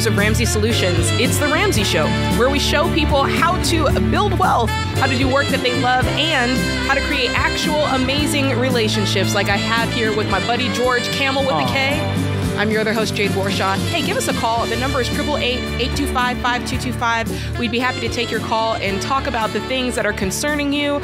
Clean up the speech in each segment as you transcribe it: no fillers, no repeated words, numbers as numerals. supporters of Ramsey Solutions, it's the Ramsey Show, where we show people how to build wealth, how to do work that they love, and how to create actual amazing relationships like I have here with my buddy George Kamel with a K. I'm your other host, Jade Warshaw. Hey, give us a call. The number is 888-825-5225. We'd be happy to take your call and talk about the things that are concerning you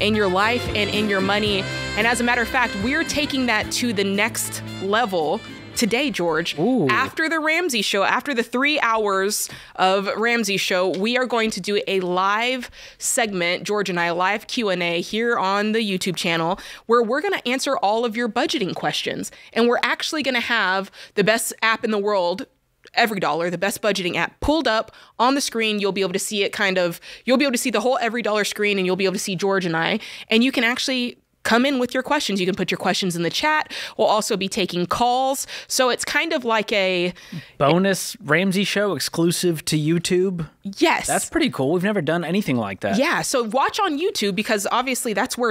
in your life and in your money. And as a matter of fact, we're taking that to the next level today, George. Ooh. After the Ramsey Show, after the 3 hours of Ramsey Show, we are going to do a live segment, George and I, a live Q&A here on the YouTube channel, where we're going to answer all of your budgeting questions. And we're actually going to have the best app in the world, EveryDollar, the best budgeting app, pulled up on the screen. You'll be able to see it kind of, you'll be able to see the whole EveryDollar screen, and you'll be able to see George and I, and you can actually come in with your questions. You can put your questions in the chat. We'll also be taking calls. So it's kind of like a bonus Ramsey Show exclusive to YouTube. Yes. That's pretty cool. We've never done anything like that. Yeah. So watch on YouTube, because obviously that's where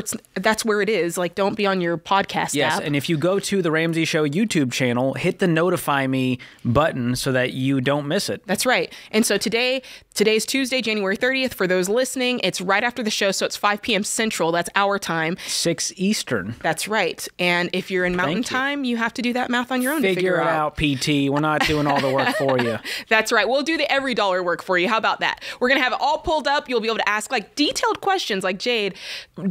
it is. Like, don't be on your podcast app. Yes. And if you go to the Ramsey Show YouTube channel, hit the notify me button so that you don't miss it. That's right. And so today's Tuesday, January 30th. For those listening, it's right after the show. So it's 5 p.m. Central. That's our time. 6 Eastern. That's right. And if you're in Mountain Time, you have to do that math on your own. Figure it out, PT. We're not doing all the work for you. That's right. We'll do the EveryDollar work for you. How about that? We're going to have it all pulled up. You'll be able to ask like detailed questions like, Jade,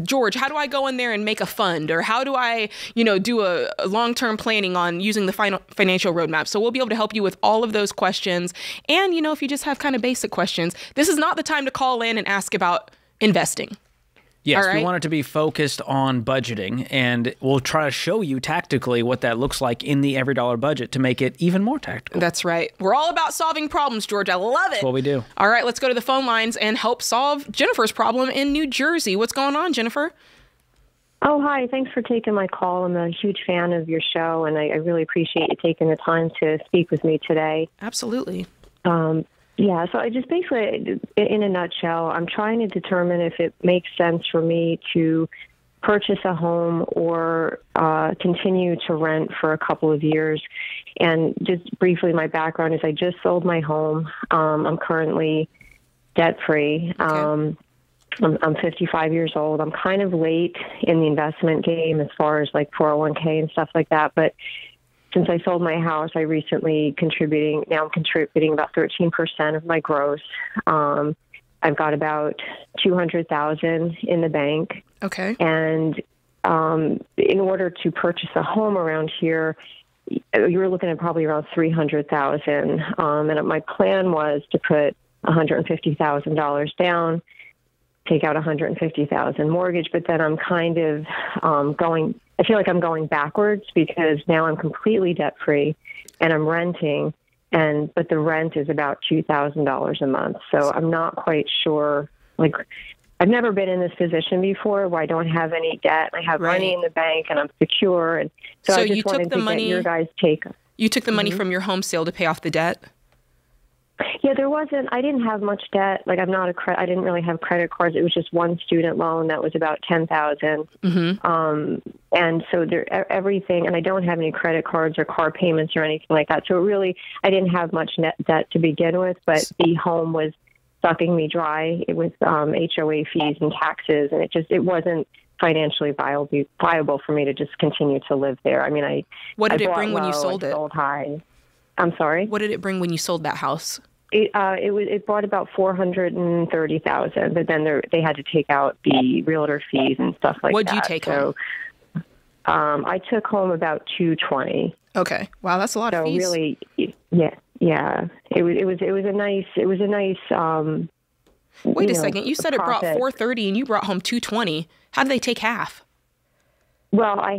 George, how do I go in there and make a fund? Or how do I, you know, do a long-term planning on using the financial roadmap? So we'll be able to help you with all of those questions. And, you know, if you just have kind of basic questions, this is not the time to call in and ask about investing. Yes, right. We want it to be focused on budgeting, and we'll try to show you tactically what that looks like in the EveryDollar budget to make it even more tactical. That's right. We're all about solving problems, George. I love it. That's what we do. All right, let's go to the phone lines and help solve Jennifer's problem in New Jersey. What's going on, Jennifer? Oh, hi. Thanks for taking my call. I'm a huge fan of your show, and I really appreciate you taking the time to speak with me today. Absolutely. Yeah, so I just basically, in a nutshell, I'm trying to determine if it makes sense for me to purchase a home or continue to rent for a couple of years. And just briefly, my background is I just sold my home. I'm currently debt-free. Okay. I'm 55 years old. I'm kind of late in the investment game as far as like 401k and stuff like that, but since I sold my house, I recently now I'm contributing about 13% of my gross. I've got about $200,000 in the bank. Okay. And in order to purchase a home around here, you were looking at probably around $300,000. And my plan was to put $150,000 down, take out $150,000 mortgage, but then I'm kind of I feel like I'm going backwards because now I'm completely debt-free and I'm renting, but the rent is about $2,000 a month. So I'm not quite sure. Like, I've never been in this position before where I don't have any debt. I have money in the bank and I'm secure. And so I just wanted to get your guys' take. You took the money from your home sale to pay off the debt? Yeah, I didn't have much debt. Like, I didn't really have credit cards. It was just one student loan that was about $10,000. And so everything, and I don't have any credit cards or car payments or anything like that. So I didn't have much net debt to begin with, but the home was sucking me dry. It was HOA fees and taxes, and it wasn't financially viable for me to just continue to live there. I mean, What did it bring when you sold it? Sold high. I'm sorry? What did it bring when you sold that house? It brought about $430,000, but then they had to take out the realtor fees and stuff like that. What did you take home? I took home about $220,000. Okay. Wow, that's a lot of fees. So really, yeah. It was a nice. Wait a second. You said it brought $430,000, and you brought home $220,000. How did they take half? Well, I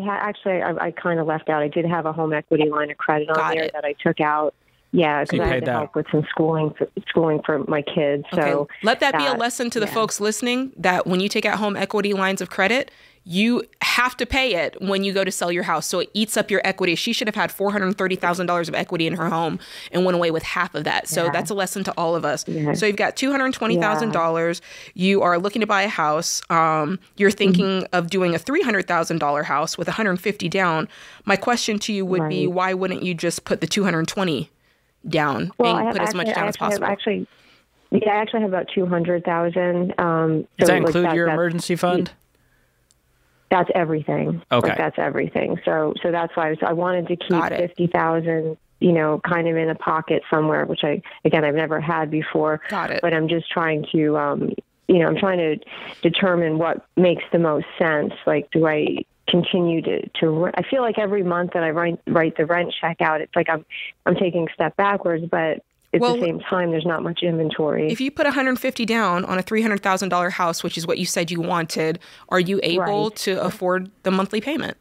kind of left out. I did have a home equity line of credit that I took out. Yeah, because I had to help with some schooling for my kids. Okay. So let that be a lesson to the folks listening, that when you take out home equity lines of credit, you have to pay it when you go to sell your house. So it eats up your equity. She should have had $430,000 of equity in her home and went away with half of that. So that's a lesson to all of us. Yeah. So you've got $220,000. You are looking to buy a house. You're thinking of doing a $300,000 house with $150,000 down. My question to you would be, why wouldn't you just put the $220,000 down and put as much down as possible? I actually have about $200,000. Does that include your emergency fund? That's everything. Okay. That's everything. So that's why I wanted to keep 50,000, kind of in a pocket somewhere, which I've never had before. Got it. But I'm just trying to, I'm trying to determine what makes the most sense. Like, do I continue to I feel like every month that I write the rent check out, it's like I'm taking a step backwards, but at the same time, there's not much inventory. If you put $150 down on a $300,000 house, which is what you said you wanted, are you able to afford the monthly payment?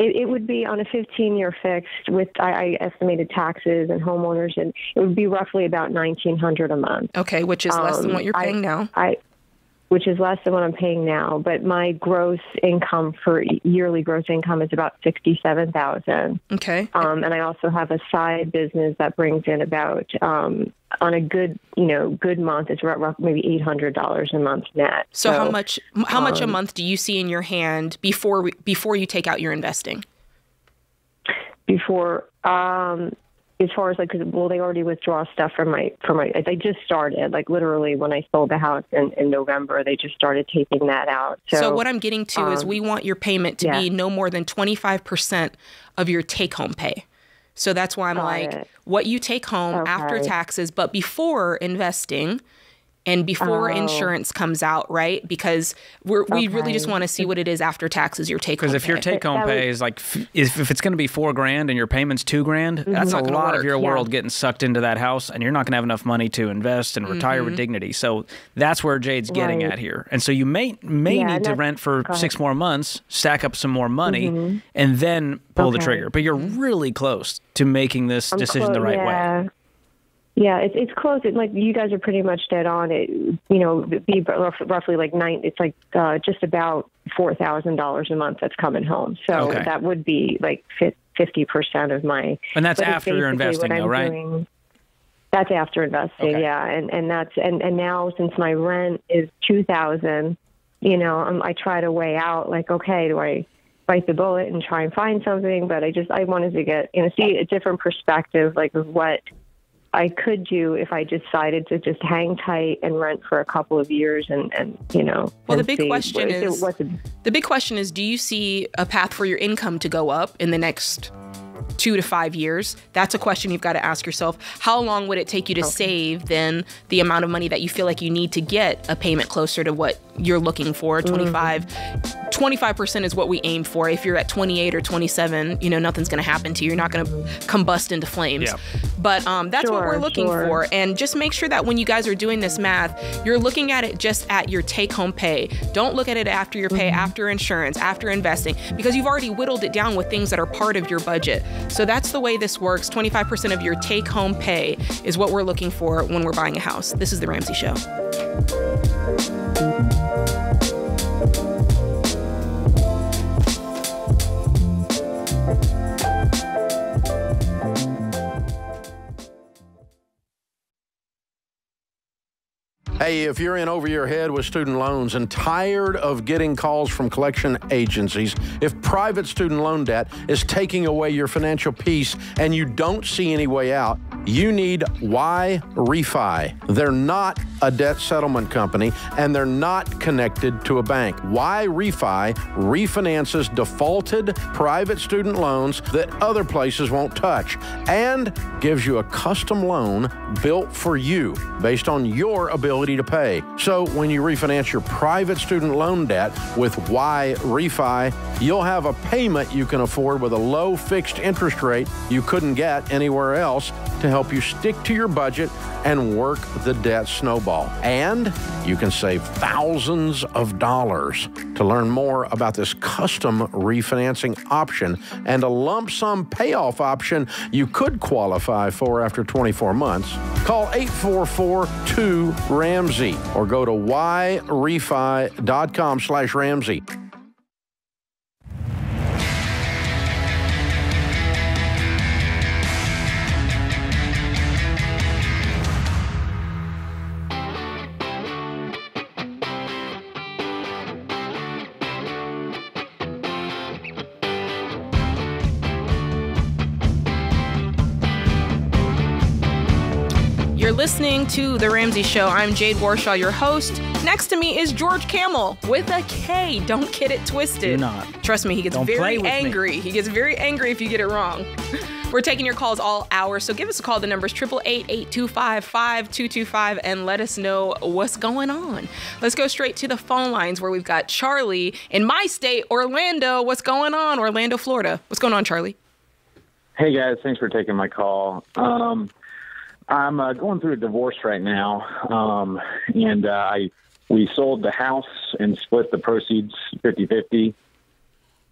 It would be on a 15-year fixed with I estimated taxes and homeowners, and it would be roughly about $1,900 a month. Okay, which is less than what you're paying now. Which is less than what I'm paying now, but my gross income for yearly gross income is about $67,000. Okay. And I also have a side business that brings in about on a good month, it's maybe $800 a month net. So how much a month do you see in your hand before you take out your investing? As far as they already withdraw stuff from my. They just started literally when I sold the house in November. They just started taking that out. So what I'm getting to is we want your payment to be no more than 25% of your take home pay. So that's why I'm what you take home after taxes, but before investing. And before insurance comes out, right? Because we really just want to see what it is after taxes. Your take home. Because if your take home pay is if it's going to be $4,000 and your payment's $2,000, that's a lot of your world getting sucked into that house, and you're not going to have enough money to invest and retire with dignity. So that's where Jade's getting at here. And so you may need to rent for 6 more months, stack up some more money, and then pull the trigger. But you're really close to making this decision the right way. Yeah, it's close. You guys are pretty much dead on. It, it'd be roughly just about $4,000 a month that's coming home. So that would be 50% of my. And that's after you're investing, though, right? That's after investing, yeah. And now since my rent is $2,000, I try to weigh out do I bite the bullet and try and find something? But I wanted to get see a different perspective of what I could do if I decided to just hang tight and rent for a couple of years and Well, the big question is, do you see a path for your income to go up in the next 2 to 5 years? That's a question you've got to ask yourself. How long would it take you to save then the amount of money that you feel like you need to get a payment closer to what you're looking for? 25% is what we aim for. If you're at 28 or 27, nothing's going to happen to you. You're not going to combust into flames. Yeah. But that's what we're looking for. And just make sure that when you guys are doing this math, you're looking at it just at your take-home pay. Don't look at it after your pay, after insurance, after investing, because you've already whittled it down with things that are part of your budget. So that's the way this works. 25% of your take-home pay is what we're looking for when we're buying a house. This is The Ramsey Show. Hey, if you're in over your head with student loans and tired of getting calls from collection agencies, if private student loan debt is taking away your financial peace and you don't see any way out, you need Yrefy. They're not a debt settlement company, and they're not connected to a bank. Yrefy refinances defaulted private student loans that other places won't touch and gives you a custom loan built for you based on your ability to pay. So when you refinance your private student loan debt with Yrefy, you'll have a payment you can afford with a low fixed interest rate you couldn't get anywhere else to help you stick to your budget and work the debt snowball. And you can save thousands of dollars. To learn more about this custom refinancing option and a lump sum payoff option you could qualify for after 24 months, call 844-2-RAMSEY or go to yrefy.com/Ramsey. You're listening to The Ramsey Show. I'm Jade Warshaw, your host. Next to me is George Kamel with a K. Don't get it twisted. Do not. Trust me, he gets very angry. He gets very angry if you get it wrong. We're taking your calls all hours, so give us a call. The number's 888-825-5225 and let us know what's going on. Let's go straight to the phone lines where we've got Charlie in my state, Orlando. What's going on, Orlando, Florida? What's going on, Charlie? Hey, guys. Thanks for taking my call. I'm going through a divorce right now, and we sold the house and split the proceeds 50-50.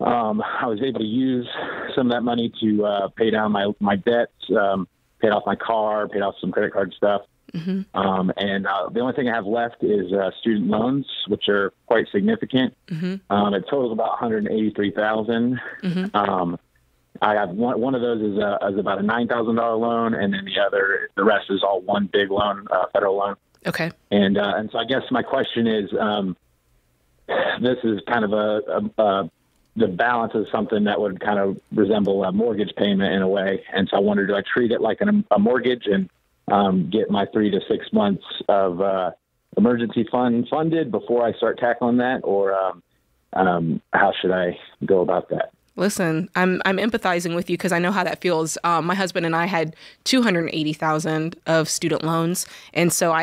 I was able to use some of that money to pay down my debts, paid off my car, paid off some credit card stuff. Mm-hmm. And the only thing I have left is student loans, which are quite significant. Mm-hmm. It totals about $183,000. Mm-hmm. I have one of those is about a $9,000 loan, and then the rest is all one big loan, federal loan. Okay. And so I guess my question is, this is kind of the balance is something that would kind of resemble a mortgage payment in a way. And so I wonder, do I treat it like a mortgage and get my 3 to 6 months of emergency fund funded before I start tackling that? Or how should I go about that? Listen, I'm empathizing with you because I know how that feels. My husband and I had $280,000 of student loans. And so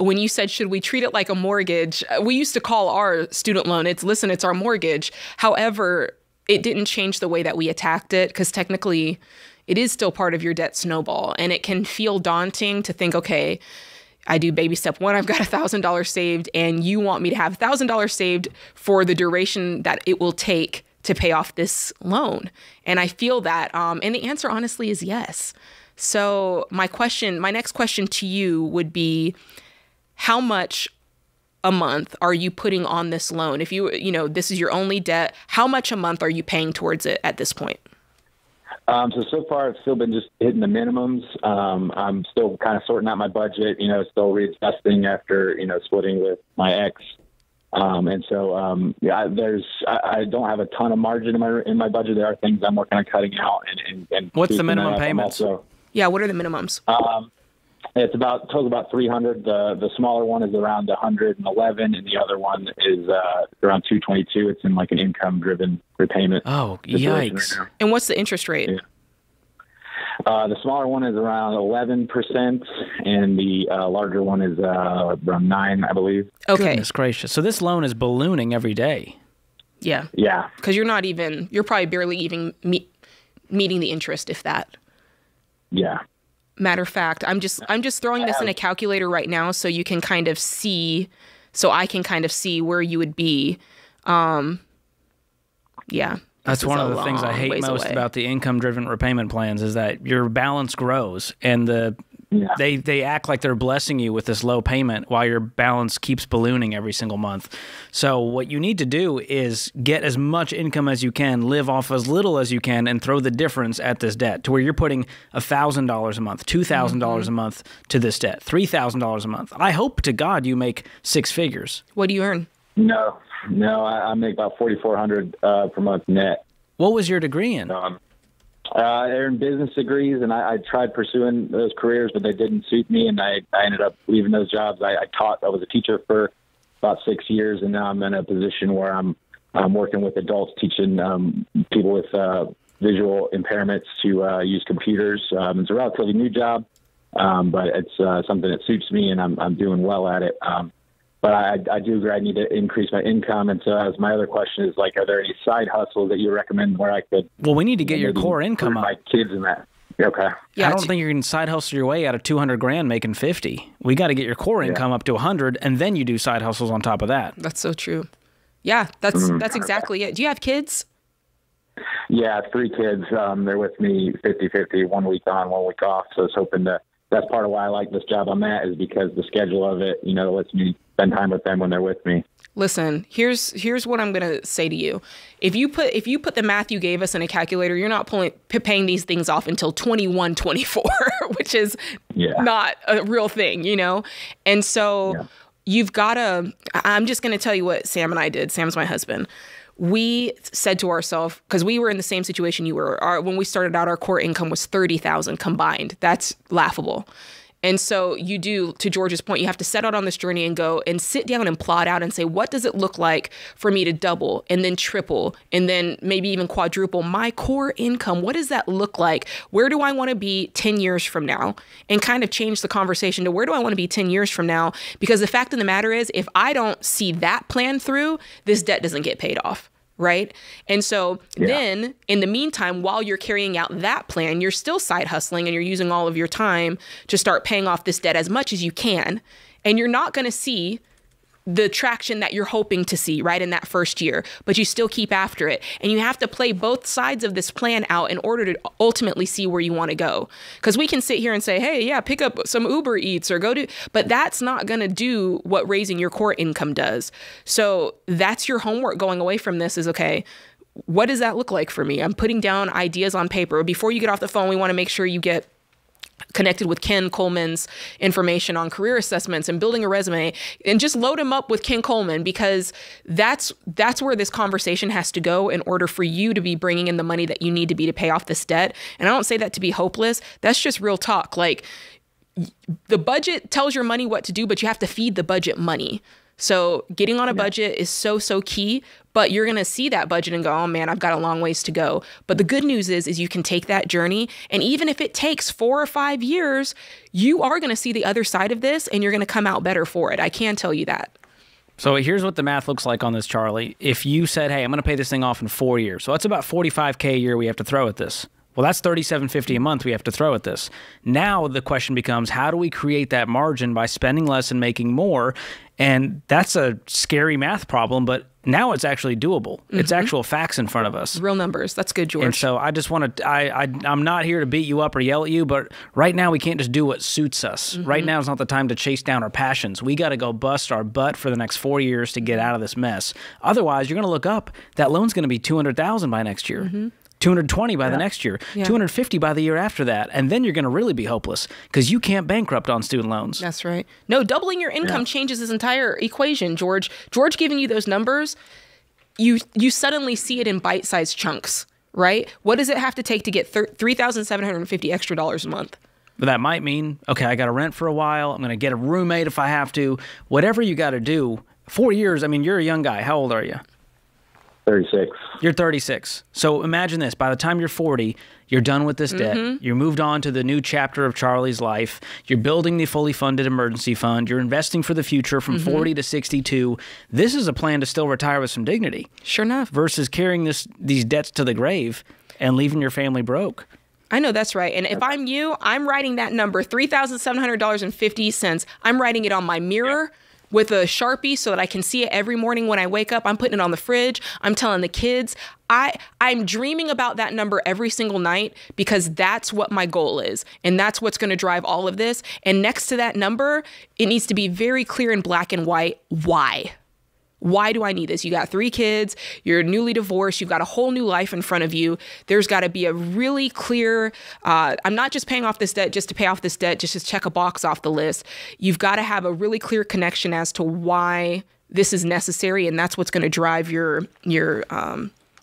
when you said, should we treat it like a mortgage? We used to call our student loan, it's our mortgage. However, it didn't change the way that we attacked it because technically it is still part of your debt snowball. And it can feel daunting to think, okay, I do baby step one, I've got $1,000 saved, and you want me to have $1,000 saved for the duration that it will take to pay off this loan. And I feel that. And the answer honestly is yes. So my next question to you would be, how much a month are you putting on this loan? If you know, this is your only debt, how much a month are you paying towards it at this point? So far I've still been just hitting the minimums. I'm still kind of sorting out my budget, you know, still readjusting after, you know, splitting with my ex. I don't have a ton of margin in my budget. There are things I'm working on cutting out. And what's the minimum payments? Yeah, what are the minimums? It's about $300. The smaller one is around $111, and the other one is around $222. It's in like an income-driven repayment. Oh, yikes! Right, and what's the interest rate? Yeah. The smaller one is around 11%, and the larger one is around 9%, I believe. Okay. Goodness gracious. So this loan is ballooning every day. Yeah. Yeah. Because you're probably barely even meeting the interest, if that. Yeah. Matter of fact, I'm just throwing this in a calculator right now so you can kind of see, so I can kind of see where you would be. Yeah. That's one of the things I hate most about the income-driven repayment plans is that your balance grows and they act like they're blessing you with this low payment while your balance keeps ballooning every single month. So what you need to do is get as much income as you can, live off as little as you can, and throw the difference at this debt to where you're putting $1,000 a month, $2,000 a month to this debt, $3,000 a month. I hope to God you make six figures. What do you earn? No, I make about $4,400 per month net. What was your degree in? I earned business degrees, and I tried pursuing those careers, but they didn't suit me, and I ended up leaving those jobs. I was a teacher for about 6 years, and now I'm in a position where I'm working with adults, teaching people with visual impairments to use computers. It's a relatively new job, but it's something that suits me, and I'm doing well at it. But I need to increase my income. And so my other question is, like, are there any side hustles that you recommend where I could? Well, we need to get your core income up. My kids in that. Okay. Yeah, I don't think you're going to side hustle your way out of $200,000 making $50,000. We got to get your core income up to $100,000, and then you do side hustles on top of that. That's so true. Yeah, that's exactly it. Do you have kids? Yeah, 3 kids. They're with me 50-50, 1 week on, 1 week off. So I was hoping to. That's part of why I like this job I'm at, is because the schedule of it, you know, lets me spend time with them when they're with me. Listen, here's what I'm going to say to you. If you put the math you gave us in a calculator, you're not paying these things off until 2124, which is not a real thing, you know? And so you've got to, I'm just going to tell you what Sam and I did. Sam's my husband. We said to ourselves, because we were in the same situation you were, when we started out, our core income was $30,000 combined. That's laughable. And so you do, to George's point, you have to set out on this journey and go and sit down and plot out and say, what does it look like for me to double and then triple and then maybe even quadruple my core income? What does that look like? Where do I want to be 10 years from now? And kind of change the conversation to where do I want to be 10 years from now? Because the fact of the matter is, if I don't see that plan through, this debt doesn't get paid off. Right. And so then in the meantime, while you're carrying out that plan, you're still side hustling and you're using all of your time to start paying off this debt as much as you can. And you're not going to see the traction that you're hoping to see right in that first year, but you still keep after it. And you have to play both sides of this plan out in order to ultimately see where you want to go. Because we can sit here and say, hey, yeah, pick up some Uber Eats or go do, but that's not going to do what raising your core income does. So that's your homework going away from this is, okay, what does that look like for me? I'm putting down ideas on paper. Before you get off the phone, we want to make sure you get connected with Ken Coleman's information on career assessments and building a resume, and just load him up with Ken Coleman, because that's where this conversation has to go in order for you to be bringing in the money that you need to be to pay off this debt. And I don't say that to be hopeless. That's just real talk. Like, the budget tells your money what to do, but you have to feed the budget money. So getting on a budget is so, so key, but you're going to see that budget and go, oh man, I've got a long ways to go. But the good news is you can take that journey. And even if it takes 4 or 5 years, you are going to see the other side of this and you're going to come out better for it. I can tell you that. So here's what the math looks like on this, Charlie. If you said, hey, I'm going to pay this thing off in 4 years. So that's about $45K a year we have to throw at this. Well, that's $37.50 a month we have to throw at this. Now the question becomes, how do we create that margin by spending less and making more? And that's a scary math problem, but now it's actually doable. Mm-hmm. It's actual facts in front of us. Real numbers. That's good, George. And so I just want to, I'm not here to beat you up or yell at you, but right now we can't just do what suits us. Mm-hmm. Right now is not the time to chase down our passions. We got to go bust our butt for the next 4 years to get out of this mess. Otherwise, you're going to look up. That loan's going to be $200,000 by next year. Mm-hmm. 220 by the next year, 250 by the year after that. And then you're going to really be hopeless because you can't bankrupt on student loans. That's right. No, doubling your income changes this entire equation, George. George giving you those numbers, you suddenly see it in bite-sized chunks, right? What does it have to take to get $3,750 extra dollars a month? But that might mean, okay, I got to rent for a while. I'm going to get a roommate if I have to. Whatever you got to do, 4 years. I mean, you're a young guy. How old are you? 36. You're 36. So imagine this. By the time you're 40, you're done with this debt. You're moved on to the new chapter of Charlie's life. You're building the fully funded emergency fund. You're investing for the future from 40 to 62. This is a plan to still retire with some dignity. Sure enough. Versus carrying these debts to the grave and leaving your family broke. I know that's right. And if I'm you, I'm writing that number, $3,750. I'm writing it on my mirror. With a Sharpie so that I can see it every morning when I wake up. I'm putting it on the fridge. I'm telling the kids. I'm dreaming about that number every single night because that's what my goal is. And that's what's going to drive all of this. And next to that number, it needs to be very clear in black and white. Why? Why do I need this? You got 3 kids. You're newly divorced. You've got a whole new life in front of you. There's got to be a really clear, I'm not just paying off this debt just to pay off this debt, just to check a box off the list. You've got to have a really clear connection as to why this is necessary. And that's what's going to drive your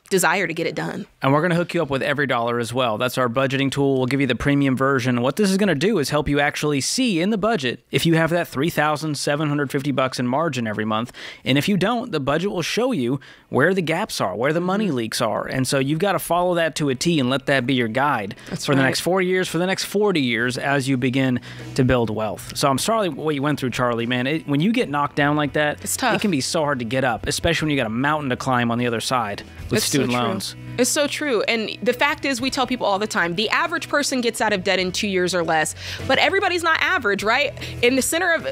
desire to get it done. And we're going to hook you up with EveryDollar as well. That's our budgeting tool. We'll give you the premium version. What this is going to do is help you actually see in the budget if you have that $3,750 in margin every month. And if you don't, the budget will show you where the gaps are, where the money leaks are. And so you've got to follow that to a T and let that be your guide for the next 4 years, for the next 40 years as you begin to build wealth. So I'm sorry what you went through, Charlie, man. When you get knocked down like that, it's tough. It can be so hard to get up, especially when you got a mountain to climb on the other side with students. Loans. It's so true. And the fact is, we tell people all the time, the average person gets out of debt in 2 years or less, but everybody's not average, right? In the center of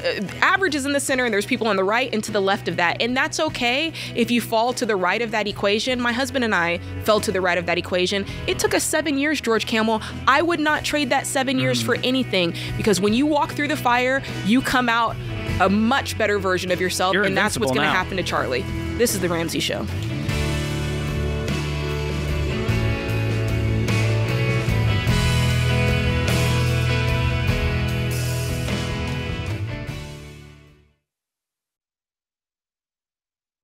average is in the center, and there's people on the right and to the left of that. And that's okay if you fall to the right of that equation. My husband and I fell to the right of that equation. It took us 7 years, George Kamel. I would not trade that 7 years for anything, because when you walk through the fire, you come out a much better version of yourself. You're and that's what's going to happen to Charlie. This is The Ramsey Show.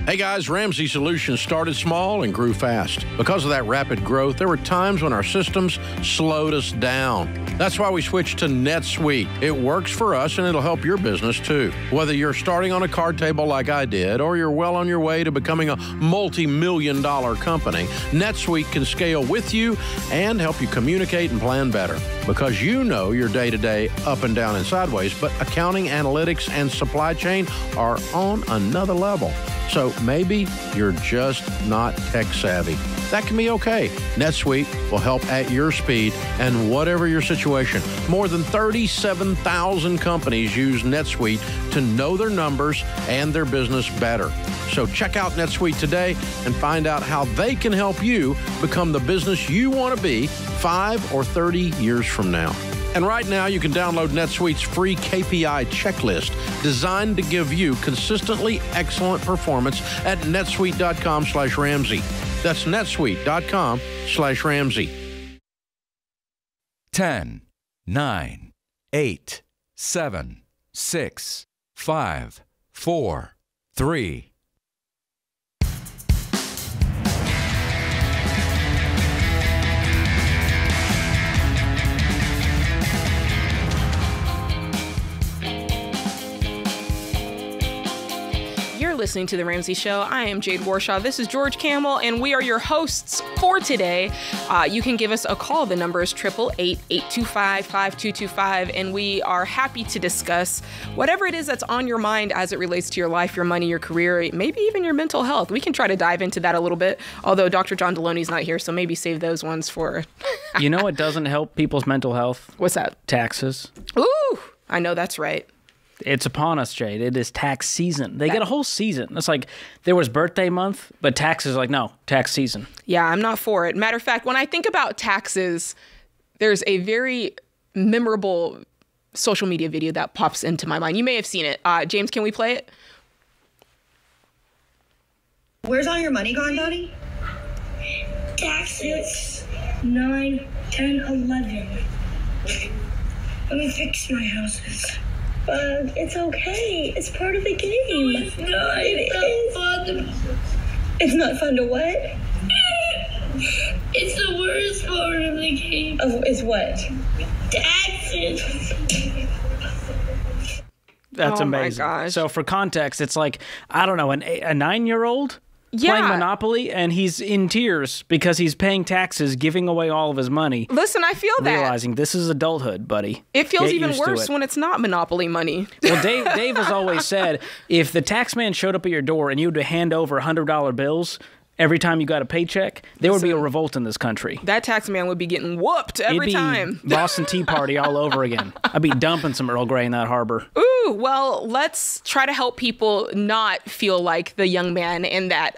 Hey guys, Ramsey Solutions started small and grew fast. Because of that rapid growth, there were times when our systems slowed us down. That's why we switched to NetSuite. It works for us and it'll help your business too. Whether you're starting on a card table like I did, or you're well on your way to becoming a multi-million-dollar company, NetSuite can scale with you and help you communicate and plan better. Because you know your day-to-day up and down and sideways, but accounting, analytics, and supply chain are on another level. So maybe you're just not tech savvy. That can be okay. NetSuite will help at your speed and whatever your situation. More than 37,000 companies use NetSuite to know their numbers and their business better. So check out NetSuite today and find out how they can help you become the business you want to be 5 or 30 years from now. And right now, you can download NetSuite's free KPI checklist designed to give you consistently excellent performance at netsuite.com/Ramsey. That's netsuite.com/Ramsey. 10, 9, 8, 7, 6, 5, 4, 3. You're listening to The Ramsey Show. I am Jade Warshaw. This is George Kamel, and we are your hosts for today. You can give us a call. The number is 888-825-5225, and we are happy to discuss whatever it is that's on your mind as it relates to your life, your money, your career, maybe even your mental health. We can try to dive into that a little bit, although Dr. John Deloney's not here, so maybe save those ones for... You know what doesn't help people's mental health? What's that? Taxes. Ooh, I know that's right. It's upon us, Jade. It is tax season. They get a whole season. It's like there was birthday month, but taxes are like, no, tax season. Yeah, I'm not for it. Matter of fact, when I think about taxes, there's a very memorable social media video that pops into my mind. You may have seen it. James, can we play it? Where's all your money gone, Daddy? Taxes. 9, 10, 11. Let me fix my houses. It's okay. It's part of the game. No, it's not. It's not fun. It's not fun to what? It's the worst part of the game. Oh, it's what? Taxes. That's amazing. My gosh. So for context, it's like, I don't know, a 9-year-old playing Monopoly, and he's in tears because he's paying taxes, giving away all of his money. Listen, I feel that. Realizing this is adulthood, buddy. It feels even worse when it's not Monopoly money. Well, Dave has always said, if the tax man showed up at your door and you would hand over $100 bills every time you got a paycheck, there would be a revolt in this country. That tax man would be getting whooped every time. Boston Tea Party all over again. I'd be dumping some Earl Grey in that harbor. Ooh, well, let's try to help people not feel like the young man in that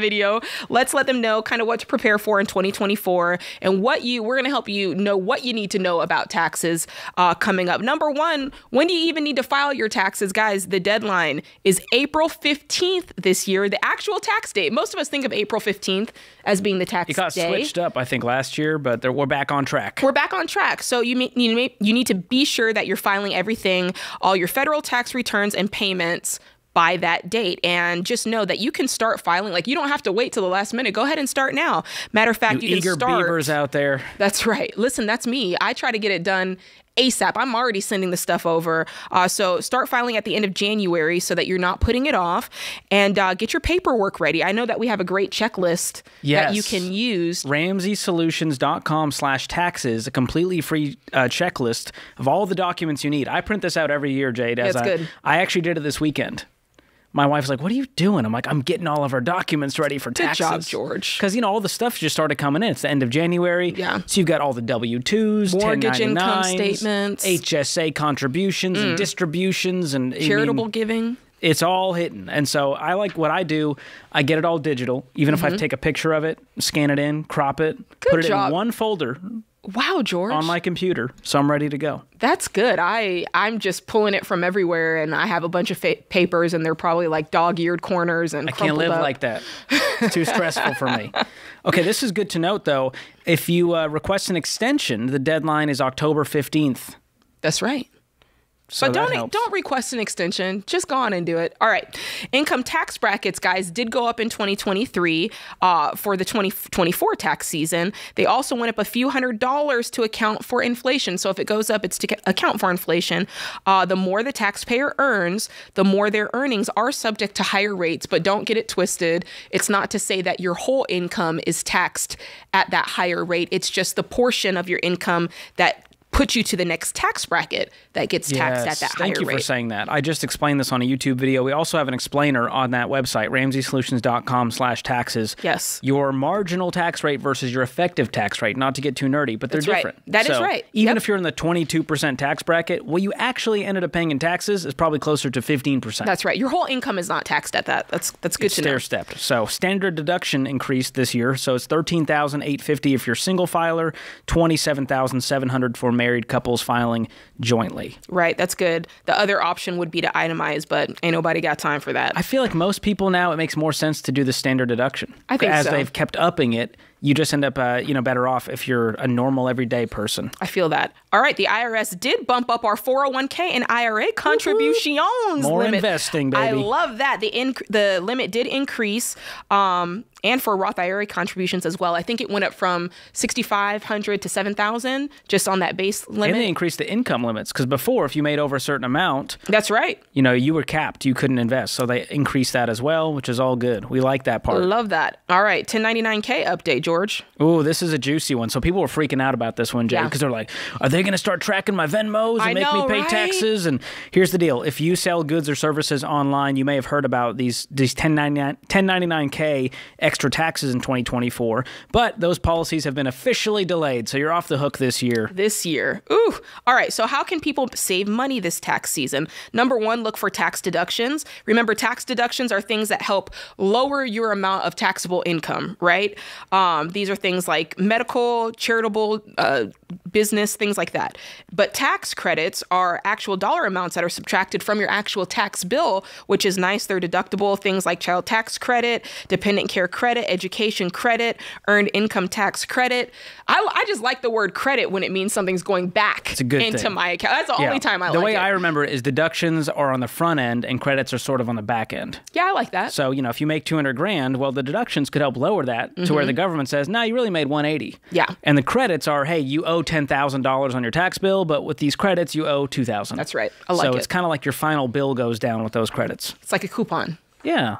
video. Let's let them know kind of what to prepare for in 2024 and we're going to help you know what you need to know about taxes coming up. Number one, when do you even need to file your taxes? Guys, the deadline is April 15th this year, the actual tax date. Most of us think of April 15th as being the tax day. It got switched up, I think, last year, but we're back on track. We're back on track. So you need to be sure that you're filing everything, all your federal tax returns and payments by that date. And just know that you can start filing. Like, you don't have to wait till the last minute. Go ahead and start now. Matter of fact, you can start. Eager beavers out there. That's right. Listen, that's me. I try to get it done ASAP. I'm already sending the stuff over. So start filing at the end of January so that you're not putting it off, and get your paperwork ready. I know that we have a great checklist that you can use. RamseySolutions.com/taxes, a completely free checklist of all the documents you need. I print this out every year, Jade. I actually did it this weekend. My wife's like, "What are you doing?" I'm like, "I'm getting all of our documents ready for taxes." Good job, George. Because, you know, all the stuff just started coming in. It's the end of January. Yeah. So you've got all the W-2s, 1099s, mortgage income statements, HSA contributions and distributions, and charitable giving. It's all hidden. And so I like what I do. I get it all digital. Even if I take a picture of it, scan it in, crop it, put it in one folder. Wow, George. On my computer, so I'm ready to go. That's good. I'm just pulling it from everywhere, and I have a bunch of papers, and they're probably like dog-eared corners and crumpled up. I can't live like that. It's too stressful for me. Okay, this is good to note, though. If you request an extension, the deadline is October 15th. That's right. So but don't request an extension. Just go on and do it. All right. Income tax brackets, guys, did go up in 2023 for the 2024 tax season. They also went up a few $100 to account for inflation. So if it goes up, it's to account for inflation. The more the taxpayer earns, the more their earnings are subject to higher rates. But don't get it twisted. It's not to say that your whole income is taxed at that higher rate. It's just the portion of your income that put you to the next tax bracket that gets taxed at that higher rate. Thank you for saying that. I just explained this on a YouTube video. We also have an explainer on that website, ramseysolutions.com/taxes. Yes. Your marginal tax rate versus your effective tax rate, not to get too nerdy, but they're different. That is right. Even if you're in the 22% tax bracket, what you actually ended up paying in taxes is probably closer to 15%. That's right. Your whole income is not taxed at that. That's good to know. It's stair-stepped. So standard deduction increased this year. So it's $13,850 if you're single filer, $27,700 for married couples filing jointly. Right, that's good. The other option would be to itemize, but ain't nobody got time for that. I feel like most people now, it makes more sense to do the standard deduction. I think as they've kept upping it, you just end up, you know, better off if you're a normal everyday person. I feel that. All right, the IRS did bump up our 401k and IRA contributions more limit. Investing, baby. I love that. The limit did increase, and for Roth IRA contributions as well. I think it went up from $6,500 to $7,000 just on that base limit. And they increased the income limits because before, if you made over a certain amount, that's right, you know, you were capped, you couldn't invest. So they increased that as well, which is all good. We like that part. Love that. All right, 1099K update, George. Ooh, this is a juicy one. So people were freaking out about this one, Jade, because they're like, are they going to start tracking my Venmos and make me pay taxes? And here's the deal. If you sell goods or services online, you may have heard about these 1099K extra taxes in 2024, but those policies have been officially delayed. So you're off the hook this year. Ooh. All right. So how can people save money this tax season? Number one, look for tax deductions. Remember, tax deductions are things that help lower your amount of taxable income, right? These are things like medical, charitable, business, things like that. But tax credits are actual dollar amounts that are subtracted from your actual tax bill, which is nice. They're deductible. Things like child tax credit, dependent care credit, education credit, earned income tax credit. I just like the word credit when it means something's going back into my account. That's the only time I like it. The way I remember it is deductions are on the front end and credits are sort of on the back end. Yeah, I like that. So, you know, if you make 200 grand, well, the deductions could help lower that to where the government says, no, you really made 180. Yeah. And the credits are, hey, you owe $10,000 on your tax bill, but with these credits, you owe $2,000. That's right. I like it. So it's kind of like your final bill goes down with those credits. It's like a coupon. Yeah.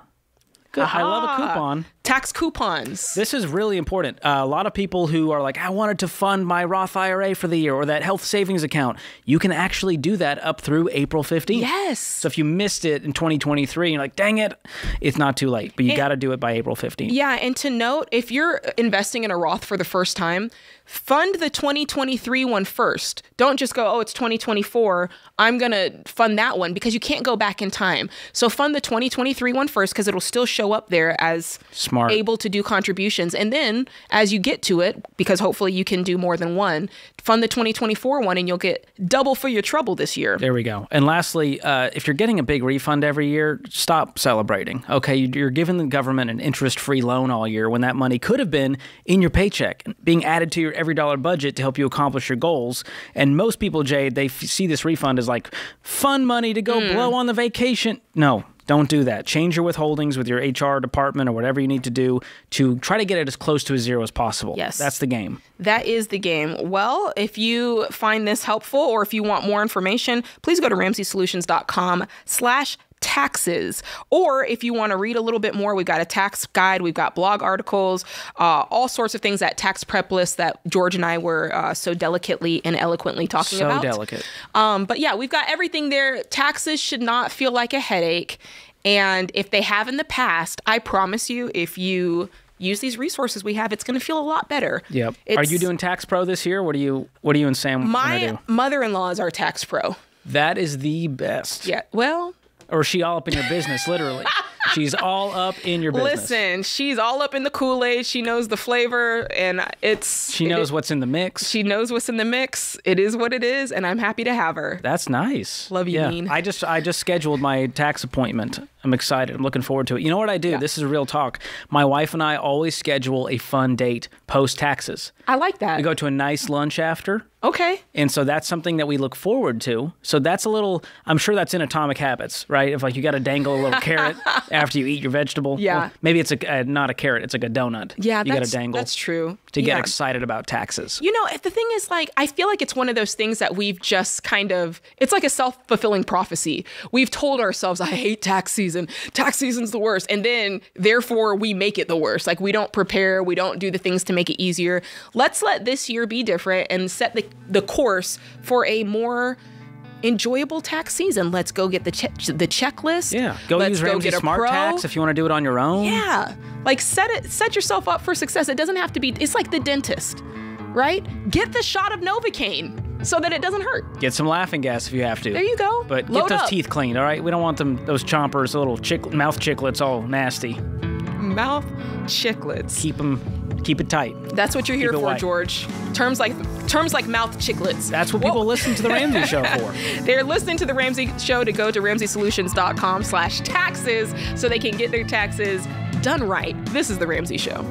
Good. I love a coupon. Tax coupons. This is really important. A lot of people who are like, I wanted to fund my Roth IRA for the year or that health savings account. You can actually do that up through April 15th. Yes. So if you missed it in 2023, you're like, dang it, it's not too late, but you got to do it by April 15th. Yeah. And to note, if you're investing in a Roth for the first time, fund the 2023 one first. Don't just go, oh, it's 2024. I'm going to fund that one because you can't go back in time. So fund the 2023 one first because it'll still show up there as smart, able to do contributions. And then as you get to it, because hopefully you can do more than one, fund the 2024 one and you'll get double for your trouble this year. There we go. And lastly, if you're getting a big refund every year, stop celebrating. Okay, you're giving the government an interest-free loan all year when that money could have been in your paycheck, being added to your every dollar budget to help you accomplish your goals. And most people, Jade, they see this refund as like fun money to go blow on the vacation. No, don't do that. Change your withholdings with your HR department or whatever you need to do to try to get it as close to a zero as possible. Yes. That's the game. That is the game. Well, if you find this helpful or if you want more information, please go to ramseysolutions.com/taxes. Or if you want to read a little bit more, we've got a tax guide, we've got blog articles, all sorts of things, that tax prep list that George and I were so delicately and eloquently talking about. So delicate. But yeah, we've got everything there. Taxes should not feel like a headache. And if they have in the past, I promise you, if you use these resources we have, it's going to feel a lot better. Yep. Are you doing tax pro this year? What do you and Sam do? My mother-in-law is our tax pro. That is the best. Yeah. Well, or she all up in your business, literally. She's all up in your business. Listen, she's all up in the Kool-Aid. She knows the flavor, and she knows what's in the mix. She knows what's in the mix. It is what it is, and I'm happy to have her. That's nice. Love you, Mean. I just scheduled my tax appointment. I'm excited. I'm looking forward to it. You know what I do? Yeah. This is real talk. My wife and I always schedule a fun date post-taxes. I like that. We go to a nice lunch after. Okay. And so that's something that we look forward to. So that's a little, I'm sure that's in Atomic Habits, right? If like you got to dangle a little carrot after you eat your vegetable. Yeah. Well, maybe it's a, not a carrot, it's like a donut. Yeah, you got to dangle. That's true. To get excited about taxes. You know, the thing is like, I feel like it's one of those things that we've just kind of, it's like a self-fulfilling prophecy. We've told ourselves, I hate tax season. Tax season's the worst. And then therefore we make it the worst. Like we don't prepare. We don't do the things to make it easier. Let's let this year be different and set the course for a more enjoyable tax season. Let's go get the checklist. Yeah, go use Ramsey Smart Tax if you want to do it on your own. Yeah, like set yourself up for success. It doesn't have to be. It's like the dentist, right? Get the shot of Novocaine so that it doesn't hurt. Get some laughing gas if you have to. There you go. But get those teeth cleaned. All right, we don't want them those chompers, little mouth chiclets, all nasty. Mouth chiclets. Keep them. Keep it tight. That's what you're here for, George. Terms like mouth chiclets. That's what people listen to the Ramsey Show for. They're listening to the Ramsey Show to go to RamseySolutions.com/taxes so they can get their taxes done right. This is the Ramsey Show.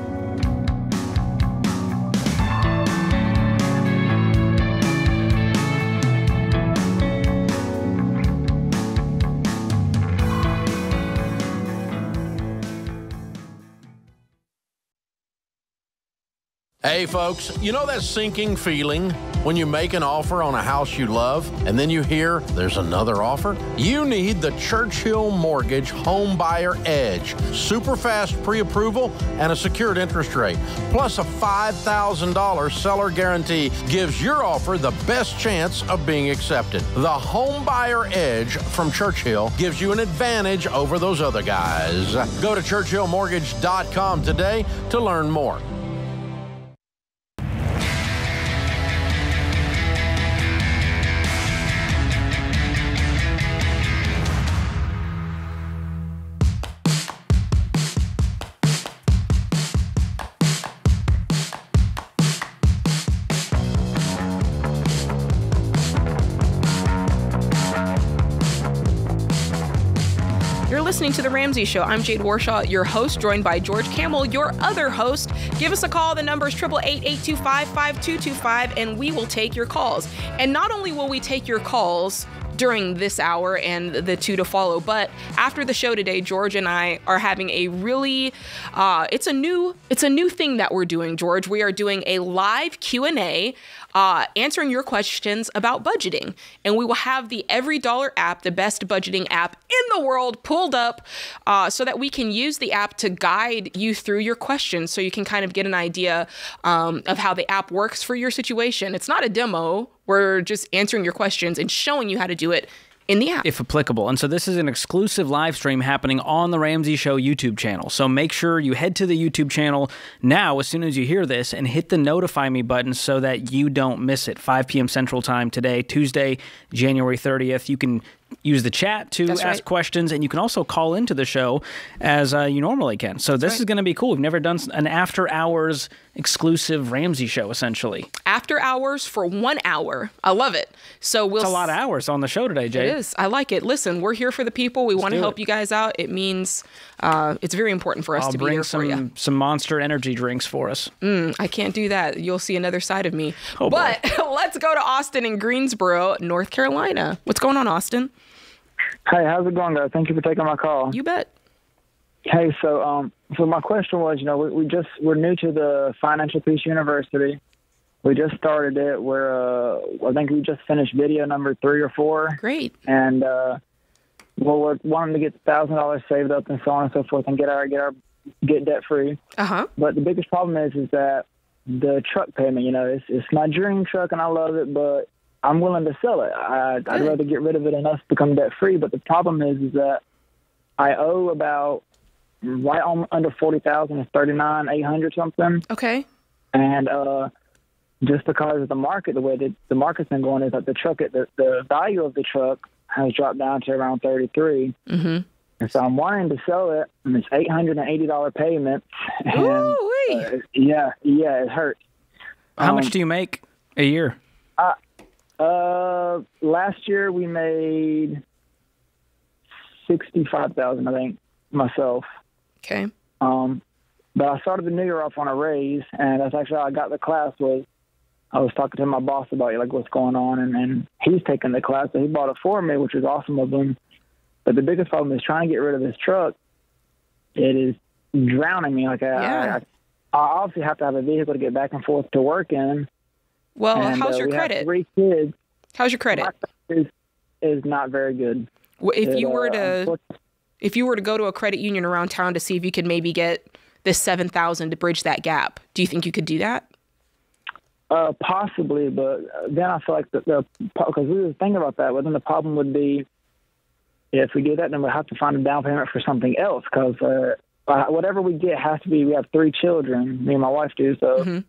Hey folks, you know that sinking feeling when you make an offer on a house you love and then you hear there's another offer? You need the Churchill Mortgage Home Buyer Edge. Super fast pre-approval and a secured interest rate. Plus a $5,000 seller guarantee gives your offer the best chance of being accepted. The Home Buyer Edge from Churchill gives you an advantage over those other guys. Go to ChurchillMortgage.com today to learn more. Listening to The Ramsey Show. I'm Jade Warshaw, your host, joined by George Kamel, your other host. Give us a call. The number is 888-825-5225, and we will take your calls. And not only will we take your calls during this hour and the two to follow, but after the show today, George and I are having a really, it's a new thing that we're doing, George. We are doing a live Q&A, answering your questions about budgeting. And we will have the EveryDollar app, the best budgeting app in the world, pulled up so that we can use the app to guide you through your questions so you can kind of get an idea of how the app works for your situation. It's not a demo. We're just answering your questions and showing you how to do it in the app, if applicable. And so this is an exclusive live stream happening on the Ramsey Show YouTube channel. So make sure you head to the YouTube channel now as soon as you hear this and hit the notify me button so that you don't miss it. 5 p.m. Central Time today, Tuesday, January 30th. You can use the chat to ask questions, and you can also call into the show as you normally can. So this is going to be cool. We've never done an after-hours exclusive Ramsey Show, essentially. After hours for 1 hour. I love it. So we'll. It's a lot of hours on the show today, Jay. It is. I like it. Listen, we're here for the people. We want to help you guys out. It means it's very important for us to be here for you. I'll bring some Monster energy drinks for us. I can't do that. You'll see another side of me. Oh, but let's go to Austin in Greensboro, North Carolina. What's going on, Austin? Hey, how's it going, guys? Thank you for taking my call. You bet. Hey, so so my question was, you know, we're new to the Financial Peace University. We just started it. We're I think we just finished video number 3 or 4. Great. And well, we're wanting to get $1,000 saved up and so on and so forth, and get debt free. Uh huh. But the biggest problem is that the truck payment. You know, it's my dream truck, and I love it, but I'm willing to sell it. I'd rather get rid of it and us become debt-free. But the problem is that I owe about right on under $40,000, it's $39,800 something. Okay. And just because of the market, the way that the market's been going, is that the value of the truck has dropped down to around $33,000. Mm-hmm. And so I'm wanting to sell it, and it's $880 payment. And, ooh-wee. Yeah, it hurts. How much do you make a year? Last year we made $65,000, I think, myself. Okay. But I started the new year off on a raise, and that's actually how I got the class was I was talking to my boss about like what's going on, and he's taking the class, so he bought it for me, which is awesome of him. But the biggest problem is trying to get rid of this truck. It is drowning me. Like I obviously have to have a vehicle to get back and forth to work in. Well, and, how's your credit? Have 3 kids. How's your credit? Is not very good. Well, if you were to go to a credit union around town to see if you could maybe get this $7,000 to bridge that gap, do you think you could do that? Possibly, but then I feel like because we were thinking about that. But then the problem would be if we do that, then we'll have to find a down payment for something else. Because whatever we get has to be. We have 3 children. Me and my wife do, so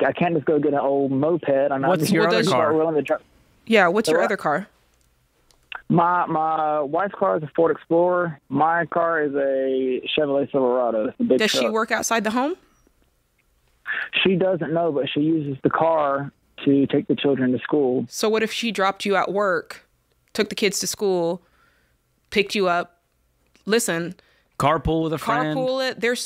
I can't just go get an old moped. I'm not your other car? Yeah, what's your other car? My wife's car is a Ford Explorer. My car is a Chevrolet Silverado. It's a big truck. Does she work outside the home? She doesn't know, but she uses the car to take the children to school. So what if she dropped you at work, took the kids to school, picked you up? Listen, carpool with a friend. Carpool it. There's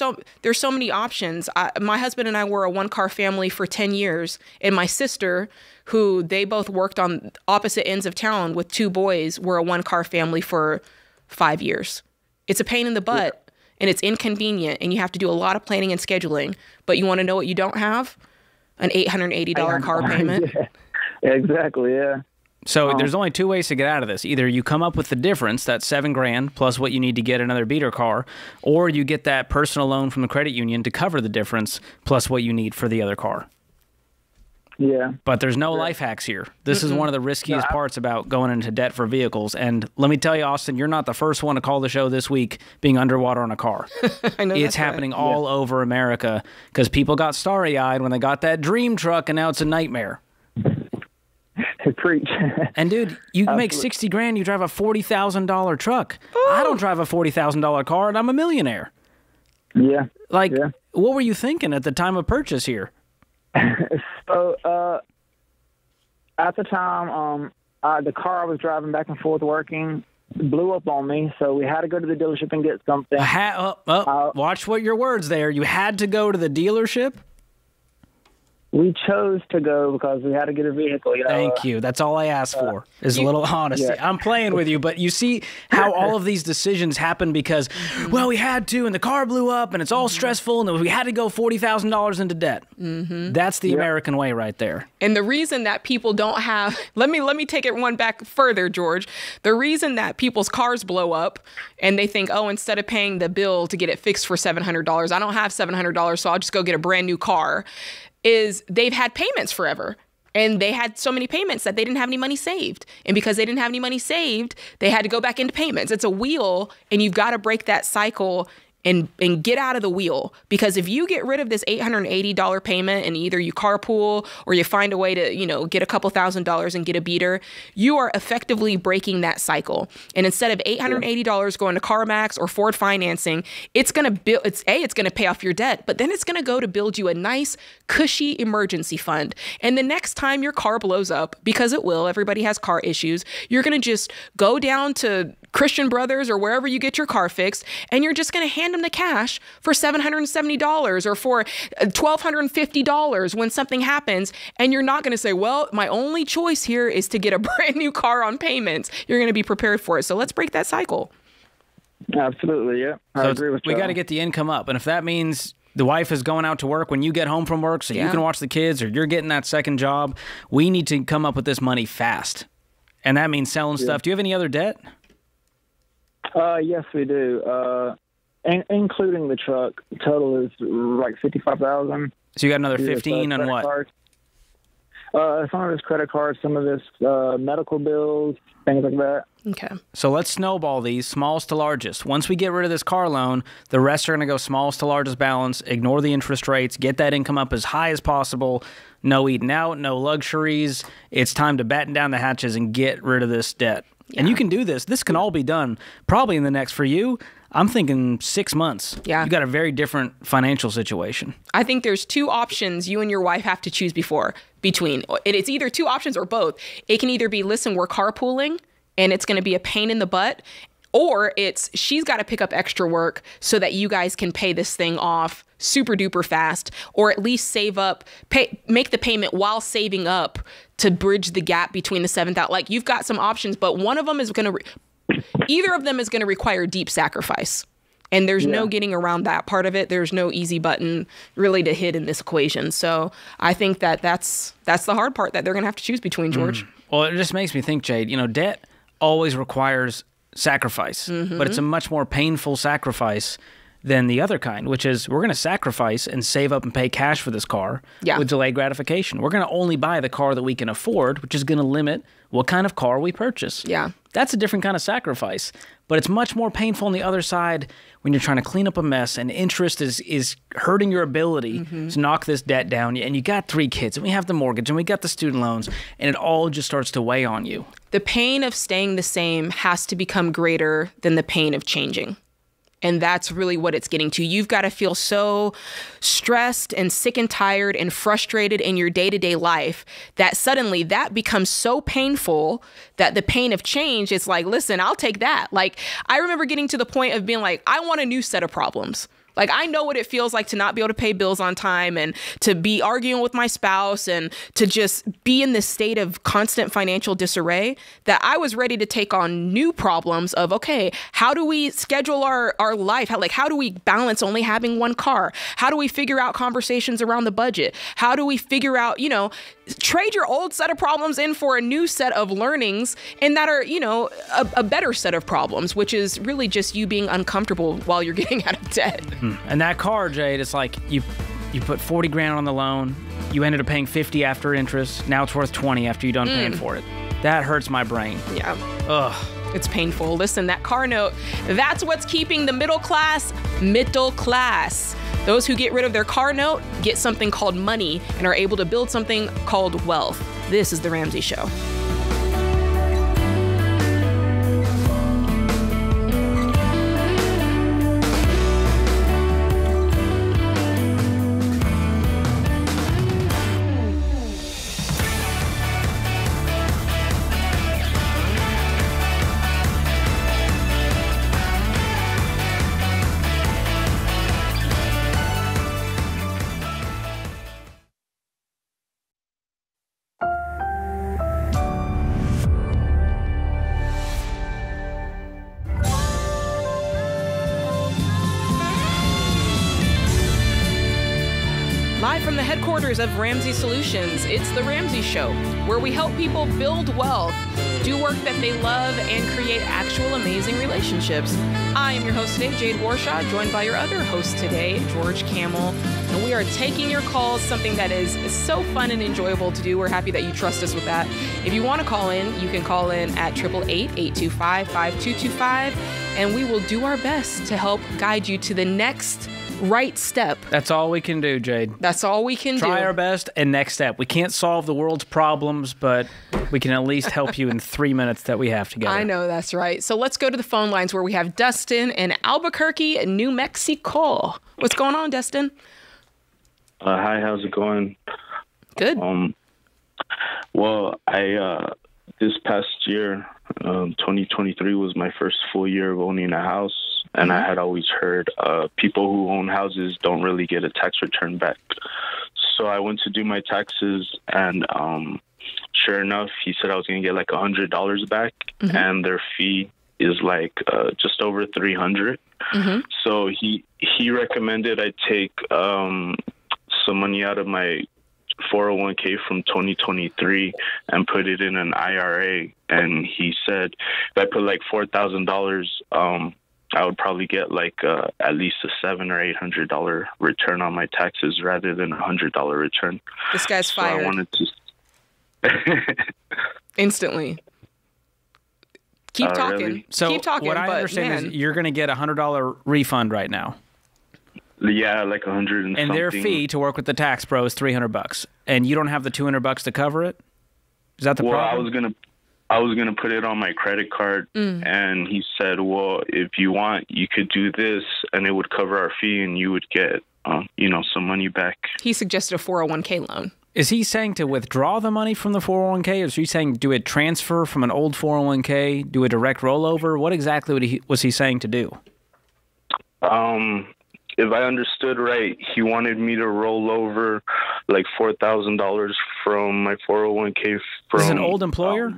so many options. My husband and I were a one-car family for 10 years, and my sister, who they both worked on opposite ends of town with 2 boys, were a one-car family for 5 years. It's a pain in the butt. Yeah. And it's inconvenient, and you have to do a lot of planning and scheduling. But you want to know what you don't have? An $880 car payment. Yeah, exactly, yeah. So there's only 2 ways to get out of this. Either you come up with the difference, that's $7,000 plus what you need to get another beater car, or you get that personal loan from the credit union to cover the difference plus what you need for the other car. Yeah. But there's no life hacks here. This is one of the riskiest parts about going into debt for vehicles. And let me tell you, Austin, you're not the first one to call the show this week being underwater on a car. I know it's happening all over America because people got starry-eyed when they got that dream truck, and now it's a nightmare. Preach. And dude, you make $60,000, you drive a $40,000 truck. Ooh. I don't drive a $40,000 car, and I'm a millionaire. Yeah. Like, what were you thinking at the time of purchase here? So at the time, the car I was driving back and forth working blew up on me, so we had to go to the dealership and get something. Watch what your words there. You had to go to the dealership? We chose to go because we had to get a vehicle. You know? Thank you. That's all I asked for is a little honesty. Yeah. I'm playing with you, but you see how all of these decisions happen because, well, we had to, and the car blew up, and it's all stressful, and we had to go $40,000 into debt. That's the American way right there. And the reason that people don't have – let me take it one back further, George. The reason that people's cars blow up and they think, oh, instead of paying the bill to get it fixed for $700, I don't have $700, so I'll just go get a brand new car – is they've had payments forever, and they had so many payments that they didn't have any money saved. And because they didn't have any money saved, they had to go back into payments. It's a wheel, and you've got to break that cycle and get out of the wheel. Because if you get rid of this $880 payment and either you carpool or you find a way to, you know, get a couple $1,000 and get a beater, you are effectively breaking that cycle. And instead of $880 going to CarMax or Ford financing, it's going to build, it's going to pay off your debt, but then it's going to go to build you a nice cushy emergency fund. And the next time your car blows up, because it will, everybody has car issues, you're going to just go down to Christian Brothers or wherever you get your car fixed, and you're just going to hand them the cash for $770 or for $1,250 when something happens. And you're not going to say, well, my only choice here is to get a brand new car on payments. You're going to be prepared for it. So let's break that cycle. Absolutely. Yeah. I agree with you. We got to get the income up. And if that means the wife is going out to work when you get home from work so you can watch the kids, or you're getting that second job, we need to come up with this money fast. And that means selling stuff. Do you have any other debt? Yes, we do. Including the truck, the total is like $55,000. So you got another 15 on what? Some of it's credit cards, some of it's medical bills, things like that. Okay. So let's snowball these, smallest to largest. Once we get rid of this car loan, the rest are going to go smallest to largest balance, ignore the interest rates, get that income up as high as possible, no eating out, no luxuries. It's time to batten down the hatches and get rid of this debt. Yeah. And you can do this. This can all be done probably in the next, for you, I'm thinking 6 months. Yeah. You got a very different financial situation. I think there's 2 options you and your wife have to choose between. It's either 2 options or both. It can either be, listen, we're carpooling and it's going to be a pain in the butt, Or it's she's got to pick up extra work so that you guys can pay this thing off super duper fast, or at least save up, make the payment while saving up to bridge the gap between the 7,000. Like, you've got some options, but one of them is going to, either of them is going to require deep sacrifice. And there's no getting around that part of it. There's no easy button really to hit in this equation. So I think that that's the hard part that they're going to have to choose between, George. Well, it just makes me think, Jade, you know, debt always requires sacrifice, but it's a much more painful sacrifice than the other kind, which is we're going to sacrifice and save up and pay cash for this car with delayed gratification. We're going to only buy the car that we can afford, which is going to limit what kind of car we purchase. Yeah, that's a different kind of sacrifice, but it's much more painful on the other side when you're trying to clean up a mess and interest is hurting your ability to knock this debt down. And you got three kids, and we have the mortgage, and we got the student loans, and it all just starts to weigh on you. The pain of staying the same has to become greater than the pain of changing. And that's really what it's getting to. You've got to feel so stressed and sick and tired and frustrated in your day-to-day life that suddenly that becomes so painful that the pain of change is like, listen, I'll take that. Like, I remember getting to the point of being like, I want a new set of problems. Like, I know what it feels like to not be able to pay bills on time and to be arguing with my spouse and to just be in this state of constant financial disarray, that I was ready to take on new problems of, okay, how do we schedule our life? How do we balance only having one car? How do we figure out conversations around the budget? How do we figure out, you know, trade your old set of problems in for a new set of learnings, and that are, you know, a better set of problems, which is really just you being uncomfortable while you're getting out of debt. And that car, Jade, it's like you put 40 grand on the loan, you ended up paying 50 after interest, now it's worth 20 after you're done paying for it. That hurts my brain. Yeah. Ugh. It's painful. Listen, that car note, that's what's keeping the middle class. Those who get rid of their car note get something called money and are able to build something called wealth. This is The Ramsey Show. Of Ramsey Solutions. It's The Ramsey Show, where we help people build wealth, do work that they love, and create actual amazing relationships. I am your host today, Jade Warshaw, joined by your other host today, George Kamel. And we are taking your calls, something that is so fun and enjoyable to do. We're happy that you trust us with that. If you want to call in, you can call in at 888-825-5225, and we will do our best to help guide you to the next right step. That's all we can do, Jade. That's all we can do. Try our best and next step. We can't solve the world's problems, but we can at least help you in 3 minutes that we have together. I know, that's right. So let's go to the phone lines where we have Dustin in Albuquerque, New Mexico. What's going on, Dustin? Hi, how's it going? Good. Well, this past year, 2023 was my first full year of owning a house. And I had always heard people who own houses don't really get a tax return back. So I went to do my taxes, and sure enough, he said I was going to get like $100 back, and their fee is like just over $300. So he recommended I take some money out of my 401k from 2023 and put it in an IRA. And he said if I put like $4,000, I would probably get like at least a $700 or $800 return on my taxes rather than $100 return. This guy's fired. I wanted to instantly. Keep talking. Really? So keep talking. What I understand is you're going to get a $100 refund right now. Yeah, like 100 and something. And their fee to work with the tax pro is $300, and you don't have the $200 to cover it. Is that the problem? Well, I was gonna put it on my credit card, and he said, "Well, if you want, you could do this, and it would cover our fee, and you would get, you know, some money back." He suggested a 401k loan. Is he saying to withdraw the money from the 401k? Or is he saying do a transfer from an old 401k, do a direct rollover? What exactly was he saying to do? If I understood right, he wanted me to roll over like $4,000 from my 401k. From an old employer?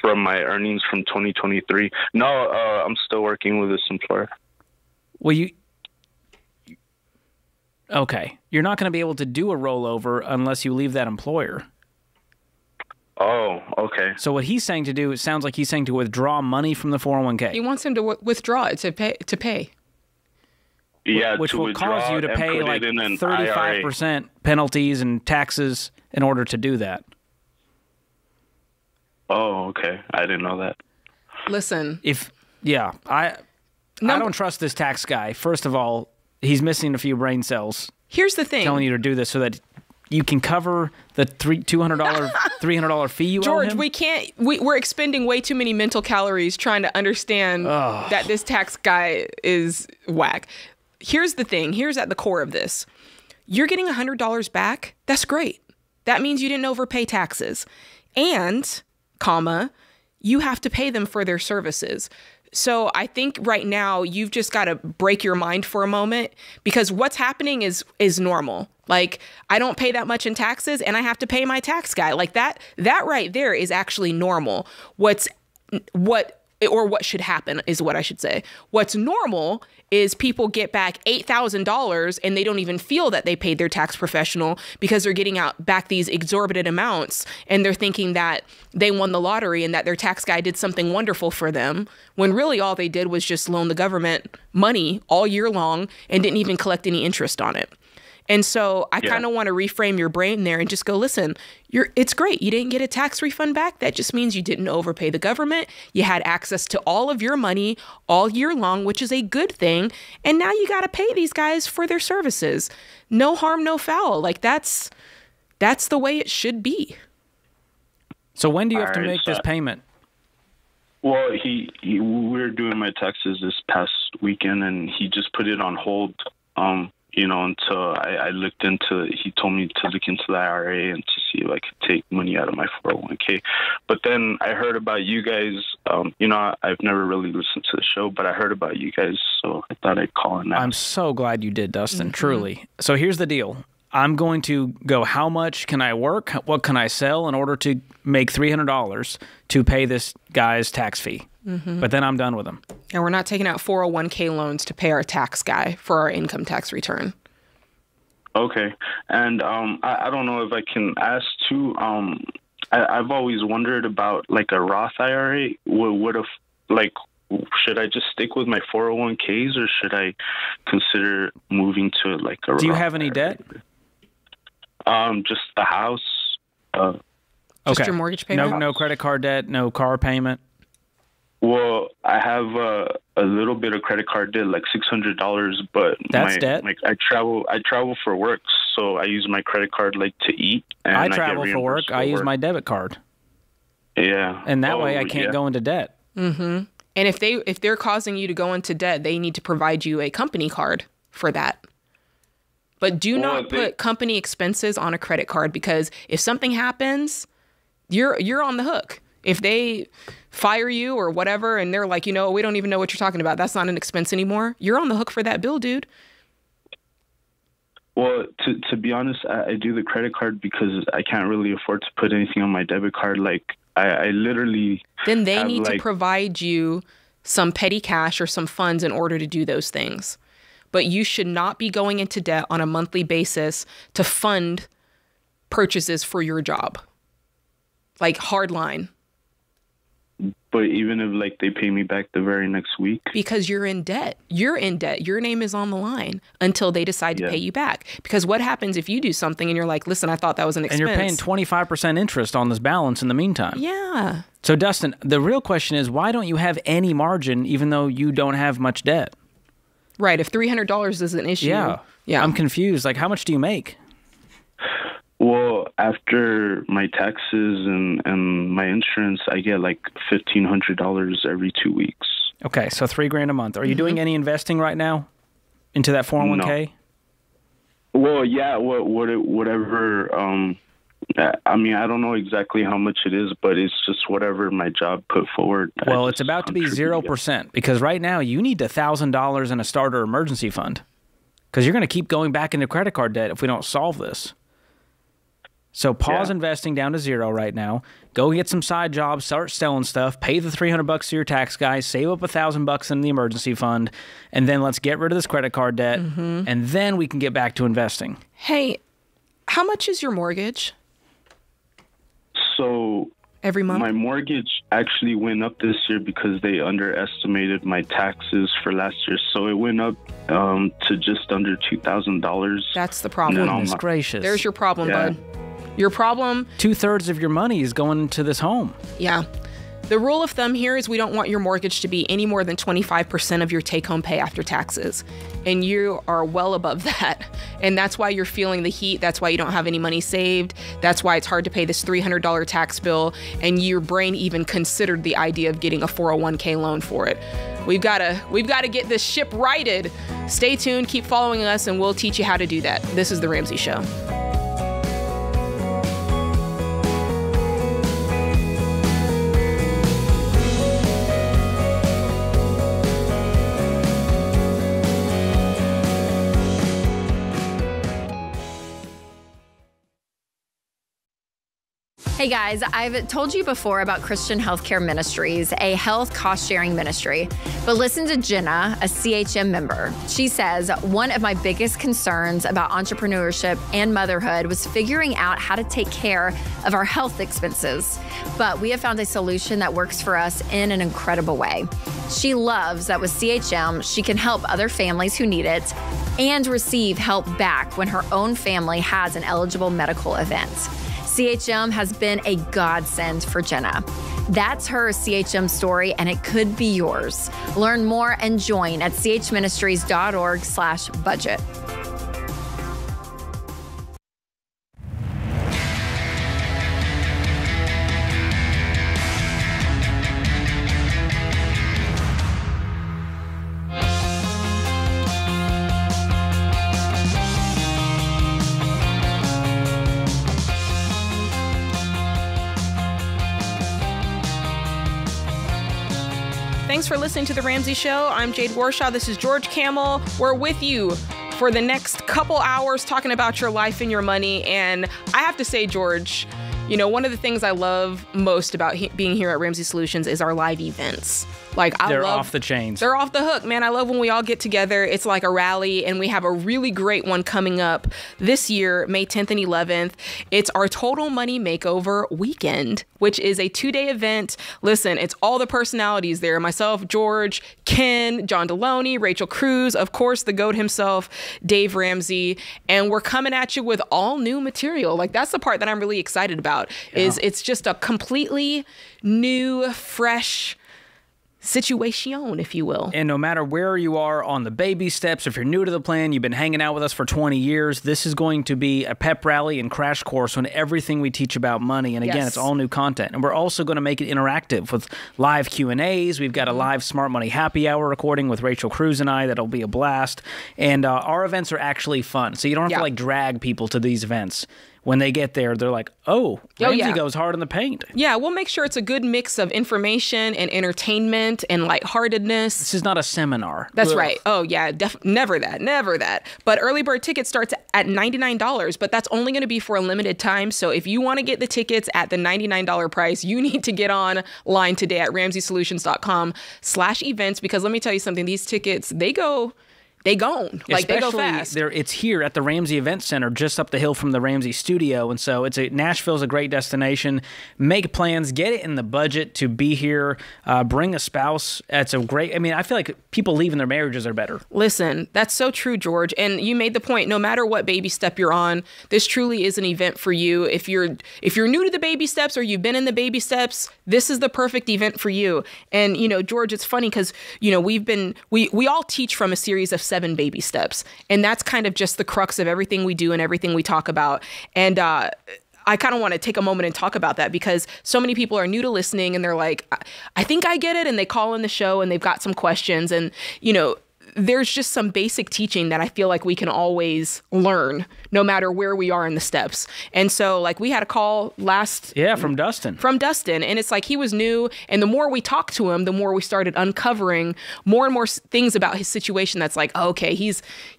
From my earnings from 2023. No, I'm still working with this employer. Well, okay. You're not going to be able to do a rollover unless you leave that employer. Oh, okay. So what he's saying to do, it sounds like he's saying to withdraw money from the 401k. He wants him to withdraw it to pay. Yeah, which will cause you to pay like 35% penalties and taxes in order to do that. Oh, okay. I didn't know that. Listen. I don't trust this tax guy. First of all, he's missing a few brain cells. Here's the thing. Telling you to do this so that you can cover the $200, $300 fee you owe him? George, we can't. We're expending way too many mental calories trying to understand that this tax guy is whack. Here's the thing. Here's at the core of this. You're getting $100 back. That's great. That means you didn't overpay taxes. And, you have to pay them for their services. So I think right now you've just got to break your mind for a moment, because what's happening is normal. Like, I don't pay that much in taxes and I have to pay my tax guy. Like that right there is actually normal. What should happen is what I should say. What's normal is people get back $8,000 and they don't even feel that they paid their tax professional, because they're getting out back these exorbitant amounts and they're thinking that they won the lottery and that their tax guy did something wonderful for them, when really all they did was just loan the government money all year long and didn't even collect any interest on it. And so I kind of want to reframe your brain there and just go, listen, it's great. You didn't get a tax refund back. That just means you didn't overpay the government. You had access to all of your money all year long, which is a good thing. And now you got to pay these guys for their services. No harm, no foul. Like that's the way it should be. So when do you have to make this payment? Well, we were doing my taxes this past weekend and he just put it on hold. You know, until I looked into, he told me to look into the IRA and to see if I could take money out of my 401k. But then I heard about you guys. You know, I've never really listened to the show, but I heard about you guys, so I thought I'd call in. I'm so glad you did, Dustin, truly. So here's the deal. I'm going to go, how much can I work? What can I sell in order to make $300 to pay this guy's tax fee? But then I'm done with them. And we're not taking out 401k loans to pay our tax guy for our income tax return. Okay. And I don't know if I can ask too. I've always wondered about like a Roth IRA. Should I just stick with my 401ks or should I consider moving to like a Roth IRA? Do you have any debt? Just the house. Just your mortgage payment? No credit card debt, no car payment. Well, I have a little bit of credit card debt, like $600, but that's debt. Like I travel for work, so I use my credit card like to eat. And I travel for work. I use my debit card. Yeah, and that way I can't go into debt. And if they're causing you to go into debt, they need to provide you a company card for that. But do not put company expenses on a credit card, because if something happens, you're on the hook. If they fire you or whatever, and they're like, you know, we don't even know what you're talking about. That's not an expense anymore. You're on the hook for that bill, dude. Well, to be honest, I do the credit card because I can't really afford to put anything on my debit card. Like I literally. Then they need to provide you some petty cash or some funds in order to do those things. But you should not be going into debt on a monthly basis to fund purchases for your job. Like hard line. But even if like they pay me back the very next week, because you're in debt, your name is on the line until they decide to pay you back. Because what happens if you do something and you're like, listen, I thought that was an expense, and you're paying 25% interest on this balance in the meantime. Yeah. So Dustin, the real question is, why don't you have any margin, even though you don't have much debt? Right. If $300 is an issue, yeah, I'm confused. Like, how much do you make? Well, after my taxes and my insurance, I get like $1,500 every 2 weeks. Okay, so $3 grand a month. Are you doing any investing right now into that 401k? Well, yeah, whatever. I mean, I don't know exactly how much it is, but it's just whatever my job put forward. Well, it's about to be 0% because right now you need $1,000 in a starter emergency fund because you're going to keep going back into credit card debt if we don't solve this. So pause investing down to zero right now. Go get some side jobs, start selling stuff, pay the $300 to your tax guy, save up $1,000 in the emergency fund, and then let's get rid of this credit card debt, and then we can get back to investing. Hey, how much is your mortgage? So every month? My mortgage actually went up this year because they underestimated my taxes for last year. So it went up to just under $2,000. That's the problem. Goodness gracious. There's your problem, bud. Your problem... 2/3 of your money is going into this home. Yeah. The rule of thumb here is we don't want your mortgage to be any more than 25% of your take-home pay after taxes. And you are well above that. And that's why you're feeling the heat. That's why you don't have any money saved. That's why it's hard to pay this $300 tax bill. And your brain even considered the idea of getting a 401k loan for it. We've got to get this ship righted. Stay tuned. Keep following us, and we'll teach you how to do that. This is The Ramsey Show. Hey guys, I've told you before about Christian Healthcare Ministries, a health cost-sharing ministry. But listen to Jenna, a CHM member. She says, one of my biggest concerns about entrepreneurship and motherhood was figuring out how to take care of our health expenses. But we have found a solution that works for us in an incredible way. She loves that with CHM, she can help other families who need it and receive help back when her own family has an eligible medical event. CHM has been a godsend for Jenna. That's her CHM story, and it could be yours. Learn more and join at chministries.org/budget. Thanks for listening to The Ramsey Show. I'm Jade Warshaw. This is George Kamel. We're with you for the next couple hours talking about your life and your money. And I have to say, George, you know, one of the things I love most about being here at Ramsey Solutions is our live events. Like, they're off the chains. They're off the hook, man. I love when we all get together. It's like a rally, and we have a really great one coming up this year, May 10th and 11th. It's our Total Money Makeover Weekend, which is a two-day event. Listen, it's all the personalities there. Myself, George, Ken, John Deloney, Rachel Cruze, of course, the GOAT himself, Dave Ramsey. And we're coming at you with all new material. Like, that's the part that I'm really excited about, is it's just a completely new, fresh situation, if you will. And no matter where you are on the baby steps, if you're new to the plan, you've been hanging out with us for 20 years, this is going to be a pep rally and crash course on everything we teach about money. And again, it's all new content. And we're also going to make it interactive with live Q&As. We've got a live Smart Money Happy Hour recording with Rachel Cruze and I. That'll be a blast. And our events are actually fun. So you don't have to like drag people to these events. When they get there, they're like, oh, Ramsey goes hard in the paint. Yeah, we'll make sure it's a good mix of information and entertainment and lightheartedness. This is not a seminar. That's right. Oh, yeah, never that, never that. But early bird ticket starts at $99, but that's only going to be for a limited time. So if you want to get the tickets at the $99 price, you need to get online today at ramseysolutions.com/events, because let me tell you something, these tickets, they gone. Like, especially, they go fast. It's here at the Ramsey Event Center, just up the hill from the Ramsey studio. And so it's Nashville's a great destination. Make plans. Get it in the budget to be here. Bring a spouse. It's a great... I mean, I feel like people leaving their marriages are better. Listen, that's so true, George. And you made the point, no matter what baby step you're on, this truly is an event for you. If you're new to the baby steps or you've been in the baby steps, this is the perfect event for you. And, you know, George, it's funny because, you know, we all teach from a series of 7 baby steps. And that's kind of just the crux of everything we do and everything we talk about. And I kind of want to take a moment and talk about that, because so many people are new to listening and they're like, I think I get it. And they call in the show and they've got some questions. And, you know, there's just some basic teaching that I feel like we can always learn no matter where we are in the steps. And so like we had a call last. Yeah. From Dustin. And it's like, he was new. And the more we talked to him, the more we started uncovering more and more things about his situation. That's like, oh, okay,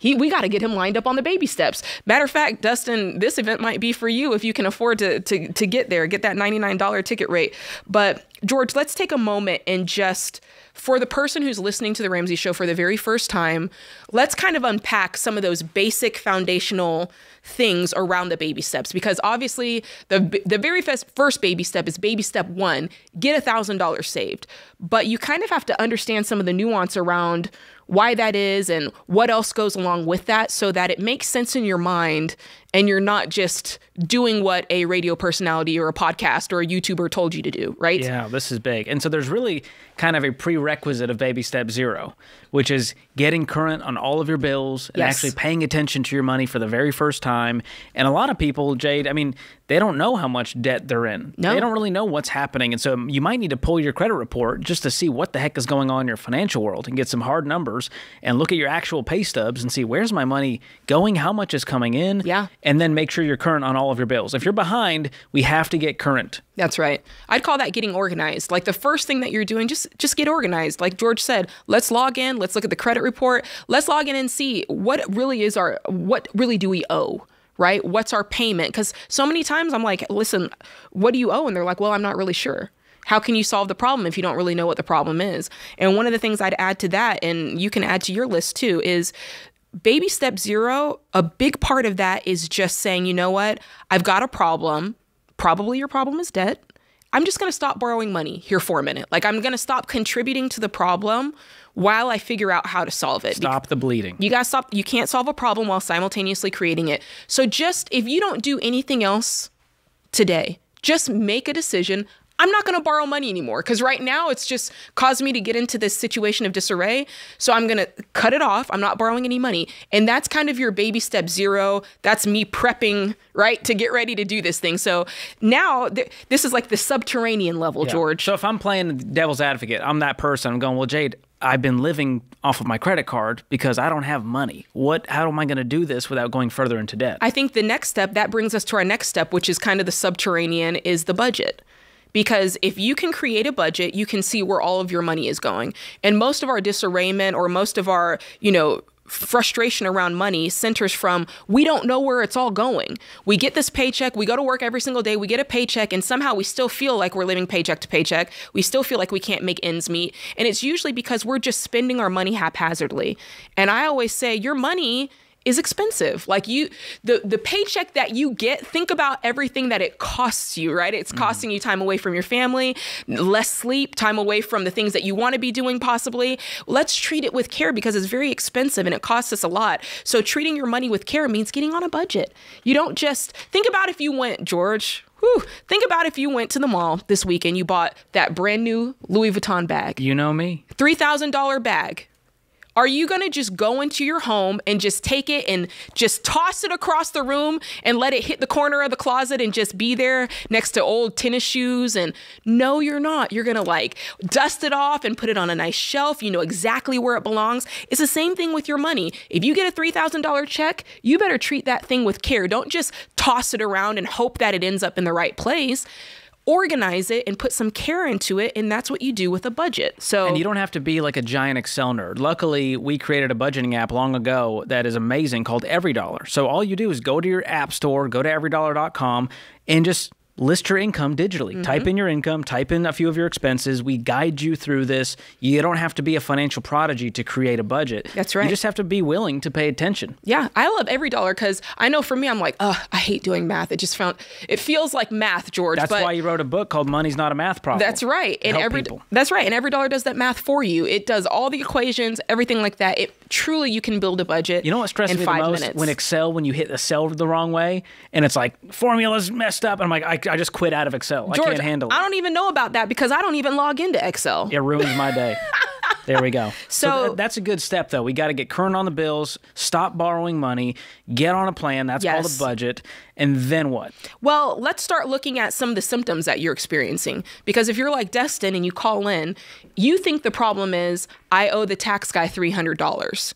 we got to get him lined up on the baby steps. Matter of fact, Dustin, this event might be for you if you can afford to get there, get that $99 ticket rate. But George, let's take a moment and just, for the person who's listening to The Ramsey Show for the very first time, let's kind of unpack some of those basic foundational things around the baby steps. Because obviously the very first baby step is baby step one, get $1,000 saved. But you kind of have to understand some of the nuance around why that is and what else goes along with that so that it makes sense in your mind and you're not just doing what a radio personality or a podcast or a YouTuber told you to do, right? Yeah, this is big. And so there's really kind of a prerequisite of baby step zero, which is getting current on all of your bills and actually paying attention to your money for the very first time. And a lot of people, Jade, I mean, they don't know how much debt they're in. No. They don't really know what's happening. And so you might need to pull your credit report just to see what the heck is going on in your financial world and get some hard numbers and look at your actual pay stubs and see where's my money going, how much is coming in, and then make sure you're current on all of your bills. If you're behind, we have to get current. That's right. I'd call that getting organized. Like the first thing that you're doing, just get organized. Like George said, let's log in, let's look at the credit report, let's log in and see what really do we owe? Right? What's our payment? Because so many times I'm like, listen, what do you owe? And they're like, well, I'm not really sure. How can you solve the problem if you don't really know what the problem is? And one of the things I'd add to that, and you can add to your list too, is baby step zero. A big part of that is just saying, you know what? I've got a problem. Probably your problem is debt. I'm just going to stop borrowing money here for a minute. Like I'm going to stop contributing to the problem while I figure out how to solve it. Stop the bleeding. You guys stop. You can't solve a problem while simultaneously creating it. So just if you don't do anything else today, just make a decision. I'm not going to borrow money anymore because right now it's just caused me to get into this situation of disarray. So I'm going to cut it off. I'm not borrowing any money. And that's kind of your baby step zero. That's me prepping, right, to get ready to do this thing. So now this is like the subterranean level, George. So if I'm playing devil's advocate, I'm that person. I'm going, well, Jade, I've been living off of my credit card because I don't have money. How am I going to do this without going further into debt? I think the next step, that brings us to our next step, which is kind of the subterranean, is the budget. Because if you can create a budget, you can see where all of your money is going. And most of our disarrayment or most of our, you know, frustration around money centers from, we don't know where it's all going. We get this paycheck, we go to work every single day, we get a paycheck, and somehow we still feel like we're living paycheck to paycheck. We still feel like we can't make ends meet. And it's usually because we're just spending our money haphazardly. And I always say, your money is expensive. Like the paycheck that you get, think about everything that it costs you, right? It's costing you time away from your family, less sleep, time away from the things that you want to be doing possibly. Let's treat it with care because it's very expensive and it costs us a lot. So treating your money with care means getting on a budget. You don't just, think about if you went, George, think about if you went to the mall this week and you bought that brand new Louis Vuitton bag. You know me. $3,000 bag. Are you going to just go into your home and just take it and just toss it across the room and let it hit the corner of the closet and just be there next to old tennis shoes? And no, you're not. You're going to like dust it off and put it on a nice shelf. You know exactly where it belongs. It's the same thing with your money. If you get a $3,000 check, you better treat that thing with care. Don't just toss it around and hope that it ends up in the right place. Organize it and put some care into it. And that's what you do with a budget. So, and you don't have to be like a giant Excel nerd. Luckily, we created a budgeting app long ago that is amazing called EveryDollar. So all you do is go to your app store, go to everydollar.com and just list your income digitally. Type in your income, type in a few of your expenses. We guide you through this. You don't have to be a financial prodigy to create a budget. That's right. You just have to be willing to pay attention. Yeah. I love EveryDollar because I know for me, I'm like, oh, I hate doing math. It feels like math, George. That's why you wrote a book called Money's Not a Math Problem. That's right. And EveryDollar does that math for you. It does all the equations, everything like that. It truly, you can build a budget. You know what stresses me the most? When you hit the cell the wrong way and it's like formula's messed up. And I'm like, I just quit out of Excel. George, I can't handle it. I don't even know about that because I don't even log into Excel. It ruins my day. There we go. So that's a good step, though. We got to get current on the bills, stop borrowing money, get on a plan. That's called a budget. And then what? Well, let's start looking at some of the symptoms that you're experiencing. Because if you're like Destin and you call in, you think the problem is, I owe the tax guy $300.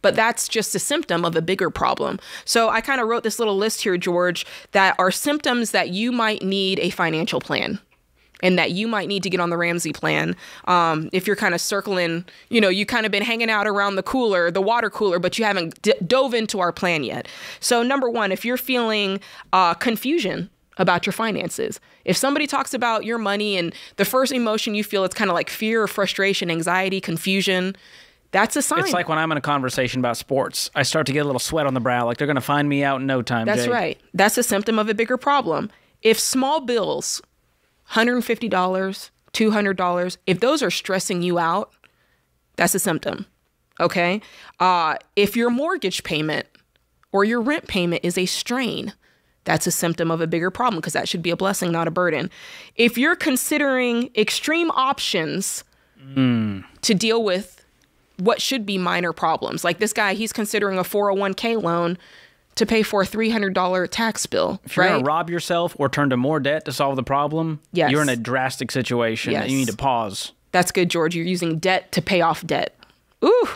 But that's just a symptom of a bigger problem. So I kind of wrote this little list here, George, that are symptoms that you might need a financial plan and that you might need to get on the Ramsey plan. If you're kind of circling, you know, you kind of been hanging out around the cooler, the water cooler, but you haven't dove into our plan yet. So number one, if you're feeling confusion about your finances. If somebody talks about your money and the first emotion you feel, it's kind of like fear or frustration, anxiety, confusion, that's a sign. It's like when I'm in a conversation about sports. I start to get a little sweat on the brow, like they're going to find me out in no time, Jade. That's right. That's a symptom of a bigger problem. If small bills, $150, $200, if those are stressing you out, that's a symptom, okay? If your mortgage payment or your rent payment is a strain, that's a symptom of a bigger problem because that should be a blessing, not a burden. If you're considering extreme options to deal with what should be minor problems. Like this guy, he's considering a 401k loan to pay for a $300 tax bill. If you're going to rob yourself or turn to more debt to solve the problem, you're in a drastic situation that you need to pause. That's good, George. You're using debt to pay off debt. Ooh.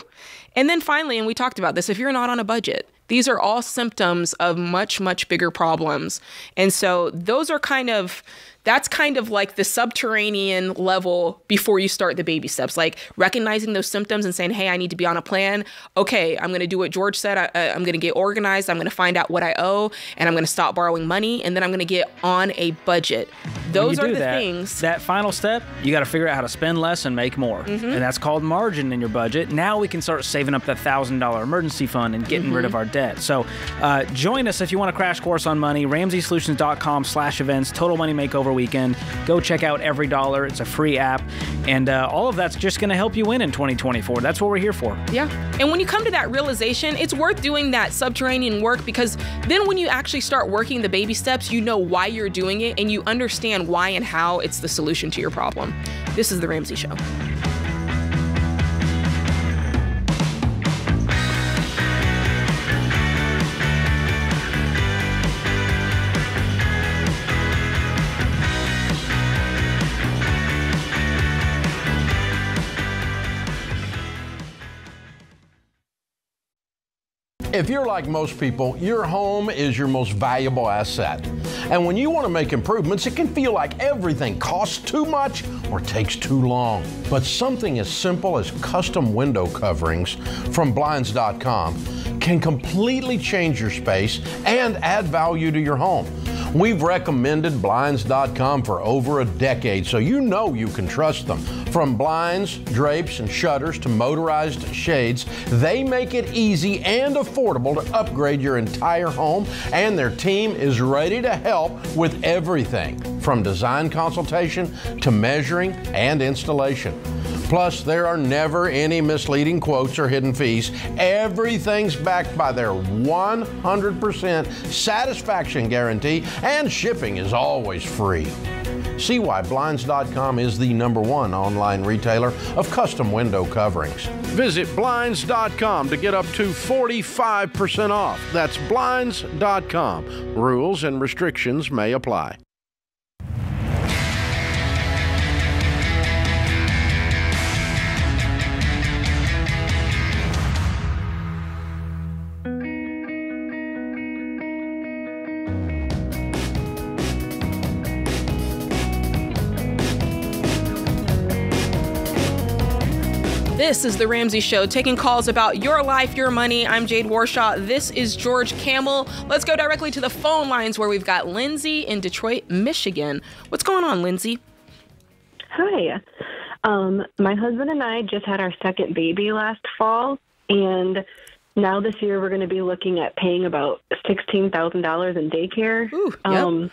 And then finally, and we talked about this, if you're not on a budget, these are all symptoms of much, much bigger problems. And so those are kind of, that's kind of like the subterranean level before you start the baby steps, like recognizing those symptoms and saying, hey, I need to be on a plan. Okay, I'm going to do what George said. I'm going to get organized. I'm going to find out what I owe, and I'm going to stop borrowing money, and then I'm going to get on a budget. Those are the things. That final step, you got to figure out how to spend less and make more, and that's called margin in your budget. Now we can start saving up that $1,000 emergency fund and getting rid of our debt. So join us if you want a crash course on money, RamseySolutions.com/events, Total Money Makeover Weekend. Go check out EveryDollar. It's a free app. And all of that's just going to help you win in 2024. That's what we're here for. Yeah. And when you come to that realization, it's worth doing that subterranean work, because then when you actually start working the baby steps, you know why you're doing it and you understand why and how it's the solution to your problem. This is The Ramsey Show. If you're like most people, your home is your most valuable asset. And when you want to make improvements, it can feel like everything costs too much or takes too long. But something as simple as custom window coverings from Blinds.com can completely change your space and add value to your home. We've recommended Blinds.com for over a decade, so you know you can trust them. From blinds, drapes, and shutters to motorized shades, they make it easy and affordable to upgrade your entire home, and their team is ready to help with everything from design consultation to measuring and installation. Plus, there are never any misleading quotes or hidden fees. Everything's backed by their 100% satisfaction guarantee, and shipping is always free. See why Blinds.com is the #1 online retailer of custom window coverings. Visit Blinds.com to get up to 45% off. That's Blinds.com. Rules and restrictions may apply. This is The Ramsey Show, taking calls about your life, your money. I'm Jade Warshaw. This is George Kamel. Let's go directly to the phone lines where we've got Lindsay in Detroit, Michigan. What's going on, Lindsay? Hi. My husband and I just had our second baby last fall, and now this year we're going to be looking at paying about $16,000 in daycare. Ooh, yep.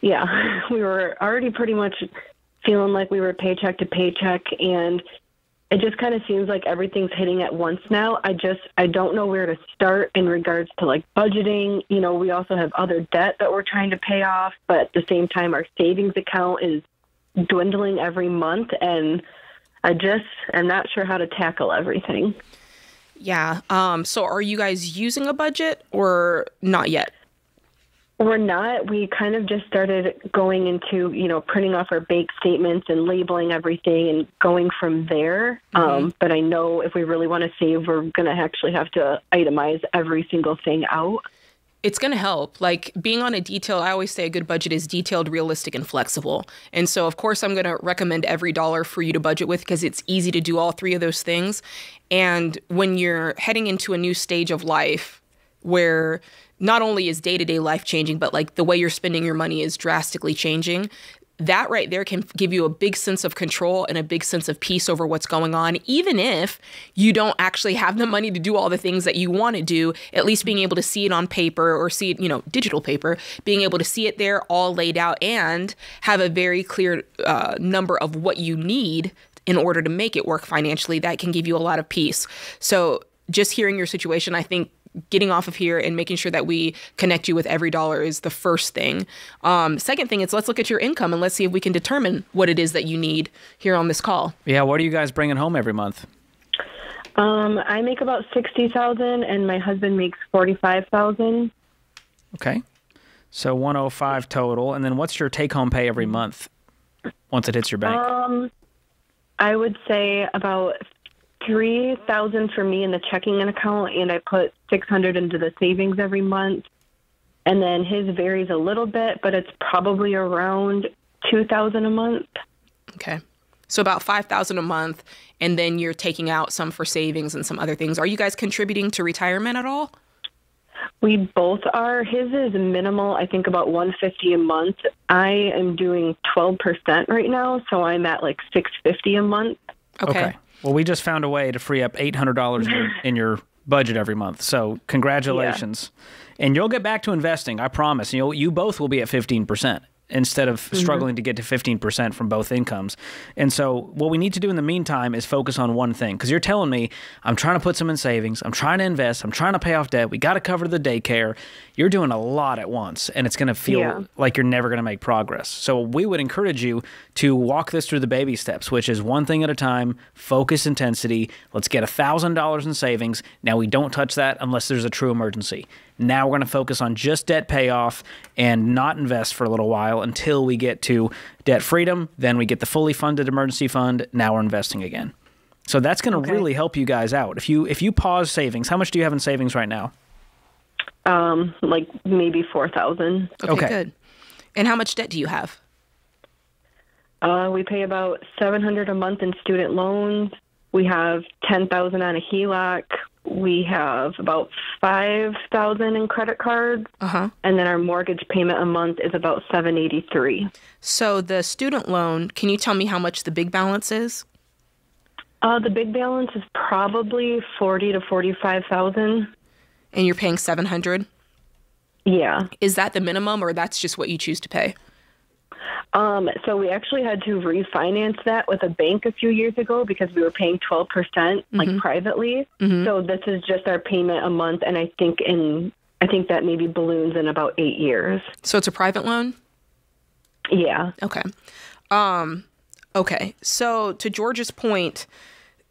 Yeah, we were already pretty much feeling like we were paycheck to paycheck, and it just kind of seems like everything's hitting at once now. I don't know where to start in regards to like budgeting. You know, we also have other debt that we're trying to pay off, but at the same time, our savings account is dwindling every month. And I just am not sure how to tackle everything. Yeah. So are you guys using a budget or not yet? We're not. We kind of just started going into, you know, printing off our bank statements and labeling everything and going from there. Mm-hmm. But I know if we really want to save, we're going to actually have to itemize every single thing out. It's going to help. Like being on a detail, I always say a good budget is detailed, realistic, and flexible. And so, of course, I'm going to recommend EveryDollar for you to budget with because it's easy to do all three of those things. And when you're heading into a new stage of life where not only is day-to-day life changing, but like the way you're spending your money is drastically changing, that right there can give you a big sense of control and a big sense of peace over what's going on. Even if you don't actually have the money to do all the things that you want to do, at least being able to see it on paper or see it, you know, digital paper, being able to see it there all laid out and have a very clear number of what you need in order to make it work financially, that can give you a lot of peace. So just hearing your situation, I think getting off of here and making sure that we connect you with EveryDollar is the first thing. Second thing is let's look at your income and let's see if we can determine what it is that you need here on this call. Yeah, what are you guys bringing home every month? I make about $60,000 and my husband makes $45,000. Okay, so $105,000 total. And then what's your take-home pay every month once it hits your bank? I would say about $3,000 for me in the checking account, and I put $600 into the savings every month. And then his varies a little bit, but it's probably around $2,000 a month. Okay. So about $5,000 a month, and then you're taking out some for savings and some other things. Are you guys contributing to retirement at all? We both are. His is minimal, I think about $150 a month. I am doing 12% right now, so I'm at like $650 a month. Okay. Well, we just found a way to free up $800 in your budget every month. So congratulations. Yeah. And you'll get back to investing, I promise. You both will be at 15% instead of struggling to get to 15% from both incomes. And so what we need to do in the meantime is focus on one thing, because you're telling me I'm trying to put some in savings, I'm trying to invest, I'm trying to pay off debt, we got to cover the daycare. You're doing a lot at once, and it's going to feel like you're never going to make progress. So we would encourage you to walk this through the baby steps, which is one thing at a time, focus intensity. Let's get $1,000 in savings. Now we don't touch that unless there's a true emergency. Now we're going to focus on just debt payoff and not invest for a little while until we get to debt freedom. Then we get the fully funded emergency fund. Now we're investing again. So that's going to really help you guys out. If you pause savings, how much do you have in savings right now? Like maybe $4,000. Okay, good. And how much debt do you have? We pay about $700 a month in student loans. We have $10,000 on a HELOC. We have about $5,000 in credit cards, and then our mortgage payment a month is about $783. So the student loan, can you tell me how much the big balance is? The big balance is probably $40,000 to $45,000. And you're paying $700? Yeah. Is that the minimum, or that's just what you choose to pay? So we actually had to refinance that with a bank a few years ago because we were paying 12% like privately. So this is just our payment a month, and I think that maybe balloons in about 8 years. So it's a private loan? Yeah. Okay. Okay. So to George's point,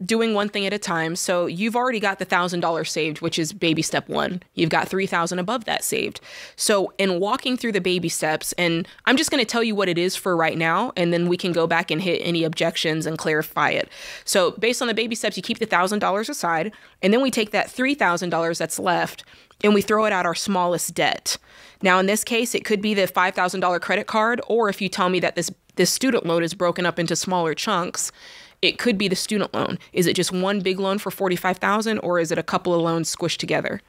doing one thing at a time. So you've already got the $1,000 saved, which is baby step one. You've got $3,000 above that saved. So in walking through the baby steps, and I'm just going to tell you what it is for right now, and then we can go back and hit any objections and clarify it. So based on the baby steps, you keep the $1,000 aside, and then we take that $3,000 that's left and we throw it at our smallest debt. Now, in this case, it could be the $5,000 credit card, or if you tell me that this student loan is broken up into smaller chunks, it could be the student loan. Is it just one big loan for $45,000, or is it a couple of loans squished together?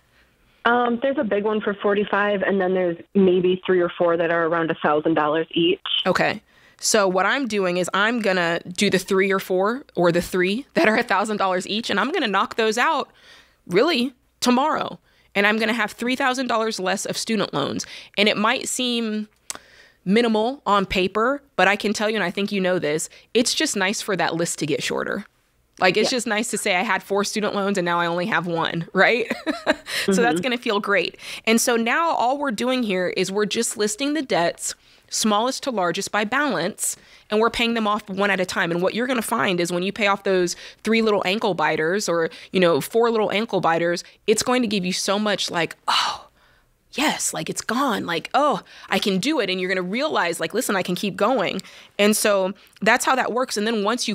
There's a big one for $45,000, and then there's maybe 3 or 4 that are around $1,000 each. Okay. So what I'm doing is I'm going to do the 3 or 4 or the 3 that are $1,000 each, and I'm going to knock those out really tomorrow. And I'm going to have $3,000 less of student loans. And it might seem minimal on paper, but I can tell you, and I think you know this, it's just nice for that list to get shorter. Like, it's just nice to say I had 4 student loans and now I only have 1, right? So that's going to feel great. And so now all we're doing here is we're just listing the debts smallest to largest by balance, and we're paying them off one at a time. And what you're going to find is when you pay off those 3 little ankle biters or, 4 little ankle biters, it's going to give you so much like, oh, yes, like it's gone. Like, oh, I can do it. And you're going to realize like, listen, I can keep going. And so that's how that works. And then once you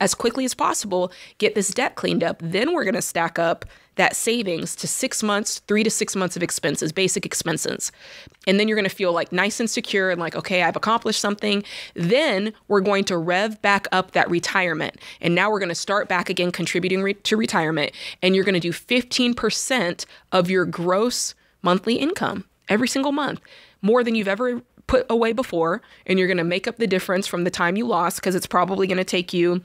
as quickly as possible, get this debt cleaned up, then we're going to stack up that savings to 6 months, 3 to 6 months of expenses, basic expenses. And then you're going to feel like nice and secure and like, okay, I've accomplished something. Then we're going to rev back up that retirement. And now we're going to start back again, contributing to retirement. And you're going to do 15% of your gross monthly income every single month, more than you've ever put away before. And you're going to make up the difference from the time you lost, because it's probably going to take you,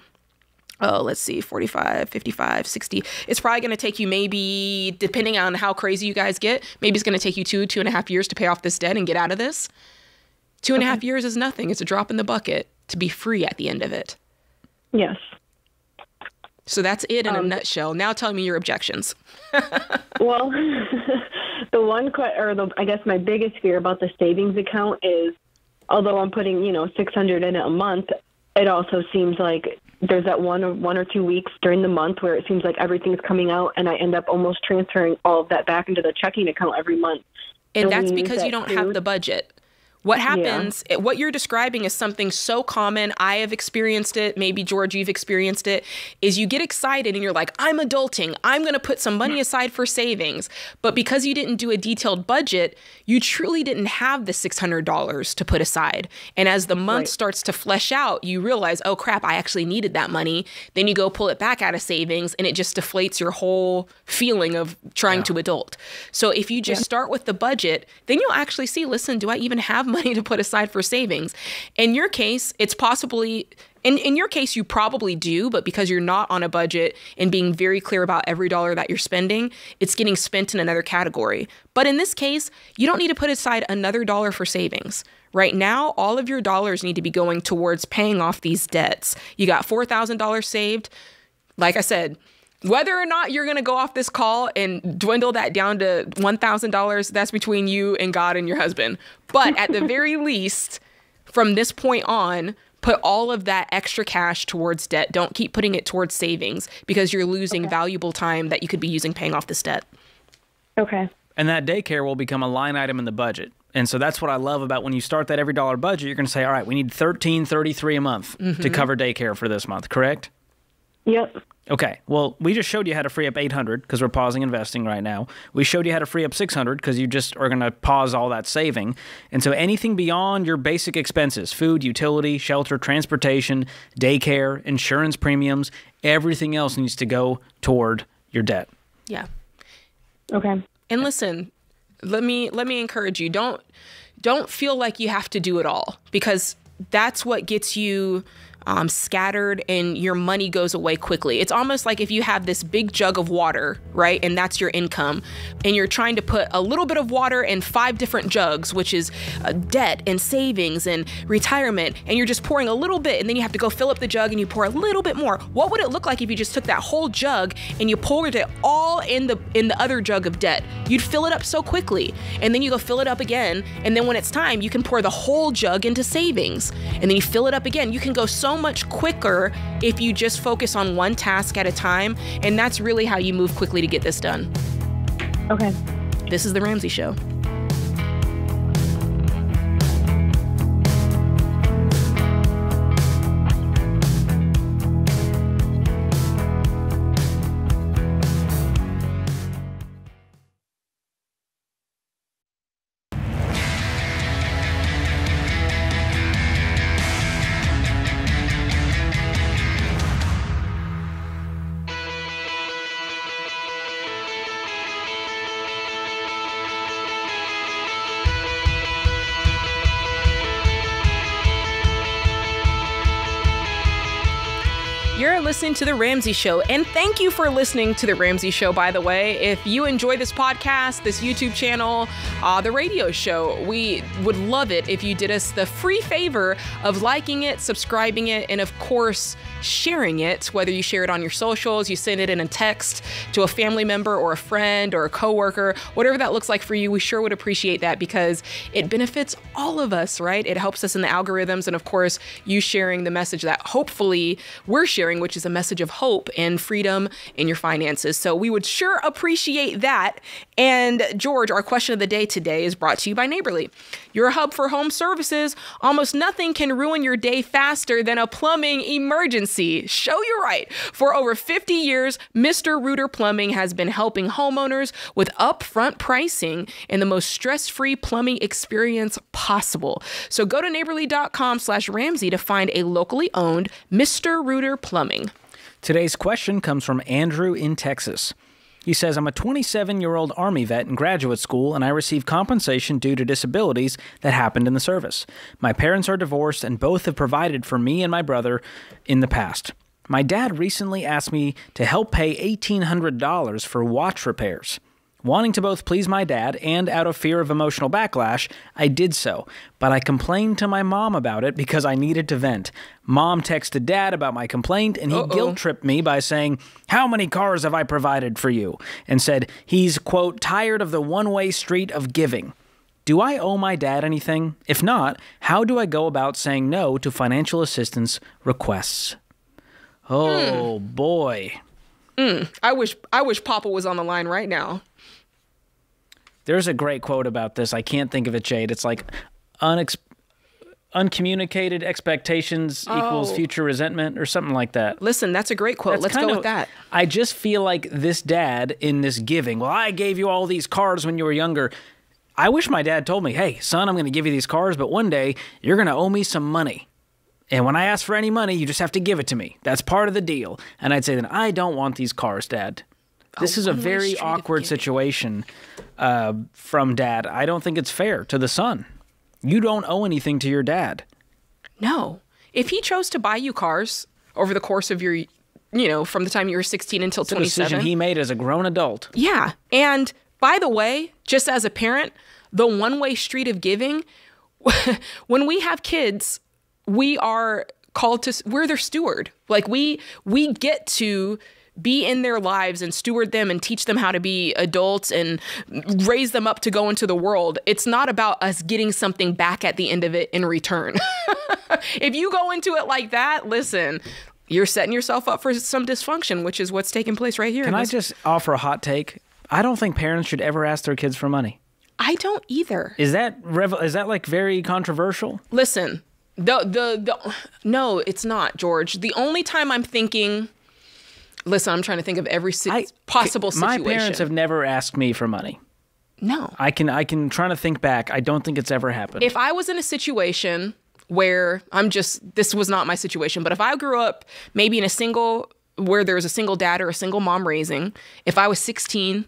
oh, let's see, 45, 55, 60. It's probably going to take you maybe, depending on how crazy you guys get, maybe it's going to take you 2.5 years to pay off this debt and get out of this. 2.5 years is nothing. It's a drop in the bucket to be free at the end of it. Yes. So that's it in a nutshell. Now tell me your objections. Well, the one, I guess my biggest fear about the savings account is, although I'm putting, $600 in it a month, it also seems like there's that one or two weeks during the month where it seems like everything's coming out, and I end up almost transferring all of that back into the checking account every month. And that's because you don't have the budget. What happens, what you're describing is something so common. I have experienced it. Maybe, George, you've experienced it, is you get excited and you're like, I'm adulting. I'm going to put some money aside for savings. But because you didn't do a detailed budget, you truly didn't have the $600 to put aside. And as the month starts to flesh out, you realize, oh, crap, I actually needed that money. Then you go pull it back out of savings, and it just deflates your whole feeling of trying to adult. So if you just start with the budget, then you'll actually see, listen, do I even have money to put aside for savings? In your case, it's possibly, in your case, you probably do, but because you're not on a budget and being very clear about every dollar that you're spending, it's getting spent in another category. But in this case, you don't need to put aside another dollar for savings. Right now, all of your dollars need to be going towards paying off these debts. You got $4,000 saved. Like I said, whether or not you're going to go off this call and dwindle that down to $1,000, that's between you and God and your husband. But at the very least, from this point on, put all of that extra cash towards debt. Don't keep putting it towards savings, because you're losing valuable time that you could be using paying off this debt. Okay. And that daycare will become a line item in the budget. And so that's what I love about when you start that every dollar budget, you're going to say, all right, we need $13.33 a month to cover daycare for this month, correct? Yep. Okay. Well, we just showed you how to free up $800 because we're pausing investing right now. We showed you how to free up $600 because you just are going to pause all that saving. And so anything beyond your basic expenses, food, utility, shelter, transportation, daycare, insurance premiums, everything else needs to go toward your debt. Yeah. Okay. And listen, let me encourage you. Don't feel like you have to do it all, because that's what gets you scattered and your money goes away quickly. It's almost like if you have this big jug of water, right? And that's your income. And you're trying to put a little bit of water in 5 different jugs, which is debt and savings and retirement. And you're just pouring a little bit, and then you have to go fill up the jug and you pour a little bit more. What would it look like if you just took that whole jug and you poured it all in the other jug of debt? You'd fill it up so quickly. And then you go fill it up again. And then when it's time, you can pour the whole jug into savings. And then you fill it up again. You can go so much quicker if you just focus on one task at a time. And that's really how you move quickly to get this done. Okay. This is The Ramsey Show. You're listening to The Ramsey Show, and thank you for listening to The Ramsey Show, by the way. If you enjoy this podcast, this YouTube channel, the radio show, we would love it if you did us the free favor of liking it, subscribing it, and of course, sharing it, whether you share it on your socials, you send it in a text to a family member or a friend or a coworker, whatever that looks like for you, we sure would appreciate that because it benefits all of us, right? It helps us in the algorithms, and of course, you sharing the message that hopefully we're sharing, which is a message of hope and freedom in your finances. So we would sure appreciate that. And George, our question of the day today is brought to you by Neighborly, your hub for home services. Almost nothing can ruin your day faster than a plumbing emergency. Show you're right. For over 50 years, Mr. Rooter Plumbing has been helping homeowners with upfront pricing and the most stress-free plumbing experience possible. So go to neighborly.com/Ramsey to find a locally owned Mr. Rooter Plumbing. Today's question comes from Andrew in Texas. He says, I'm a 27-year-old Army vet in graduate school, and I receive compensation due to disabilities that happened in the service. My parents are divorced, and both have provided for me and my brother in the past. My dad recently asked me to help pay $1,800 for watch repairs. Wanting to both please my dad and out of fear of emotional backlash, I did so, but I complained to my mom about it because I needed to vent. Mom texted dad about my complaint, and he guilt-tripped me by saying, how many cars have I provided for you? And said he's, quote, tired of the one-way street of giving. Do I owe my dad anything? If not, how do I go about saying no to financial assistance requests? Oh, boy. I wish Papa was on the line right now. There's a great quote about this. I can't think of it, Jade. It's like uncommunicated expectations equals future resentment or something like that. Listen, that's a great quote. Let's go with that. I just feel like this dad in this giving, well, I gave you all these cars when you were younger. I wish my dad told me, hey, son, I'm going to give you these cars, but one day you're going to owe me some money. And when I ask for any money, you just have to give it to me. That's part of the deal. And I'd say then, I don't want these cars, Dad. This is a very awkward situation from Dad. I don't think it's fair to the son. You don't owe anything to your dad. No. If he chose to buy you cars over the course of your, you know, from the time you were 16 until 27. It's a decision he made as a grown adult. Yeah. And by the way, just as a parent, the one-way street of giving, when we have kids, we are called to, we're their steward. Like we get to be in their lives and steward them and teach them how to be adults and raise them up to go into the world. It's not about us getting something back at the end of it in return. If you go into it like that, listen, you're setting yourself up for some dysfunction, which is what's taking place right here. Can I just offer a hot take? I don't think parents should ever ask their kids for money. I don't either. Is that like very controversial? Listen. No, it's not, George. The only time I'm thinking, listen, I'm trying to think of every possible situation. My parents have never asked me for money. No. I can try to think back. I don't think it's ever happened. If I was in a situation where this was not my situation, but if I grew up maybe in a single, where there was a single dad or a single mom raising, if I was 16,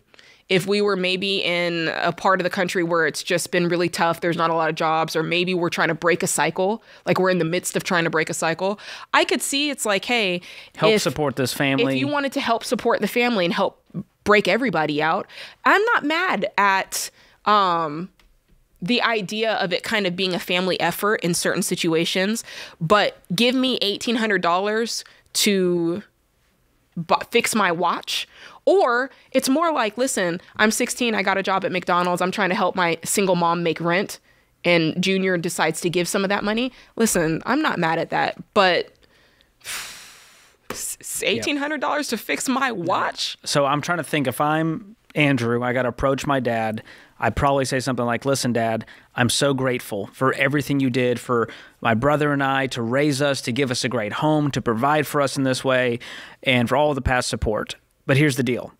if we were maybe in a part of the country where it's just been really tough, there's not a lot of jobs, or maybe we're trying to break a cycle, like we're in the midst of trying to break a cycle, I could see it's like, hey, help support this family. If you wanted to help support the family and help break everybody out, I'm not mad at the idea of it kind of being a family effort in certain situations, but give me $1,800 to fix my watch. Or it's more like, listen, I'm 16, I got a job at McDonald's, I'm trying to help my single mom make rent, and Junior decides to give some of that money. Listen, I'm not mad at that, but $1,800 to fix my watch? So I'm trying to think, if I'm Andrew, I got to approach my dad, I'd probably say something like, listen, Dad, I'm so grateful for everything you did for my brother and I, to raise us, to give us a great home, to provide for us in this way, and for all the past support. But here's the deal.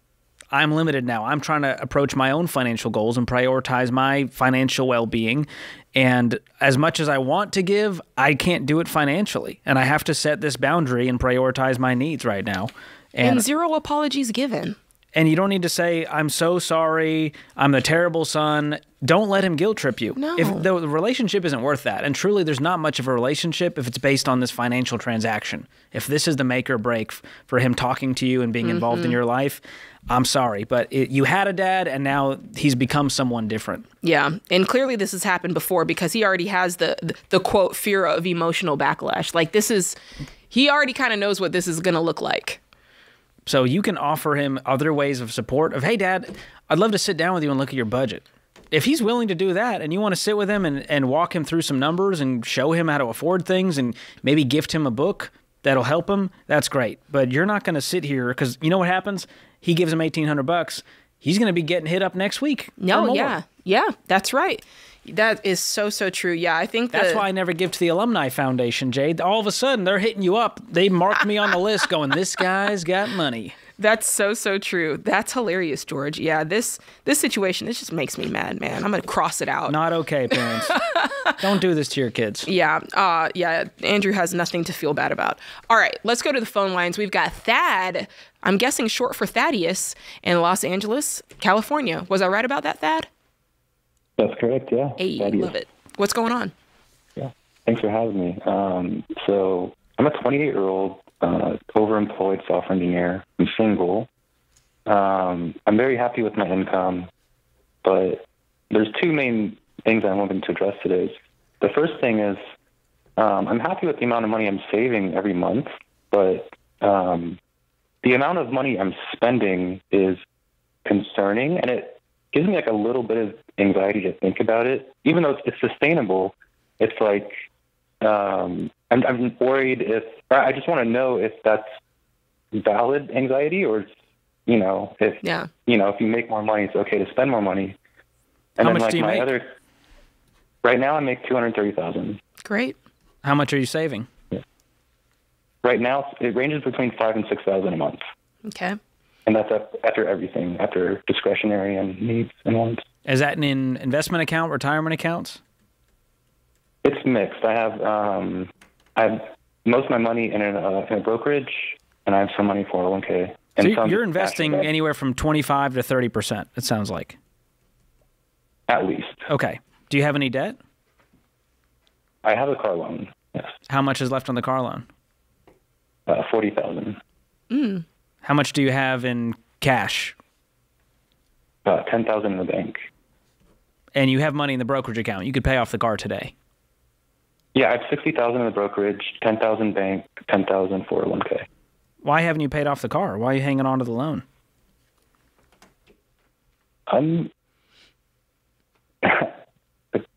I'm limited now. I'm trying to approach my own financial goals and prioritize my financial well-being. And as much as I want to give, I can't do it financially. And I have to set this boundary and prioritize my needs right now. And zero apologies given. And you don't need to say, I'm so sorry, I'm the terrible son. Don't let him guilt trip you. No. If the relationship isn't worth that. And truly, there's not much of a relationship if it's based on this financial transaction. If this is the make or break for him talking to you and being involved in your life, I'm sorry, but you had a dad and now he's become someone different. Yeah. And clearly this has happened before, because he already has the quote, fear of emotional backlash. Like, this is, he already kind of knows what this is going to look like. So you can offer him other ways of support of, hey, Dad, I'd love to sit down with you and look at your budget. If he's willing to do that and you want to sit with him and walk him through some numbers and show him how to afford things and maybe gift him a book that'll help him, that's great. But you're not going to sit here, because you know what happens? He gives him $1,800. He's going to be getting hit up next week. No, yeah. Yeah, that's right. That is so, so true. Yeah, I think that's why I never give to the Alumni Foundation, Jade. All of a sudden, they're hitting you up. They marked me on the list going, this guy's got money. That's so, so true. That's hilarious, George. Yeah, this situation, it just makes me mad, man. I'm going to cross it out. Not okay, parents. Don't do this to your kids. Yeah, yeah. Andrew has nothing to feel bad about. All right, let's go to the phone lines. We've got Thad, I'm guessing short for Thaddeus, in Los Angeles, California. Was I right about that, Thad? That's correct, yeah. Hey, love it. What's going on? Yeah, thanks for having me. So I'm a 28-year-old overemployed software engineer. I'm single. I'm very happy with my income, but there's two main things I'm hoping to address today. The first thing is I'm happy with the amount of money I'm saving every month, but the amount of money I'm spending is concerning, and it gives me like a little bit of anxiety to think about it. Even though it's sustainable, it's like I'm worried if, I just want to know if that's valid anxiety, or you know, if you know, if you make more money, it's okay to spend more money. And how much do you make? Right now I make $230,000. Great. How much are you saving? Yeah. Right now it ranges between $5,000 and $6,000 a month. Okay. And that's after everything, after discretionary and needs and wants. Is that an investment account, retirement accounts? It's mixed. I have most of my money in a brokerage, and I have some money in 401k. So you're investing anywhere from 25 to 30%, it sounds like. At least. Okay. Do you have any debt? I have a car loan, yes. How much is left on the car loan? $40,000. Mm. How much do you have in cash? About $10,000 in the bank. And you have money in the brokerage account. You could pay off the car today. Yeah, I have $60,000 in the brokerage, $10,000 bank, $10,000 401k. Why haven't you paid off the car? Why are you hanging on to the loan?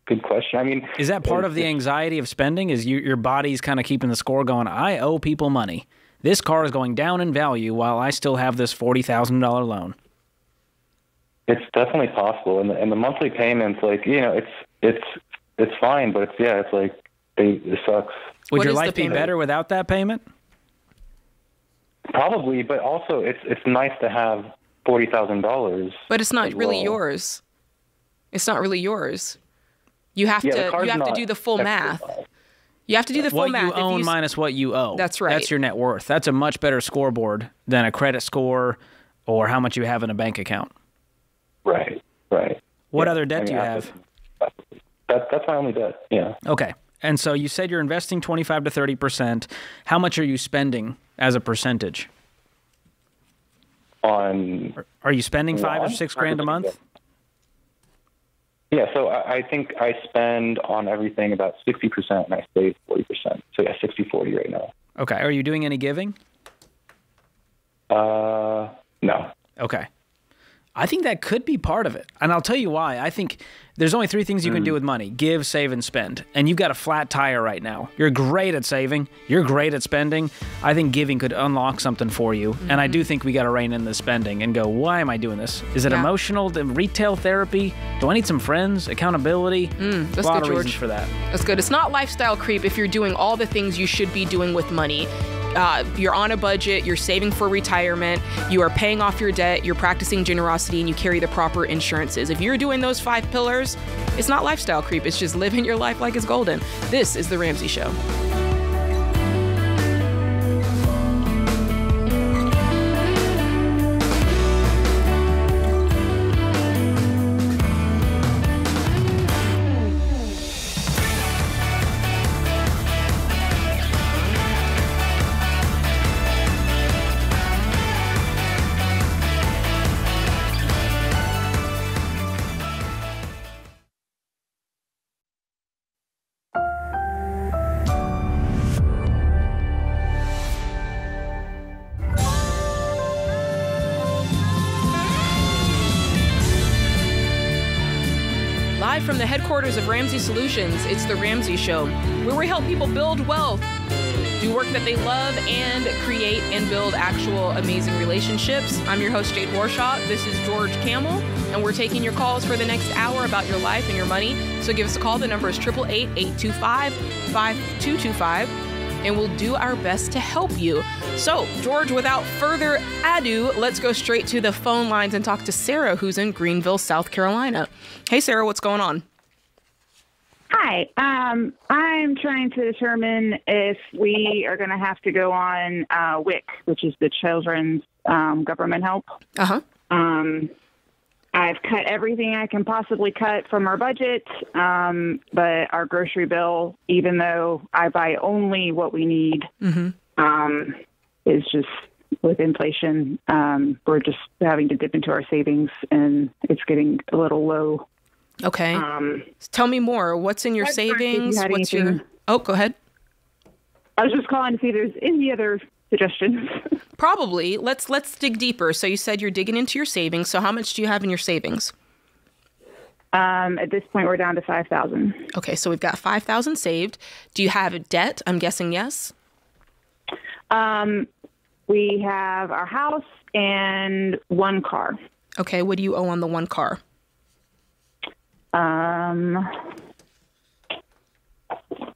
Good question. I mean, is that part of the anxiety of spending? Is your body's kind of keeping the score going, I owe people money. This car is going down in value while I still have this $40,000 loan. It's definitely possible, and the monthly payments, like, you know, it's fine, but it's, yeah, it's like it sucks. Would your life be better without that payment? Probably, but also it's nice to have $40,000. But it's not really yours. It's not really yours. You have to do the full math. You have to do the full math. What you own minus what you owe. That's right. That's your net worth. That's a much better scoreboard than a credit score or how much you have in a bank account. Right, right. What other debt do you have? That's my only debt, yeah. Okay. And so you said you're investing 25 to 30%. How much are you spending as a percentage? Are you spending $5,000 or $6,000 a month? Yeah, so I think I spend on everything about 60% and I save 40%. So yeah, 60-40 right now. Okay. Are you doing any giving? No. Okay. I think that could be part of it. And I'll tell you why. I think there's only three things you can do with money: give, save, and spend. And you've got a flat tire right now. You're great at saving. You're great at spending. I think giving could unlock something for you. And I do think we got to rein in the spending and go, why am I doing this? Is it emotional? The retail therapy? Do I need some friends? Accountability? That's a lot of reasons for that. That's good. It's not lifestyle creep if you're doing all the things you should be doing with money. You're on a budget, you're saving for retirement, you are paying off your debt, you're practicing generosity, and you carry the proper insurances. If you're doing those five pillars, it's not lifestyle creep. It's just living your life like it's golden. This is The Ramsey Show. Live from the headquarters of Ramsey Solutions, it's The Ramsey Show, where we help people build wealth, do work that they love, and create and build actual amazing relationships. I'm your host, Jade Warshaw. This is George Kamel, and we're taking your calls for the next hour about your life and your money. So give us a call. The number is 888-825-5225, and we'll do our best to help you. So, George, without further ado, let's go straight to the phone lines and talk to Sarah, who's in Greenville, South Carolina. Hey, Sarah, what's going on? Hi. I'm trying to determine if we are going to have to go on WIC, which is the Children's Government Help. Uh-huh. I've cut everything I can possibly cut from our budget, but our grocery bill, even though I buy only what we need, is just with inflation, we're just having to dip into our savings, and it's getting a little low. Okay. Tell me more. What's in your savings? What's your... Oh, go ahead. I was just calling to see if there's any other suggestions. Probably. Let's dig deeper. So you said you're digging into your savings. So how much do you have in your savings? At this point, we're down to $5,000. Okay, so we've got $5,000 saved. Do you have a debt? I'm guessing yes. We have our house and one car. Okay, what do you owe on the one car? $11,000.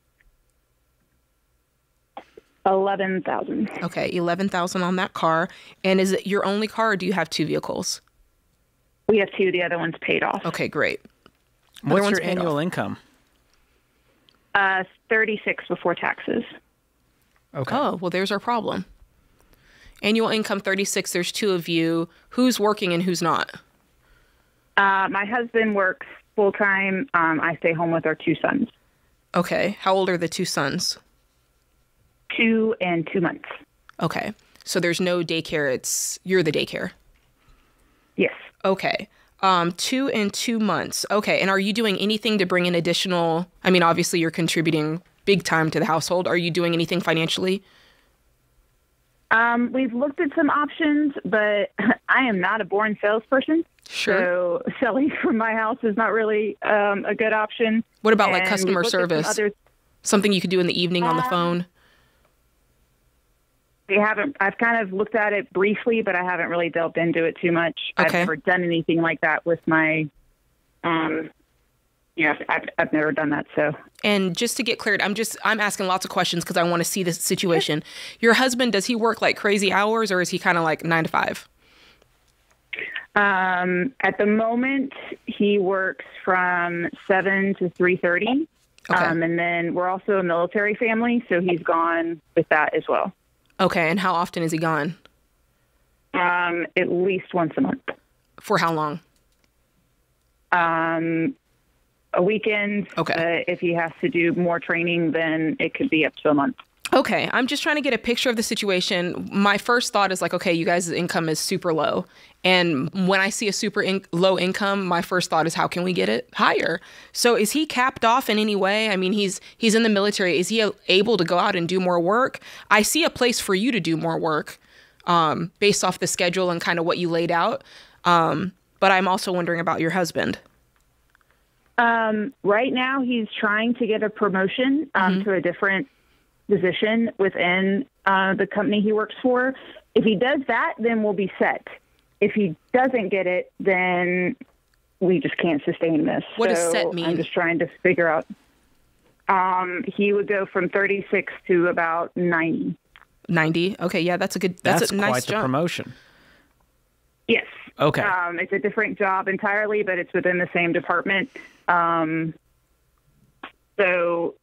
Okay, $11,000 on that car. And is it your only car, or do you have two vehicles? We have two. The other one's paid off. Okay, great. What's your annual income? 36 before taxes. Okay. Oh, well, there's our problem. Annual income 36. There's two of you. Who's working and who's not? My husband works full time. I stay home with our two sons. Okay. How old are the two sons? 2 and 2 months. Okay. So there's no daycare. You're the daycare. Yes. Okay. 2 and 2 months. Okay. And are you doing anything to bring in additional? I mean, obviously you're contributing big time to the household. Are you doing anything financially? We've looked at some options, but I am not a born salesperson. Sure. So selling from my house is not really a good option. What about like customer service? Something you could do in the evening on the phone? We haven't. I've kind of looked at it briefly, but I haven't really delved into it too much. Okay. I've never done anything like that with my... Yeah, I've never done that. So, and just to get cleared, I'm asking lots of questions because I want to see this situation. Your husband, does he work like crazy hours, or is he kind of like 9 to 5? At the moment, he works from 7 to 3:30, okay. And then we're also a military family, so he's gone with that as well. Okay, and how often is he gone? At least once a month. For how long? A weekend. Okay. If he has to do more training, then it could be up to a month. Okay. I'm just trying to get a picture of the situation. My first thought is like, okay, you guys' income is super low. And when I see a super low income, my first thought is how can we get it higher? So is he capped off in any way? I mean, he's in the military. Is he able to go out and do more work? I see a place for you to do more work based off the schedule and kind of what you laid out. But I'm also wondering about your husband. Right now, he's trying to get a promotion to a different position within the company he works for. If he does that, then we'll be set. If he doesn't get it, then we just can't sustain this. What does set mean? I'm just trying to figure out. He would go from 36 to about 90. 90? Okay, yeah, that's a good. That's a nice quite job. The promotion. Yes. Okay. It's a different job entirely, but it's within the same department. But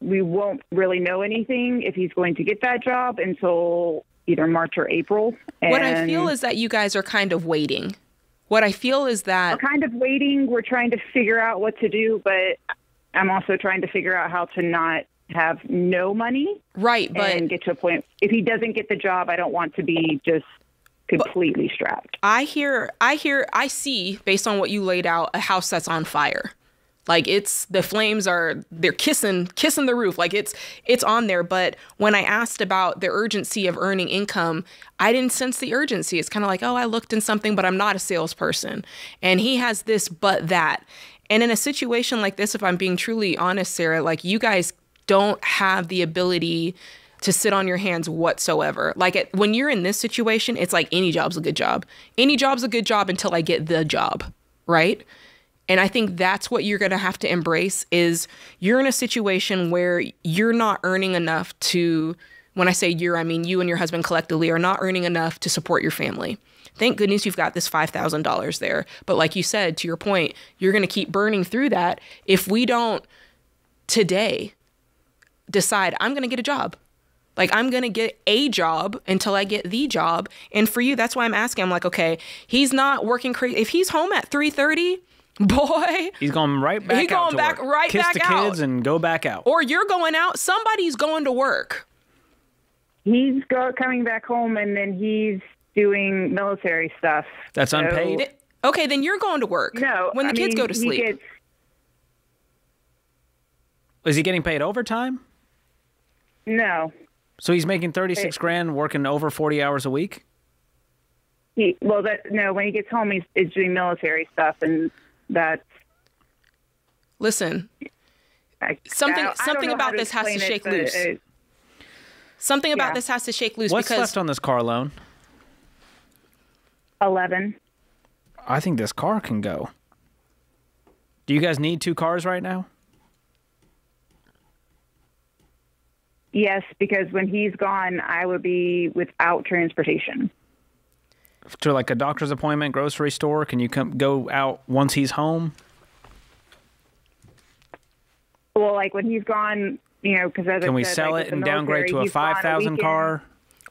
we won't really know anything if he's going to get that job until either March or April. And what I feel is that you guys are kind of waiting. What I feel is that... We're kind of waiting. We're trying to figure out what to do, but I'm also trying to figure out how to not have no money. Right, but... And get to a point... If he doesn't get the job, I don't want to be just... completely strapped. I see, based on what you laid out, a house that's on fire. Like it's, the flames are, they're kissing the roof. Like it's on there. But when I asked about the urgency of earning income, I didn't sense the urgency. It's kind of like, oh, I looked in something, but I'm not a salesperson. And he has this, but that. And in a situation like this, if I'm being truly honest, Sarah, like you guys don't have the ability to sit on your hands whatsoever. Like when you're in this situation, it's like any job's a good job. Any job's a good job until I get the job, right? And I think that's what you're going to have to embrace is you're in a situation where you're not earning enough to, when I say you're, I mean you and your husband collectively are not earning enough to support your family. Thank goodness you've got this $5,000 there. But like you said, to your point, you're going to keep burning through that if we don't today decide I'm going to get a job. Like I'm going to get a job until I get the job. And for you, that's why I'm asking. I'm like, okay, he's not working crazy. If he's home at 3:30, boy, he's going right back out. He's going back right back out. Kiss the kids and go back out. Or you're going out. Somebody's going to work. He's coming back home and then he's doing military stuff. That's unpaid. Okay, then you're going to work. No, when the kids go to sleep. Is he getting paid overtime? No. So he's making 36 grand working over 40 hours a week? Well, no, when he gets home, he's doing military stuff, and that's... Listen, something about this has to shake loose. Something about this has to shake loose. What's left on this car loan? 11. I think this car can go. Do you guys need two cars right now? Yes, because when he's gone, I would be without transportation. To like a doctor's appointment, grocery store, can you go out once he's home? Well, like when he's gone, you know, because as can we sell it and downgrade to a 5,000 car?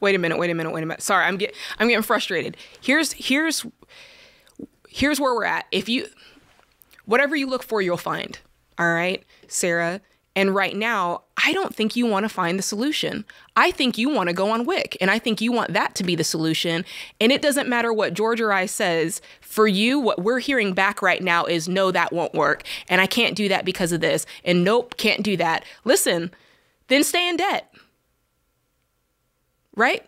Wait a minute. Sorry, I'm getting frustrated. Here's where we're at. If you, whatever you look for, you'll find. All right, Sarah. And right now, I don't think you want to find the solution. I think you want to go on WIC, and I think you want that to be the solution. And it doesn't matter what George or I says. For you, what we're hearing back right now is, no, that won't work, and I can't do that because of this, and nope, can't do that. Listen, then stay in debt, right?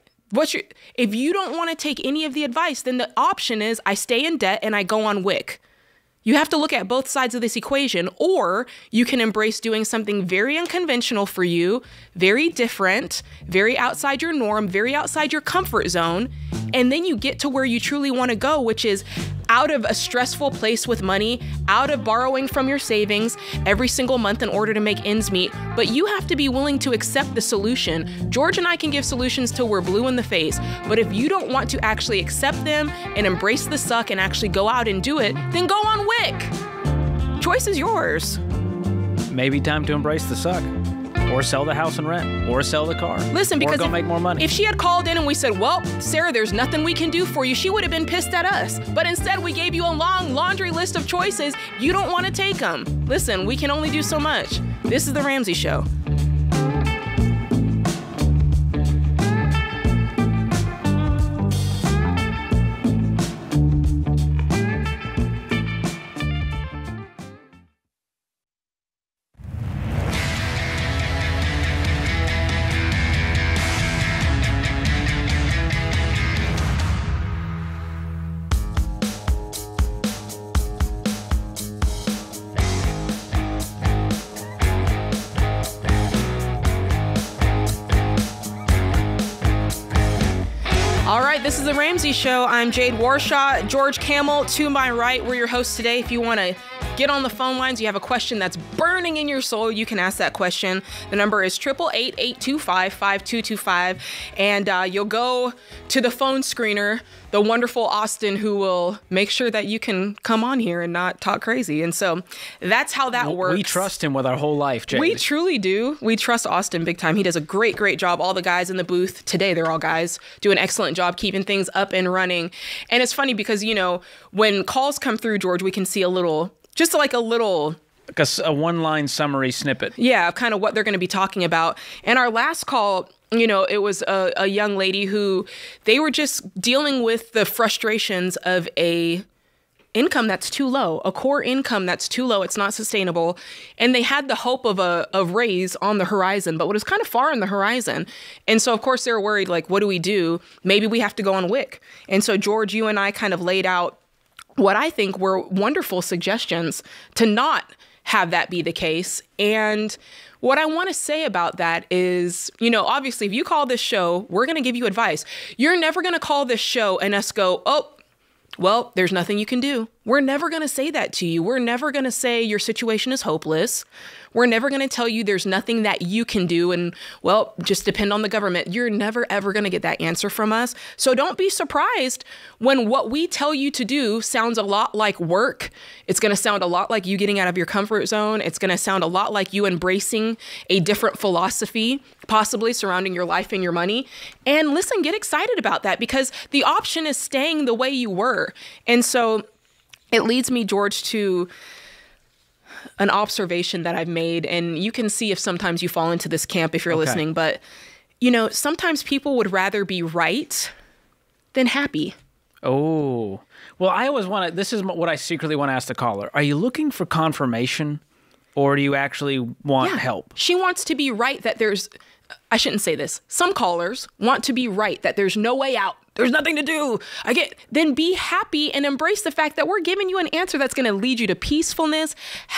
If you don't want to take any of the advice, then the option is I stay in debt and I go on WIC. You have to look at both sides of this equation, or you can embrace doing something very unconventional for you, very different, very outside your norm, very outside your comfort zone. And then you get to where you truly want to go, which is out of a stressful place with money, out of borrowing from your savings every single month in order to make ends meet. But you have to be willing to accept the solution. George and I can give solutions till we're blue in the face. But if you don't want to actually accept them and embrace the suck and actually go out and do it, then go on with it. Choice is yours. Maybe time to embrace the suck, or sell the house and rent, or sell the car. Listen, because go make more money. If she had called in and we said, well, Sarah, there's nothing we can do for you, she would have been pissed at us. But instead, we gave you a long laundry list of choices. You don't want to take them. Listen, we can only do so much. This is The Ramsey Show. This is The Ramsey Show. I'm Jade Warshaw. George Kamel to my right. We're your hosts today. If you want to get on the phone lines, you have a question that's burning in your soul, you can ask that question. The number is 888-825-5225. And you'll go to the phone screener, the wonderful Austin, who will make sure that you can come on here and not talk crazy. And so that's how that works. We trust him with our whole life, Jade. We truly do. We trust Austin big time. He does a great, great job. All the guys in the booth today, they're all guys, do an excellent job keeping things up and running. And it's funny because, you know, when calls come through, George, we can see a little, just like a little... a one-line summary snippet. Yeah, kind of what they're going to be talking about. And our last call, you know, it was a young lady who, they were just dealing with the frustrations of a income that's too low, a core income that's too low. It's not sustainable. And they had the hope of a raise on the horizon, but it was kind of far on the horizon. And so, of course, they were worried, like, what do we do? Maybe we have to go on WIC. And so, George, you and I kind of laid out what I think were wonderful suggestions to not have that be the case. And what I want to say about that is, you know, obviously, if you call this show, we're going to give you advice. You're never going to call this show and us go, oh, well, there's nothing you can do. We're never going to say that to you. We're never going to say your situation is hopeless. We're never going to tell you there's nothing that you can do and, well, just depend on the government. You're never, ever going to get that answer from us. So don't be surprised when what we tell you to do sounds a lot like work. It's going to sound a lot like you getting out of your comfort zone. It's going to sound a lot like you embracing a different philosophy, possibly surrounding your life and your money. And listen, get excited about that, because the option is staying the way you were. And so it leads me, George, to an observation that I've made. And you can see if sometimes you fall into this camp if you're listening. But, you know, sometimes people would rather be right than happy. Oh, well, I always want to, this is what I secretly want to ask the caller. Are you looking for confirmation, or do you actually want help? She wants to be right that there's, I shouldn't say this. Some callers want to be right that there's no way out. There's nothing to do. Then be happy and embrace the fact that we're giving you an answer that's going to lead you to peacefulness,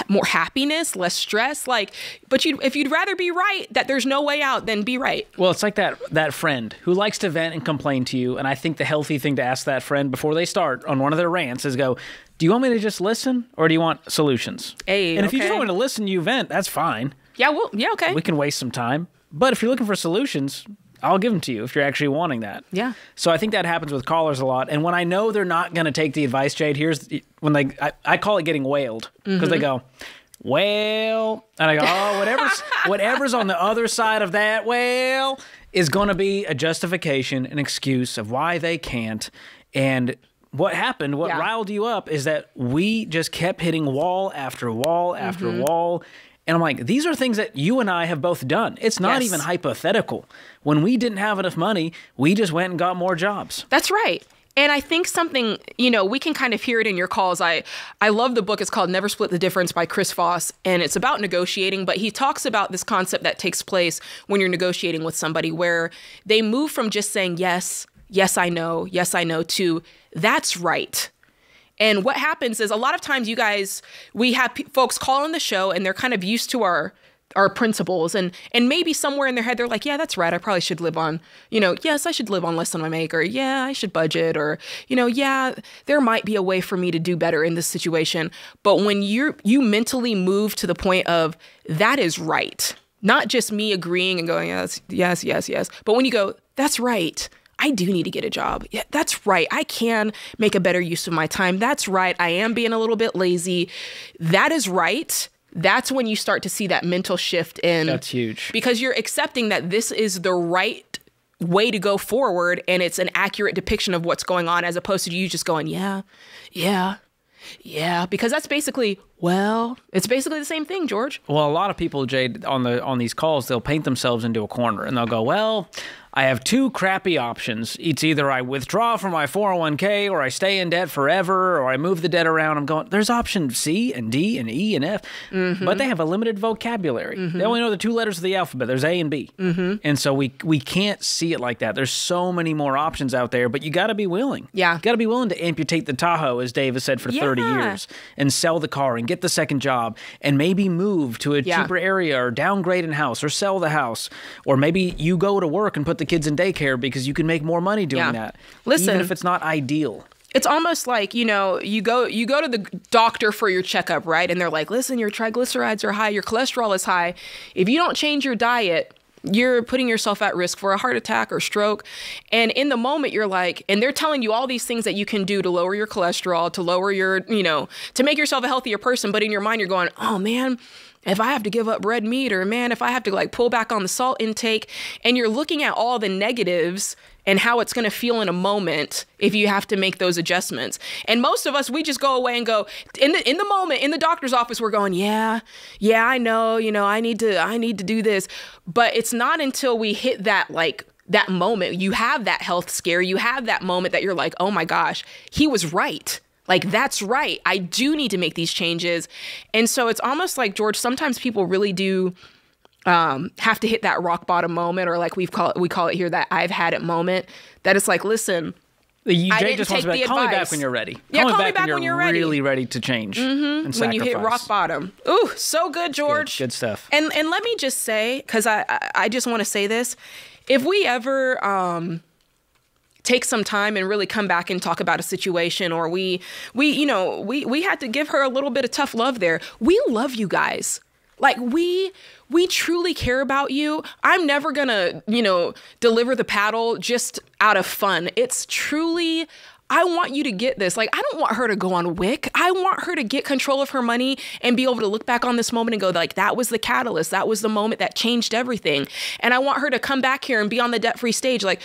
more happiness, less stress. Like, but if you'd rather be right that there's no way out, then be right. Well, it's like that friend who likes to vent and complain to you. And I think the healthy thing to ask that friend before they start on one of their rants is go, do you want me to just listen, or do you want solutions? Hey, and if you just want me to listen, you vent, that's fine. Yeah, well, yeah, okay. We can waste some time. But if you're looking for solutions, I'll give them to you if you're actually wanting that. Yeah. So I think that happens with callers a lot. And when I know they're not going to take the advice, Jade, here's when they, I call it getting whaled, because they go, well, and I go, oh, whatever's on the other side of that whale is going to be a justification, an excuse of why they can't. And what happened, what riled you up, is that we just kept hitting wall after wall after wall. And I'm like, these are things that you and I have both done. It's not even hypothetical. When we didn't have enough money, we just went and got more jobs. That's right. And I think something, you know, we can kind of hear it in your calls. I love the book. It's called Never Split the Difference by Chris Voss. And it's about negotiating. But he talks about this concept that takes place when you're negotiating with somebody, where they move from just saying, yes, I know, to that's right. And what happens is, a lot of times, you guys, we have folks call on the show and they're kind of used to our principles, and maybe somewhere in their head, they're like, yeah, that's right. I probably should live on, you know, yes, I should live on less than I make, or yeah, I should budget, or, you know, yeah, there might be a way for me to do better in this situation. But when you mentally move to the point of that is right, not just me agreeing and going, yes, but when you go, that's right. I do need to get a job. Yeah, that's right. I can make a better use of my time. That's right. I am being a little bit lazy. That is right. That's when you start to see that mental shift in. That's huge. Because you're accepting that this is the right way to go forward, and it's an accurate depiction of what's going on, as opposed to you just going, yeah. Because that's basically, well, it's basically the same thing, George. Well, a lot of people, Jade, on these calls, they'll paint themselves into a corner, and they'll go, well, I have two crappy options. It's either I withdraw from my 401k, or I stay in debt forever, or I move the debt around. I'm going, there's option C and D and E and F, but they have a limited vocabulary. They only know the two letters of the alphabet. There's A and B. And so we can't see it like that. There's so many more options out there, but you got to be willing. Yeah. You got to be willing to amputate the Tahoe, as Dave has said for 30 years, and sell the car and get the second job, and maybe move to a cheaper area, or downgrade in house, or sell the house, or maybe you go to work and put the kids in daycare because you can make more money doing that. Listen, even if it's not ideal. It's almost like, you know, you go to the doctor for your checkup, right? And they're like, listen, your triglycerides are high, your cholesterol is high. If you don't change your diet, you're putting yourself at risk for a heart attack or stroke. And in the moment, you're like, and they're telling you all these things that you can do to lower your cholesterol, to lower your, you know, to make yourself a healthier person. But in your mind, you're going, oh man, if I have to give up red meat, or man, if I have to like pull back on the salt intake, and you're looking at all the negatives and how it's going to feel in a moment if you have to make those adjustments. And most of us, we just go away and go in the moment, in the doctor's office, we're going, yeah, I know, you know, I need to do this. But it's not until we hit that, like, that moment, you have that health scare, you have that moment that you're like, oh my gosh, he was right. Like, that's right. I do need to make these changes. And so it's almost like, George, sometimes people really do have to hit that rock bottom moment, or like we call it here, that I've had it moment, that it's like, listen, call me back when you're ready. Call me back when you're ready. Really ready to change. Mm-hmm. And when you hit rock bottom. Ooh, so good, George. Good stuff. And let me just say, because I just want to say this, if we ever take some time and really come back and talk about a situation, or we had to give her a little bit of tough love there. We love you guys. Like, we truly care about you. I'm never gonna, deliver the paddle just out of fun. It's truly, I want you to get this. Like, I don't want her to go on WIC. I want her to get control of her money and be able to look back on this moment and go, like, that was the catalyst. That was the moment that changed everything. And I want her to come back here and be on the debt-free stage. Like,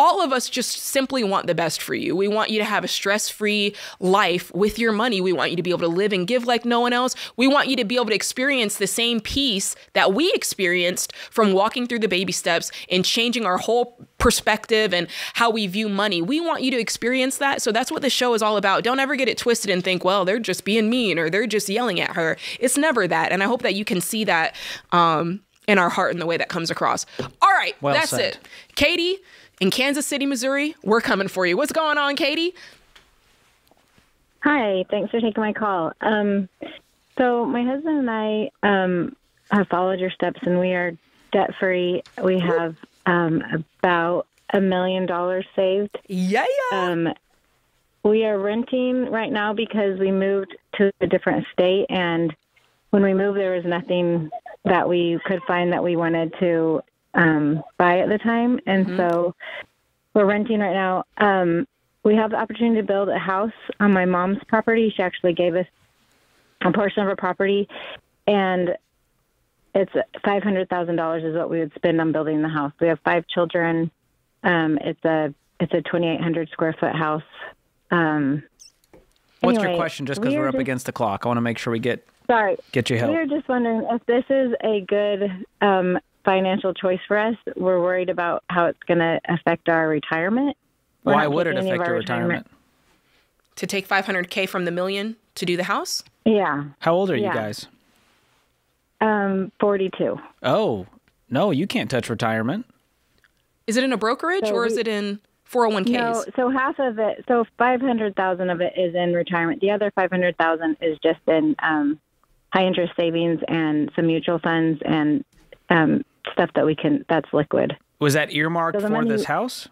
all of us just simply want the best for you. We want you to have a stress-free life with your money. We want you to be able to live and give like no one else. We want you to be able to experience the same peace that we experienced from walking through the baby steps and changing our whole perspective and how we view money. We want you to experience that. So that's what the show is all about. Don't ever get it twisted and think, well, they're just being mean or they're just yelling at her. It's never that. And I hope that you can see that in our heart and the way that comes across. All right, well, that's it. Katie, in Kansas City, Missouri, we're coming for you. What's going on, Katie? Hi, thanks for taking my call. So my husband and I have followed your steps, and we are debt-free. We have about $1 million saved. Yeah, yeah. We are renting right now because we moved to a different state, and when we moved, there was nothing that we could find that we wanted to buy at the time, and so we're renting right now. We have the opportunity to build a house on my mom's property. She actually gave us a portion of her property, and it's $500,000 is what we would spend on building the house. We have 5 children. It's a 2,800 square foot house. What's your question? Just because we're up against the clock, I want to make sure we get you help. We were just wondering if this is a good financial choice for us. We're worried about how it's going to affect our retirement. Why would it affect your retirement? To take 500K from the million to do the house? Yeah. How old are you guys? 42. Oh, no, you can't touch retirement. Is it in a brokerage or is it in 401Ks? No, so half of it, so 500,000 of it is in retirement. The other 500,000 is just in high interest savings and some mutual funds and stuff that that's liquid. Was that earmarked for this house?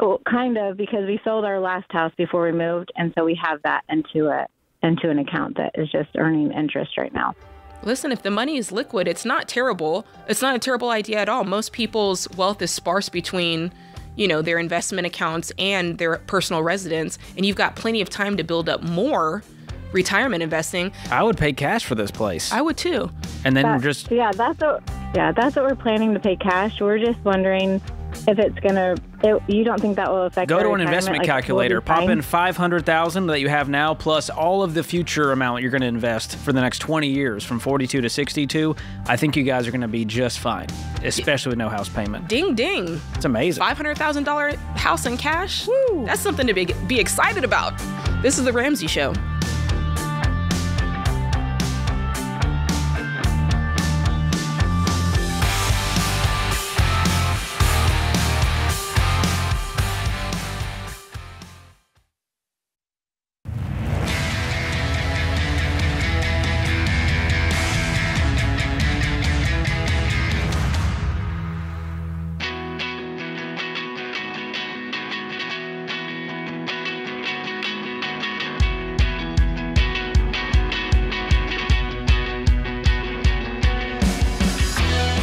Oh, kind of, because we sold our last house before we moved, and so we have that into an account that is just earning interest right now. Listen, if the money is liquid, it's not terrible. It's not a terrible idea at all. Most people's wealth is sparse between, their investment accounts and their personal residence, and you've got plenty of time to build up more retirement investing. I would pay cash for this place. I would too. And then that's what we're planning, to pay cash. We're just wondering if it's gonna. You don't think that will affect? Go to an investment calculator. Pop in 500,000 that you have now, plus all of the future amount you're gonna invest for the next 20 years, from 42 to 62. I think you guys are gonna be just fine, especially with no house payment. Ding ding! It's amazing. $500,000 house in cash. Woo. That's something to be excited about. This is the Ramsey Show.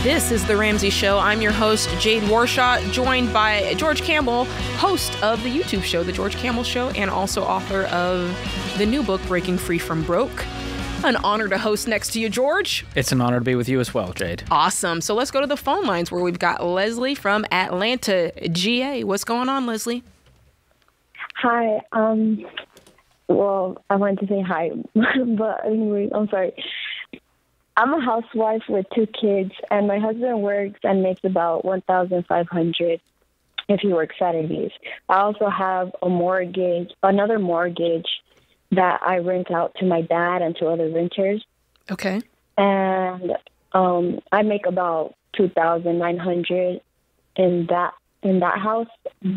This is The Ramsey Show. I'm your host, Jade Warshaw, joined by George Kamel, host of the YouTube show, The George Kamel Show, and also author of the new book, Breaking Free from Broke. An honor to host next to you, George. It's an honor to be with you as well, Jade. Awesome. So let's go to the phone lines where we've got Leslie from Atlanta, GA. What's going on, Leslie? Hi. Well, I wanted to say hi, but anyway, I'm sorry. I'm a housewife with 2 kids, and my husband works and makes about $1,500 if you work Saturdays. I also have another mortgage that I rent out to my dad and to other renters. Okay. And I make about $2,900 in that house,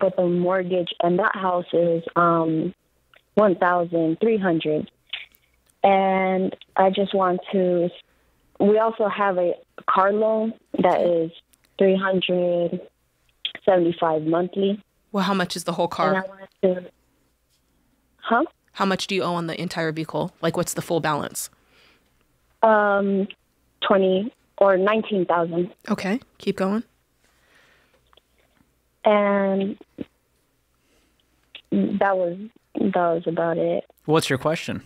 but the mortgage in that house is $1,300. And I just want to. We also have a car loan that is $375 monthly. Well, how much is the whole car? And I want to, How much do you owe on the entire vehicle? Like, what's the full balance? 19,000. Okay, keep going. And that was about it. What's your question?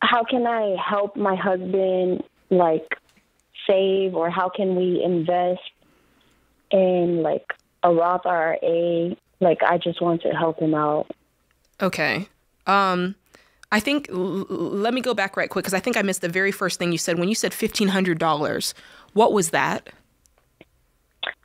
How can I help my husband, like, save, or how can we invest in, like, a Roth IRA? Like, I just want to help him out. Okay. I think let me go back right quick, because I think I missed the very first thing you said. When you said $1,500, what was that?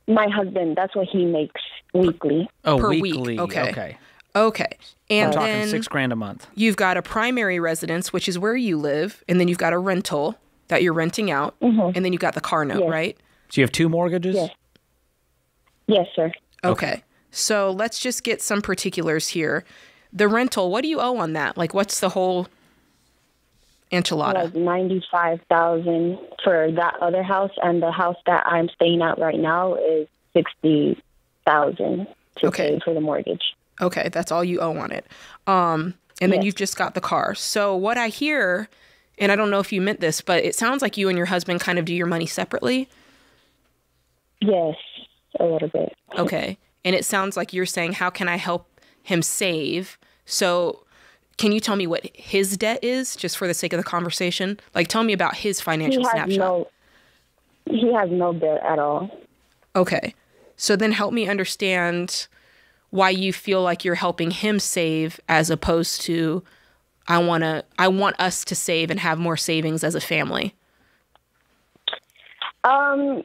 My husband. That's what he makes weekly. Oh, per weekly. Week. Okay. Okay. Okay. And I'm talking then $6,000 a month. You've got a primary residence, which is where you live, and then you've got a rental that you're renting out, mm-hmm. and then you've got the car note, yes. right? So you have two mortgages? Yes. Yes, sir. Okay. So let's just get some particulars here. The rental, what do you owe on that? Like, what's the whole enchilada? Like $95,000 for that other house, and the house that I'm staying at right now is $60,000 to pay for the mortgage. Okay, that's all you owe on it. And then you've just got the car. So what I hear, and I don't know if you meant this, but it sounds like you and your husband kind of do your money separately. Yes, a little bit. Okay, and it sounds like you're saying, how can I help him save? So can you tell me what his debt is, just for the sake of the conversation? Like, tell me about his financial snapshot. He has no debt at all. Okay. So then help me understand why you feel like you're helping him save as opposed to I want us to save and have more savings as a family. Because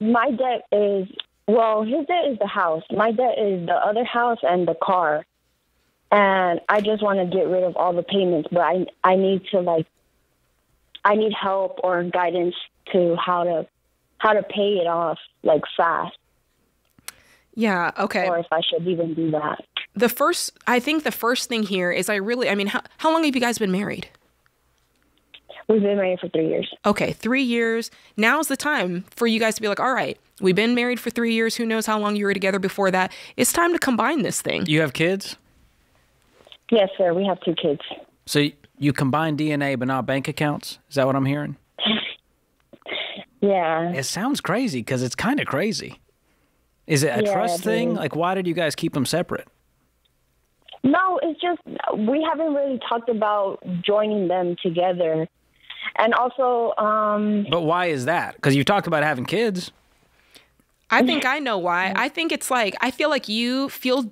my debt is, well, his debt is the house. My debt is the other house and the car. And I just want to get rid of all the payments, but I need help or guidance to how to pay it off, like, fast. Yeah, okay. Or if I should even do that. I think the first thing here is how long have you guys been married? We've been married for 3 years. Okay, 3 years. Now's the time for you guys to be like, all right, we've been married for 3 years. Who knows how long you were together before that? It's time to combine this thing. You have kids? Yes, sir. We have 2 kids. So you combine DNA but not bank accounts? Is that what I'm hearing? Yeah. It sounds crazy because it's kind of crazy. Is it a trust thing? Like, why did you guys keep them separate? No, it's just we haven't really talked about joining them together. And also... But why is that? Because you talked about having kids. I think I know why. I think it's like, I feel like you feel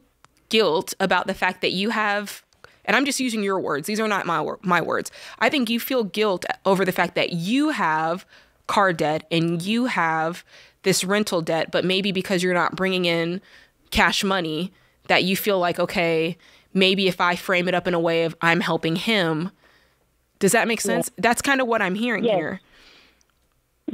guilt about the fact that you have... And I'm just using your words. These are not my words. I think you feel guilt over the fact that you have car debt and you have this rental debt, but maybe because you're not bringing in cash money that you feel like, okay, maybe if I frame it up in a way of I'm helping him. Does that make sense? Yeah. That's kind of what I'm hearing here.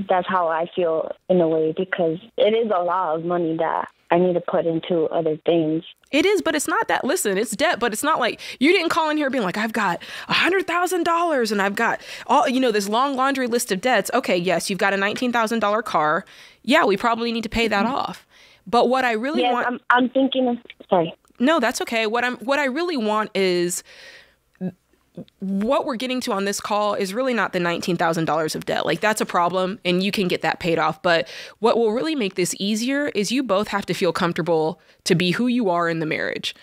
That's how I feel in a way, because it is a lot of money that I need to put into other things. It is, but it's not that. Listen, it's debt, but it's not like you didn't call in here being like, I've got $100,000 and I've got all, this long laundry list of debts. Okay, yes, you've got a $19,000 car. Yeah, we probably need to pay that off. But what I really want, I'm thinking of, sorry. No, that's okay. What I really want is, what we're getting to on this call is really not the $19,000 of debt. Like, that's a problem and you can get that paid off. But what will really make this easier is you both have to feel comfortable to be who you are in the marriage.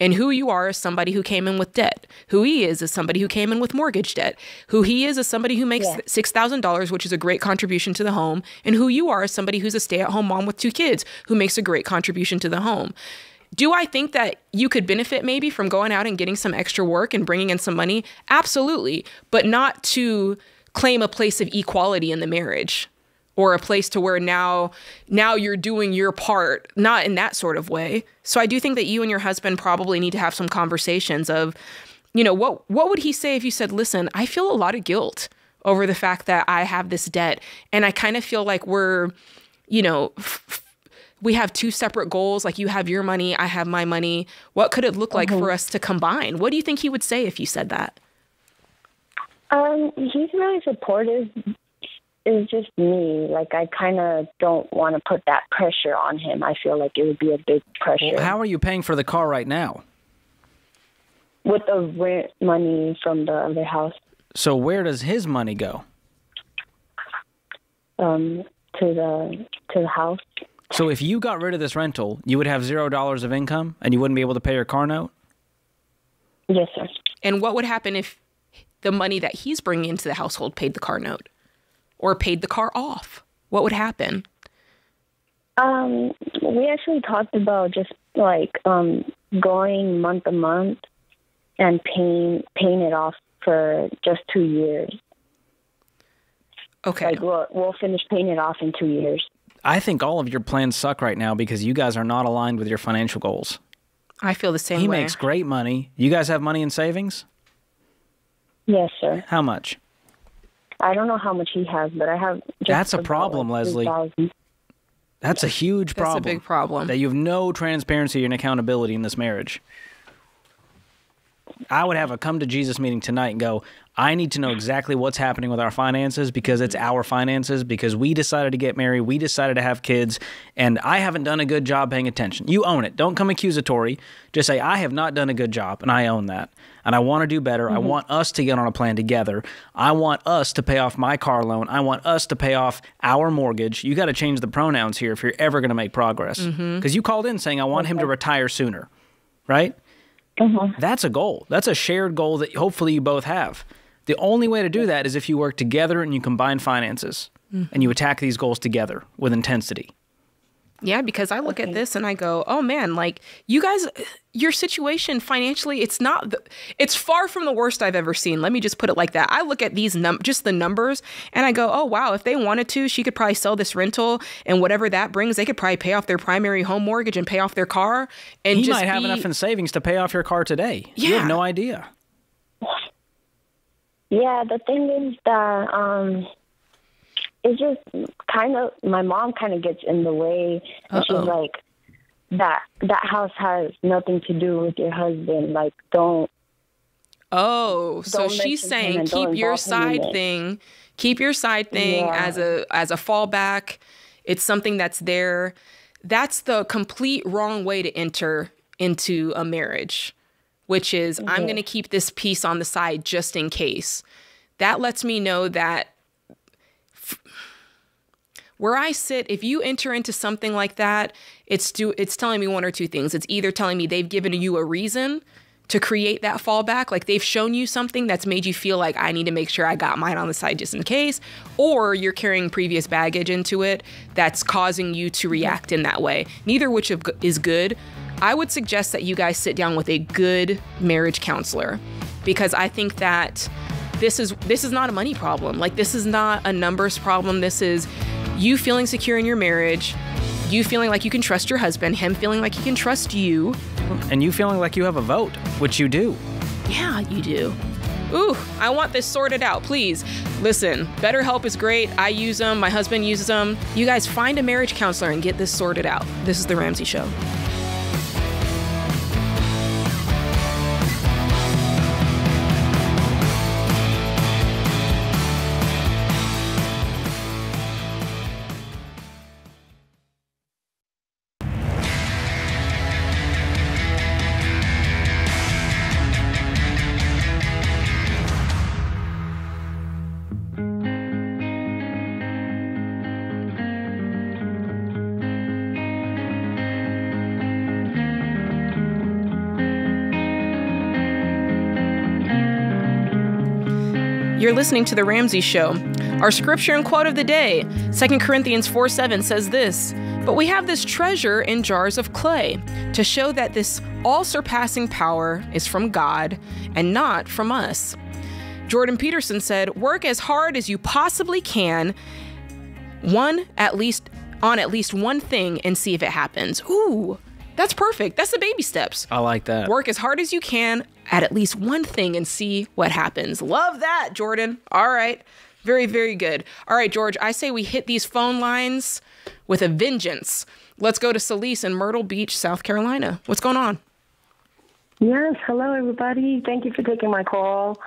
And who you are is somebody who came in with debt. Who he is somebody who came in with mortgage debt. Who he is somebody who makes $6,000, which is a great contribution to the home. And who you are is somebody who's a stay-at-home mom with 2 kids who makes a great contribution to the home. Do I think that you could benefit maybe from going out and getting some extra work and bringing in some money? Absolutely, but not to claim a place of equality in the marriage. or a place to where now you're doing your part, not in that sort of way. So I do think that you and your husband probably need to have some conversations of, you know, what would he say if you said, listen, I feel a lot of guilt over the fact that I have this debt. And I kind of feel like we're, you know, we have two separate goals. Like you have your money, I have my money. What could it look like for us to combine? What do you think he would say if you said that? He's really supportive. It's just me. Like, I kind of don't want to put that pressure on him. I feel like it would be a big pressure. Well, how are you paying for the car right now? With the rent money from the other house. So where does his money go? To the house. So if you got rid of this rental, you would have $0 of income and you wouldn't be able to pay your car note? Yes, sir. And what would happen if the money that he's bringing into the household paid the car note? Or paid the car off? What would happen? We actually talked about just like going month to month and paying it off for just 2 years. Okay. Like we'll finish paying it off in 2 years. I think all of your plans suck right now because you guys are not aligned with your financial goals. I feel the same way. He makes great money. You guys have money in savings? Yes, sir. How much? I don't know how much he has, but I have... Just that's a problem, like Leslie. That's a huge problem. That's a big problem. That you have no transparency and accountability in this marriage. I would have a come-to-Jesus meeting tonight and go, I need to know exactly what's happening with our finances because it's our finances, because we decided to get married, we decided to have kids, and I haven't done a good job paying attention. You own it. Don't come accusatory. Just say, I have not done a good job, and I own that. And I want to do better. I want us to get on a plan together. I want us to pay off my car loan. I want us to pay off our mortgage. You got to change the pronouns here if you're ever going to make progress. Because you called in saying, I want him to retire sooner, right? That's a goal. That's a shared goal that hopefully you both have. The only way to do that is if you work together and you combine finances and you attack these goals together with intensity. Yeah, because I look at this and I go, oh man, like you guys, your situation financially, it's far from the worst I've ever seen. Let me just put it like that. I look at these just the numbers and I go, oh wow, if they wanted to, she could probably sell this rental and whatever that brings, they could probably pay off their primary home mortgage and pay off their car. And you might have enough in savings to pay off your car today. Yeah. You have no idea. Yeah, the thing is that, it's just kind of, my mom kind of gets in the way. And she's like, that house has nothing to do with your husband. Like, don't. Oh, so she's saying keep your side thing as a fallback. It's something that's there. That's the complete wrong way to enter into a marriage, which is I'm going to keep this piece on the side just in case. That lets me know that where I sit, if you enter into something like that, it's telling me one or two things. It's either telling me they've given you a reason to create that fallback, like they've shown you something that's made you feel like I need to make sure I got mine on the side just in case, or you're carrying previous baggage into it that's causing you to react in that way. Neither which is good. I would suggest that you guys sit down with a good marriage counselor because I think that this is not a money problem. Like this is not a numbers problem. This is... you feeling secure in your marriage, you feeling like you can trust your husband, him feeling like he can trust you. And you feeling like you have a vote, which you do. Yeah, you do. Ooh, I want this sorted out, please. Listen, BetterHelp is great. I use them. My husband uses them. You guys find a marriage counselor and get this sorted out. This is The Ramsey Show. You're listening to The Ramsey Show. Our scripture and quote of the day, 2 Corinthians 4:7 says this, "But we have this treasure in jars of clay to show that this all-surpassing power is from God and not from us." Jordan Peterson said, "Work as hard as you possibly can at least one thing and see if it happens. Ooh, that's perfect. That's the baby steps. I like that. Work as hard as you can at least one thing and see what happens. Love that, Jordan. All right. Very, very good. All right, George, I say we hit these phone lines with a vengeance. Let's go to Celise in Myrtle Beach, South Carolina. What's going on? Yes. Hello, everybody. Thank you for taking my call.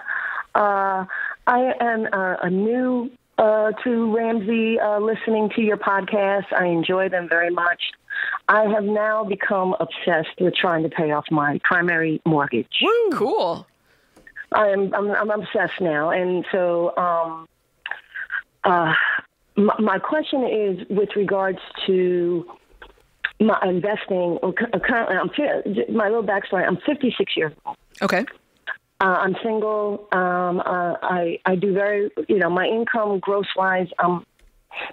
I am a new to Ramsey, listening to your podcast. I enjoy them very much. I have now become obsessed with trying to pay off my primary mortgage. Woo, cool. I'm obsessed now. And so my question is with regards to my investing. My little backstory, I'm 56 years old. Okay. I'm single. I do very, my income gross-wise,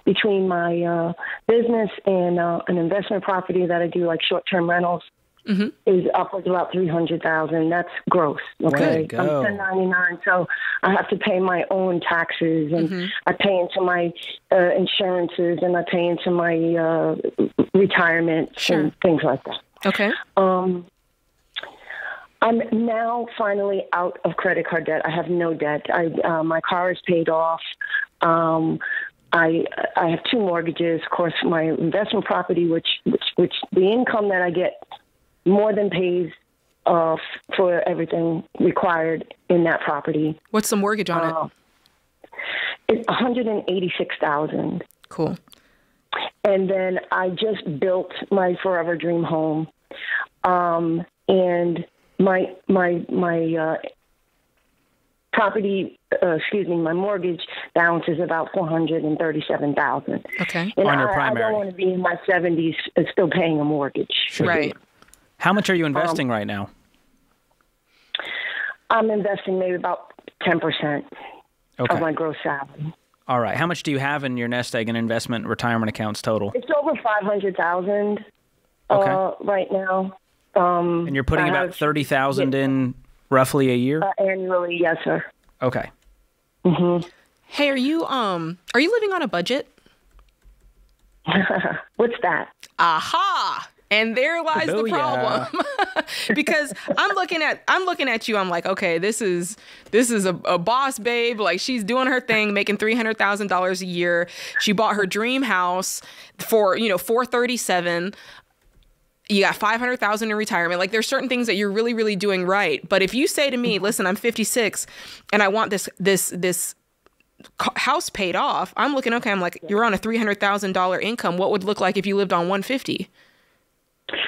between my business and an investment property that I do, like short-term rentals, is upwards of about $300,000. That's gross. Okay, I'm 1099, so I have to pay my own taxes, and I pay into my insurances, and I pay into my retirement and things like that. Okay. I'm now finally out of credit card debt. I have no debt. My car is paid off. I have two mortgages. Of course, my investment property, which the income that I get more than pays for everything required in that property. What's the mortgage on it? It's $186,000. Cool. And then I just built my forever dream home, and my property, my mortgage balance is about $437,000. Okay. And on your primary. I don't want to be in my 70s still paying a mortgage. Sure. Right. How much are you investing right now? I'm investing maybe about 10% of my gross salary. All right. How much do you have in your nest egg and investment retirement accounts total? It's over $500,000 right now. And you're putting about $30,000 in roughly a year? Annually, yes, sir. Okay. Mm-hmm. Hey, are you living on a budget? What's that? Aha! And there lies the problem. Because I'm looking at you, I'm like, okay, this is a boss babe. Like, she's doing her thing, making $300,000 a year. She bought her dream house for, $437,000. You got $500,000 in retirement. Like, there's certain things that you're really, really doing right. But if you say to me, listen, I'm 56 and I want this house paid off, I'm looking, okay, I'm like, you're on a $300,000 income. What would look like if you lived on $150,000?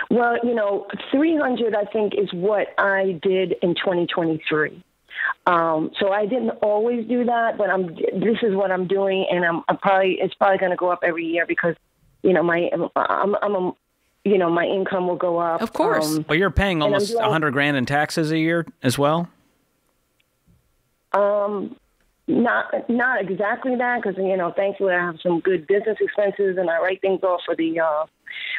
Well, $300,000, I think, is what I did in 2023. So I didn't always do that, but this is what I'm doing. And it's probably going to go up every year because, my income will go up. Of course. Well, you're paying almost $100,000 in taxes a year as well? Not exactly that, because, thankfully I have some good business expenses and I write things off for the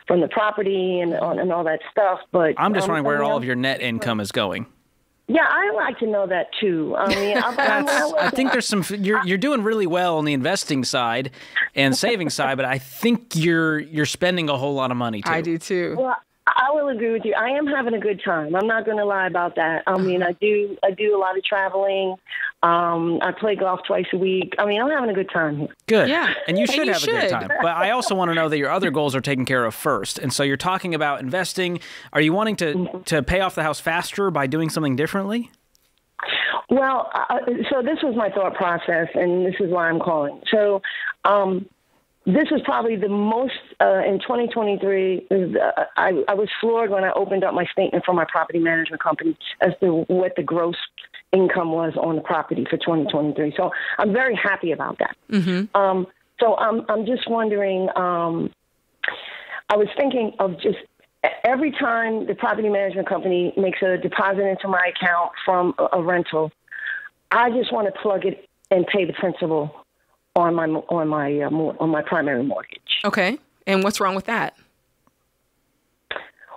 from the property and all that stuff. But I'm just wondering where all of your net income is going. Yeah, I like to know that too. I mean, I think there's some. You're doing really well on the investing side and saving side, but I think you're spending a whole lot of money too. I do too. Well, I will agree with you. I am having a good time. I'm not going to lie about that. I mean, I do a lot of traveling. I play golf twice a week. I mean, I'm having a good time here. Good. Yeah. And you should have a good time. But I also want to know that your other goals are taken care of first. And so you're talking about investing. Are you wanting to pay off the house faster by doing something differently? Well, so this was my thought process, and this is why I'm calling. So, this was probably the most, in 2023, I was floored when I opened up my statement for my property management company as to what the gross income was on the property for 2023. So I'm very happy about that. Mm-hmm. So I'm just wondering, I was thinking of just every time the property management company makes a deposit into my account from a rental, I just want to plug it and pay the principal on my primary mortgage. Okay, and what's wrong with that?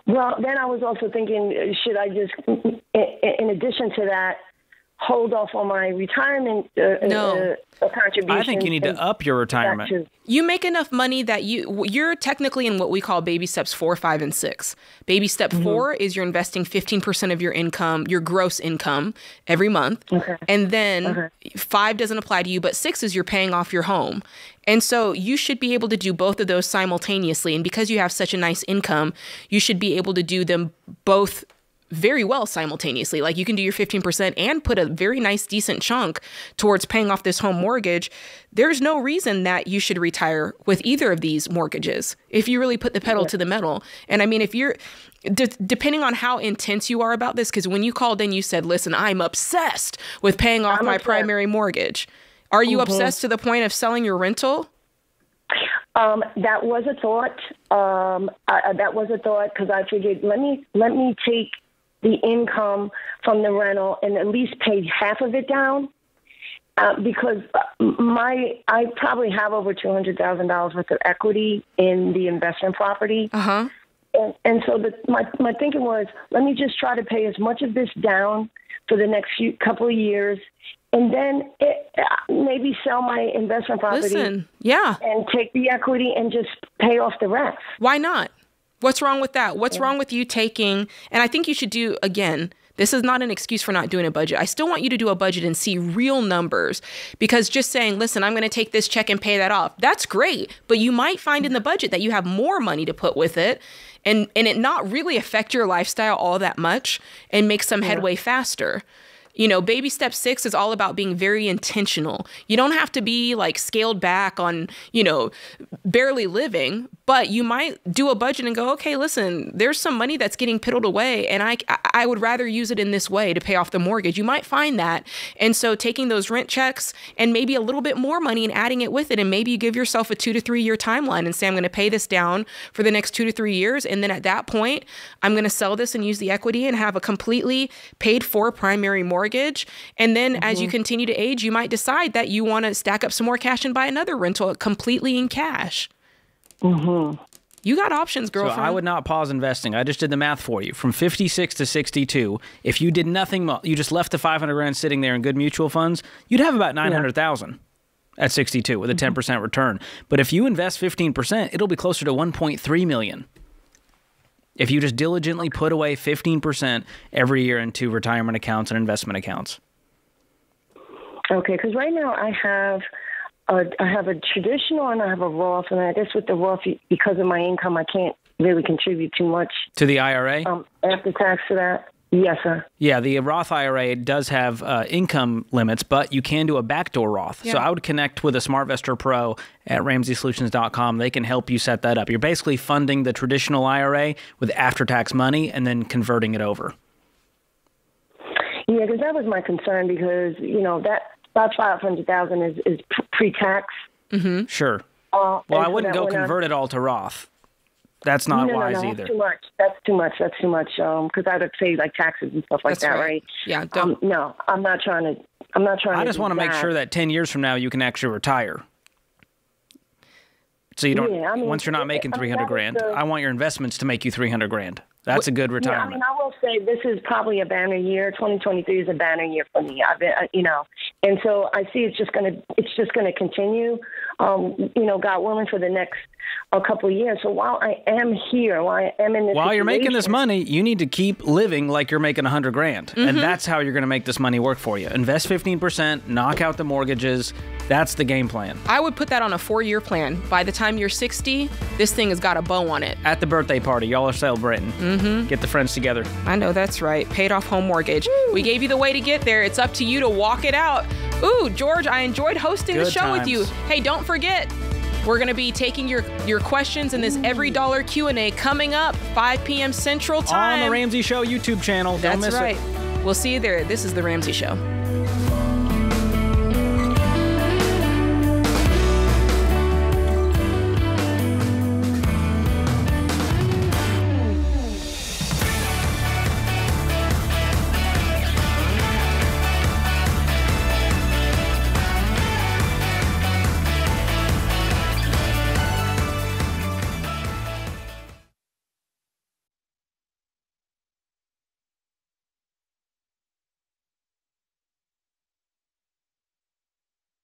Well, then I was also thinking, should I just, in addition to that, hold off on my retirement contribution. I think you need to up your retirement. You make enough money that you're technically in what we call baby steps 4, 5, and 6. Baby step 4 is you're investing 15% of your income, your gross income every month. Okay. And then 5 doesn't apply to you, but 6 is you're paying off your home. And so you should be able to do both of those simultaneously. And because you have such a nice income, you should be able to do them both very well simultaneously. Like you can do your 15% and put a very nice, decent chunk towards paying off this home mortgage. There's no reason that you should retire with either of these mortgages if you really put the pedal to the metal. And I mean, if you're, depending on how intense you are about this, because when you called in, you said, listen, I'm obsessed with paying off my primary mortgage. Are you obsessed to the point of selling your rental? That was a thought. That was a thought because I figured, let me take the income from the rental and at least pay half of it down because I probably have over $200,000 worth of equity in the investment property. And so my thinking was, let me just try to pay as much of this down for the next couple of years and then maybe sell my investment property and take the equity and just pay off the rest. Why not? What's wrong with that? What's wrong with you taking, and I think you should do, again, this is not an excuse for not doing a budget. I still want you to do a budget and see real numbers because just saying, listen, I'm going to take this check and pay that off. That's great. But you might find in the budget that you have more money to put with it and it not really affect your lifestyle all that much and make some headway faster. You know, baby step 6 is all about being very intentional. You don't have to be like scaled back on, you know, barely living, but you might do a budget and go, okay, listen, there's some money that's getting piddled away and I would rather use it in this way to pay off the mortgage. You might find that. And so taking those rent checks and maybe a little bit more money and adding it with it, and maybe you give yourself a 2 to 3 year timeline and say, I'm going to pay this down for the next 2 to 3 years. And then at that point, I'm going to sell this and use the equity and have a completely paid for primary mortgage. And then as you continue to age, you might decide that you want to stack up some more cash and buy another rental completely in cash. You got options, girlfriend. So I would not pause investing. I just did the math for you. From 56 to 62, if you did nothing, you just left the 500 grand sitting there in good mutual funds, you'd have about 900,000 at 62 with a 10% return. But if you invest 15%, it'll be closer to 1.3 million. If you just diligently put away 15% every year into retirement accounts and investment accounts. Okay, because right now I have a traditional and I have a Roth, and I guess with the Roth, because of my income, I can't really contribute too much. To the IRA? After tax to that. Yes, sir. Yeah, the Roth IRA does have income limits, but you can do a backdoor Roth. Yeah. So I would connect with a SmartVestor Pro at RamseySolutions.com. They can help you set that up. You're basically funding the traditional IRA with after-tax money and then converting it over. Yeah, because that was my concern because, you know, that about $500,000 is pre-tax. Sure. Well, I wouldn't go convert it all to Roth. That's not wise either. That's too much. That's too much. Because I would pay like taxes and stuff like that, right? Yeah. No, I'm not trying to. I just want to make sure that 10 years from now you can actually retire. So you don't. Yeah, I mean, once you're not making 300 grand, I want your investments to make you 300 grand. That's a good retirement. Yeah, I mean, I will say this is probably a banner year. 2023 is a banner year for me. I've been, you know, and so I see it's just gonna continue. You know, God willing, for the next a couple of years. So while I am here, while you're making this money, you need to keep living like you're making 100 grand, and that's how you're gonna make this money work for you. Invest 15%, knock out the mortgages. That's the game plan. I would put that on a 4-year plan. By the time you're 60, this thing has got a bow on it. At the birthday party, y'all are celebrating. Get the friends together. I know, that's right. Paid off home mortgage. Woo. We gave you the way to get there. It's up to you to walk it out. Ooh, George, I enjoyed hosting the show with you. Hey, don't forget, we're going to be taking your questions in this Every Dollar Q&A coming up 5 p.m. Central Time. On the Ramsey Show YouTube channel. Don't miss it. That's right. We'll see you there. This is the Ramsey Show.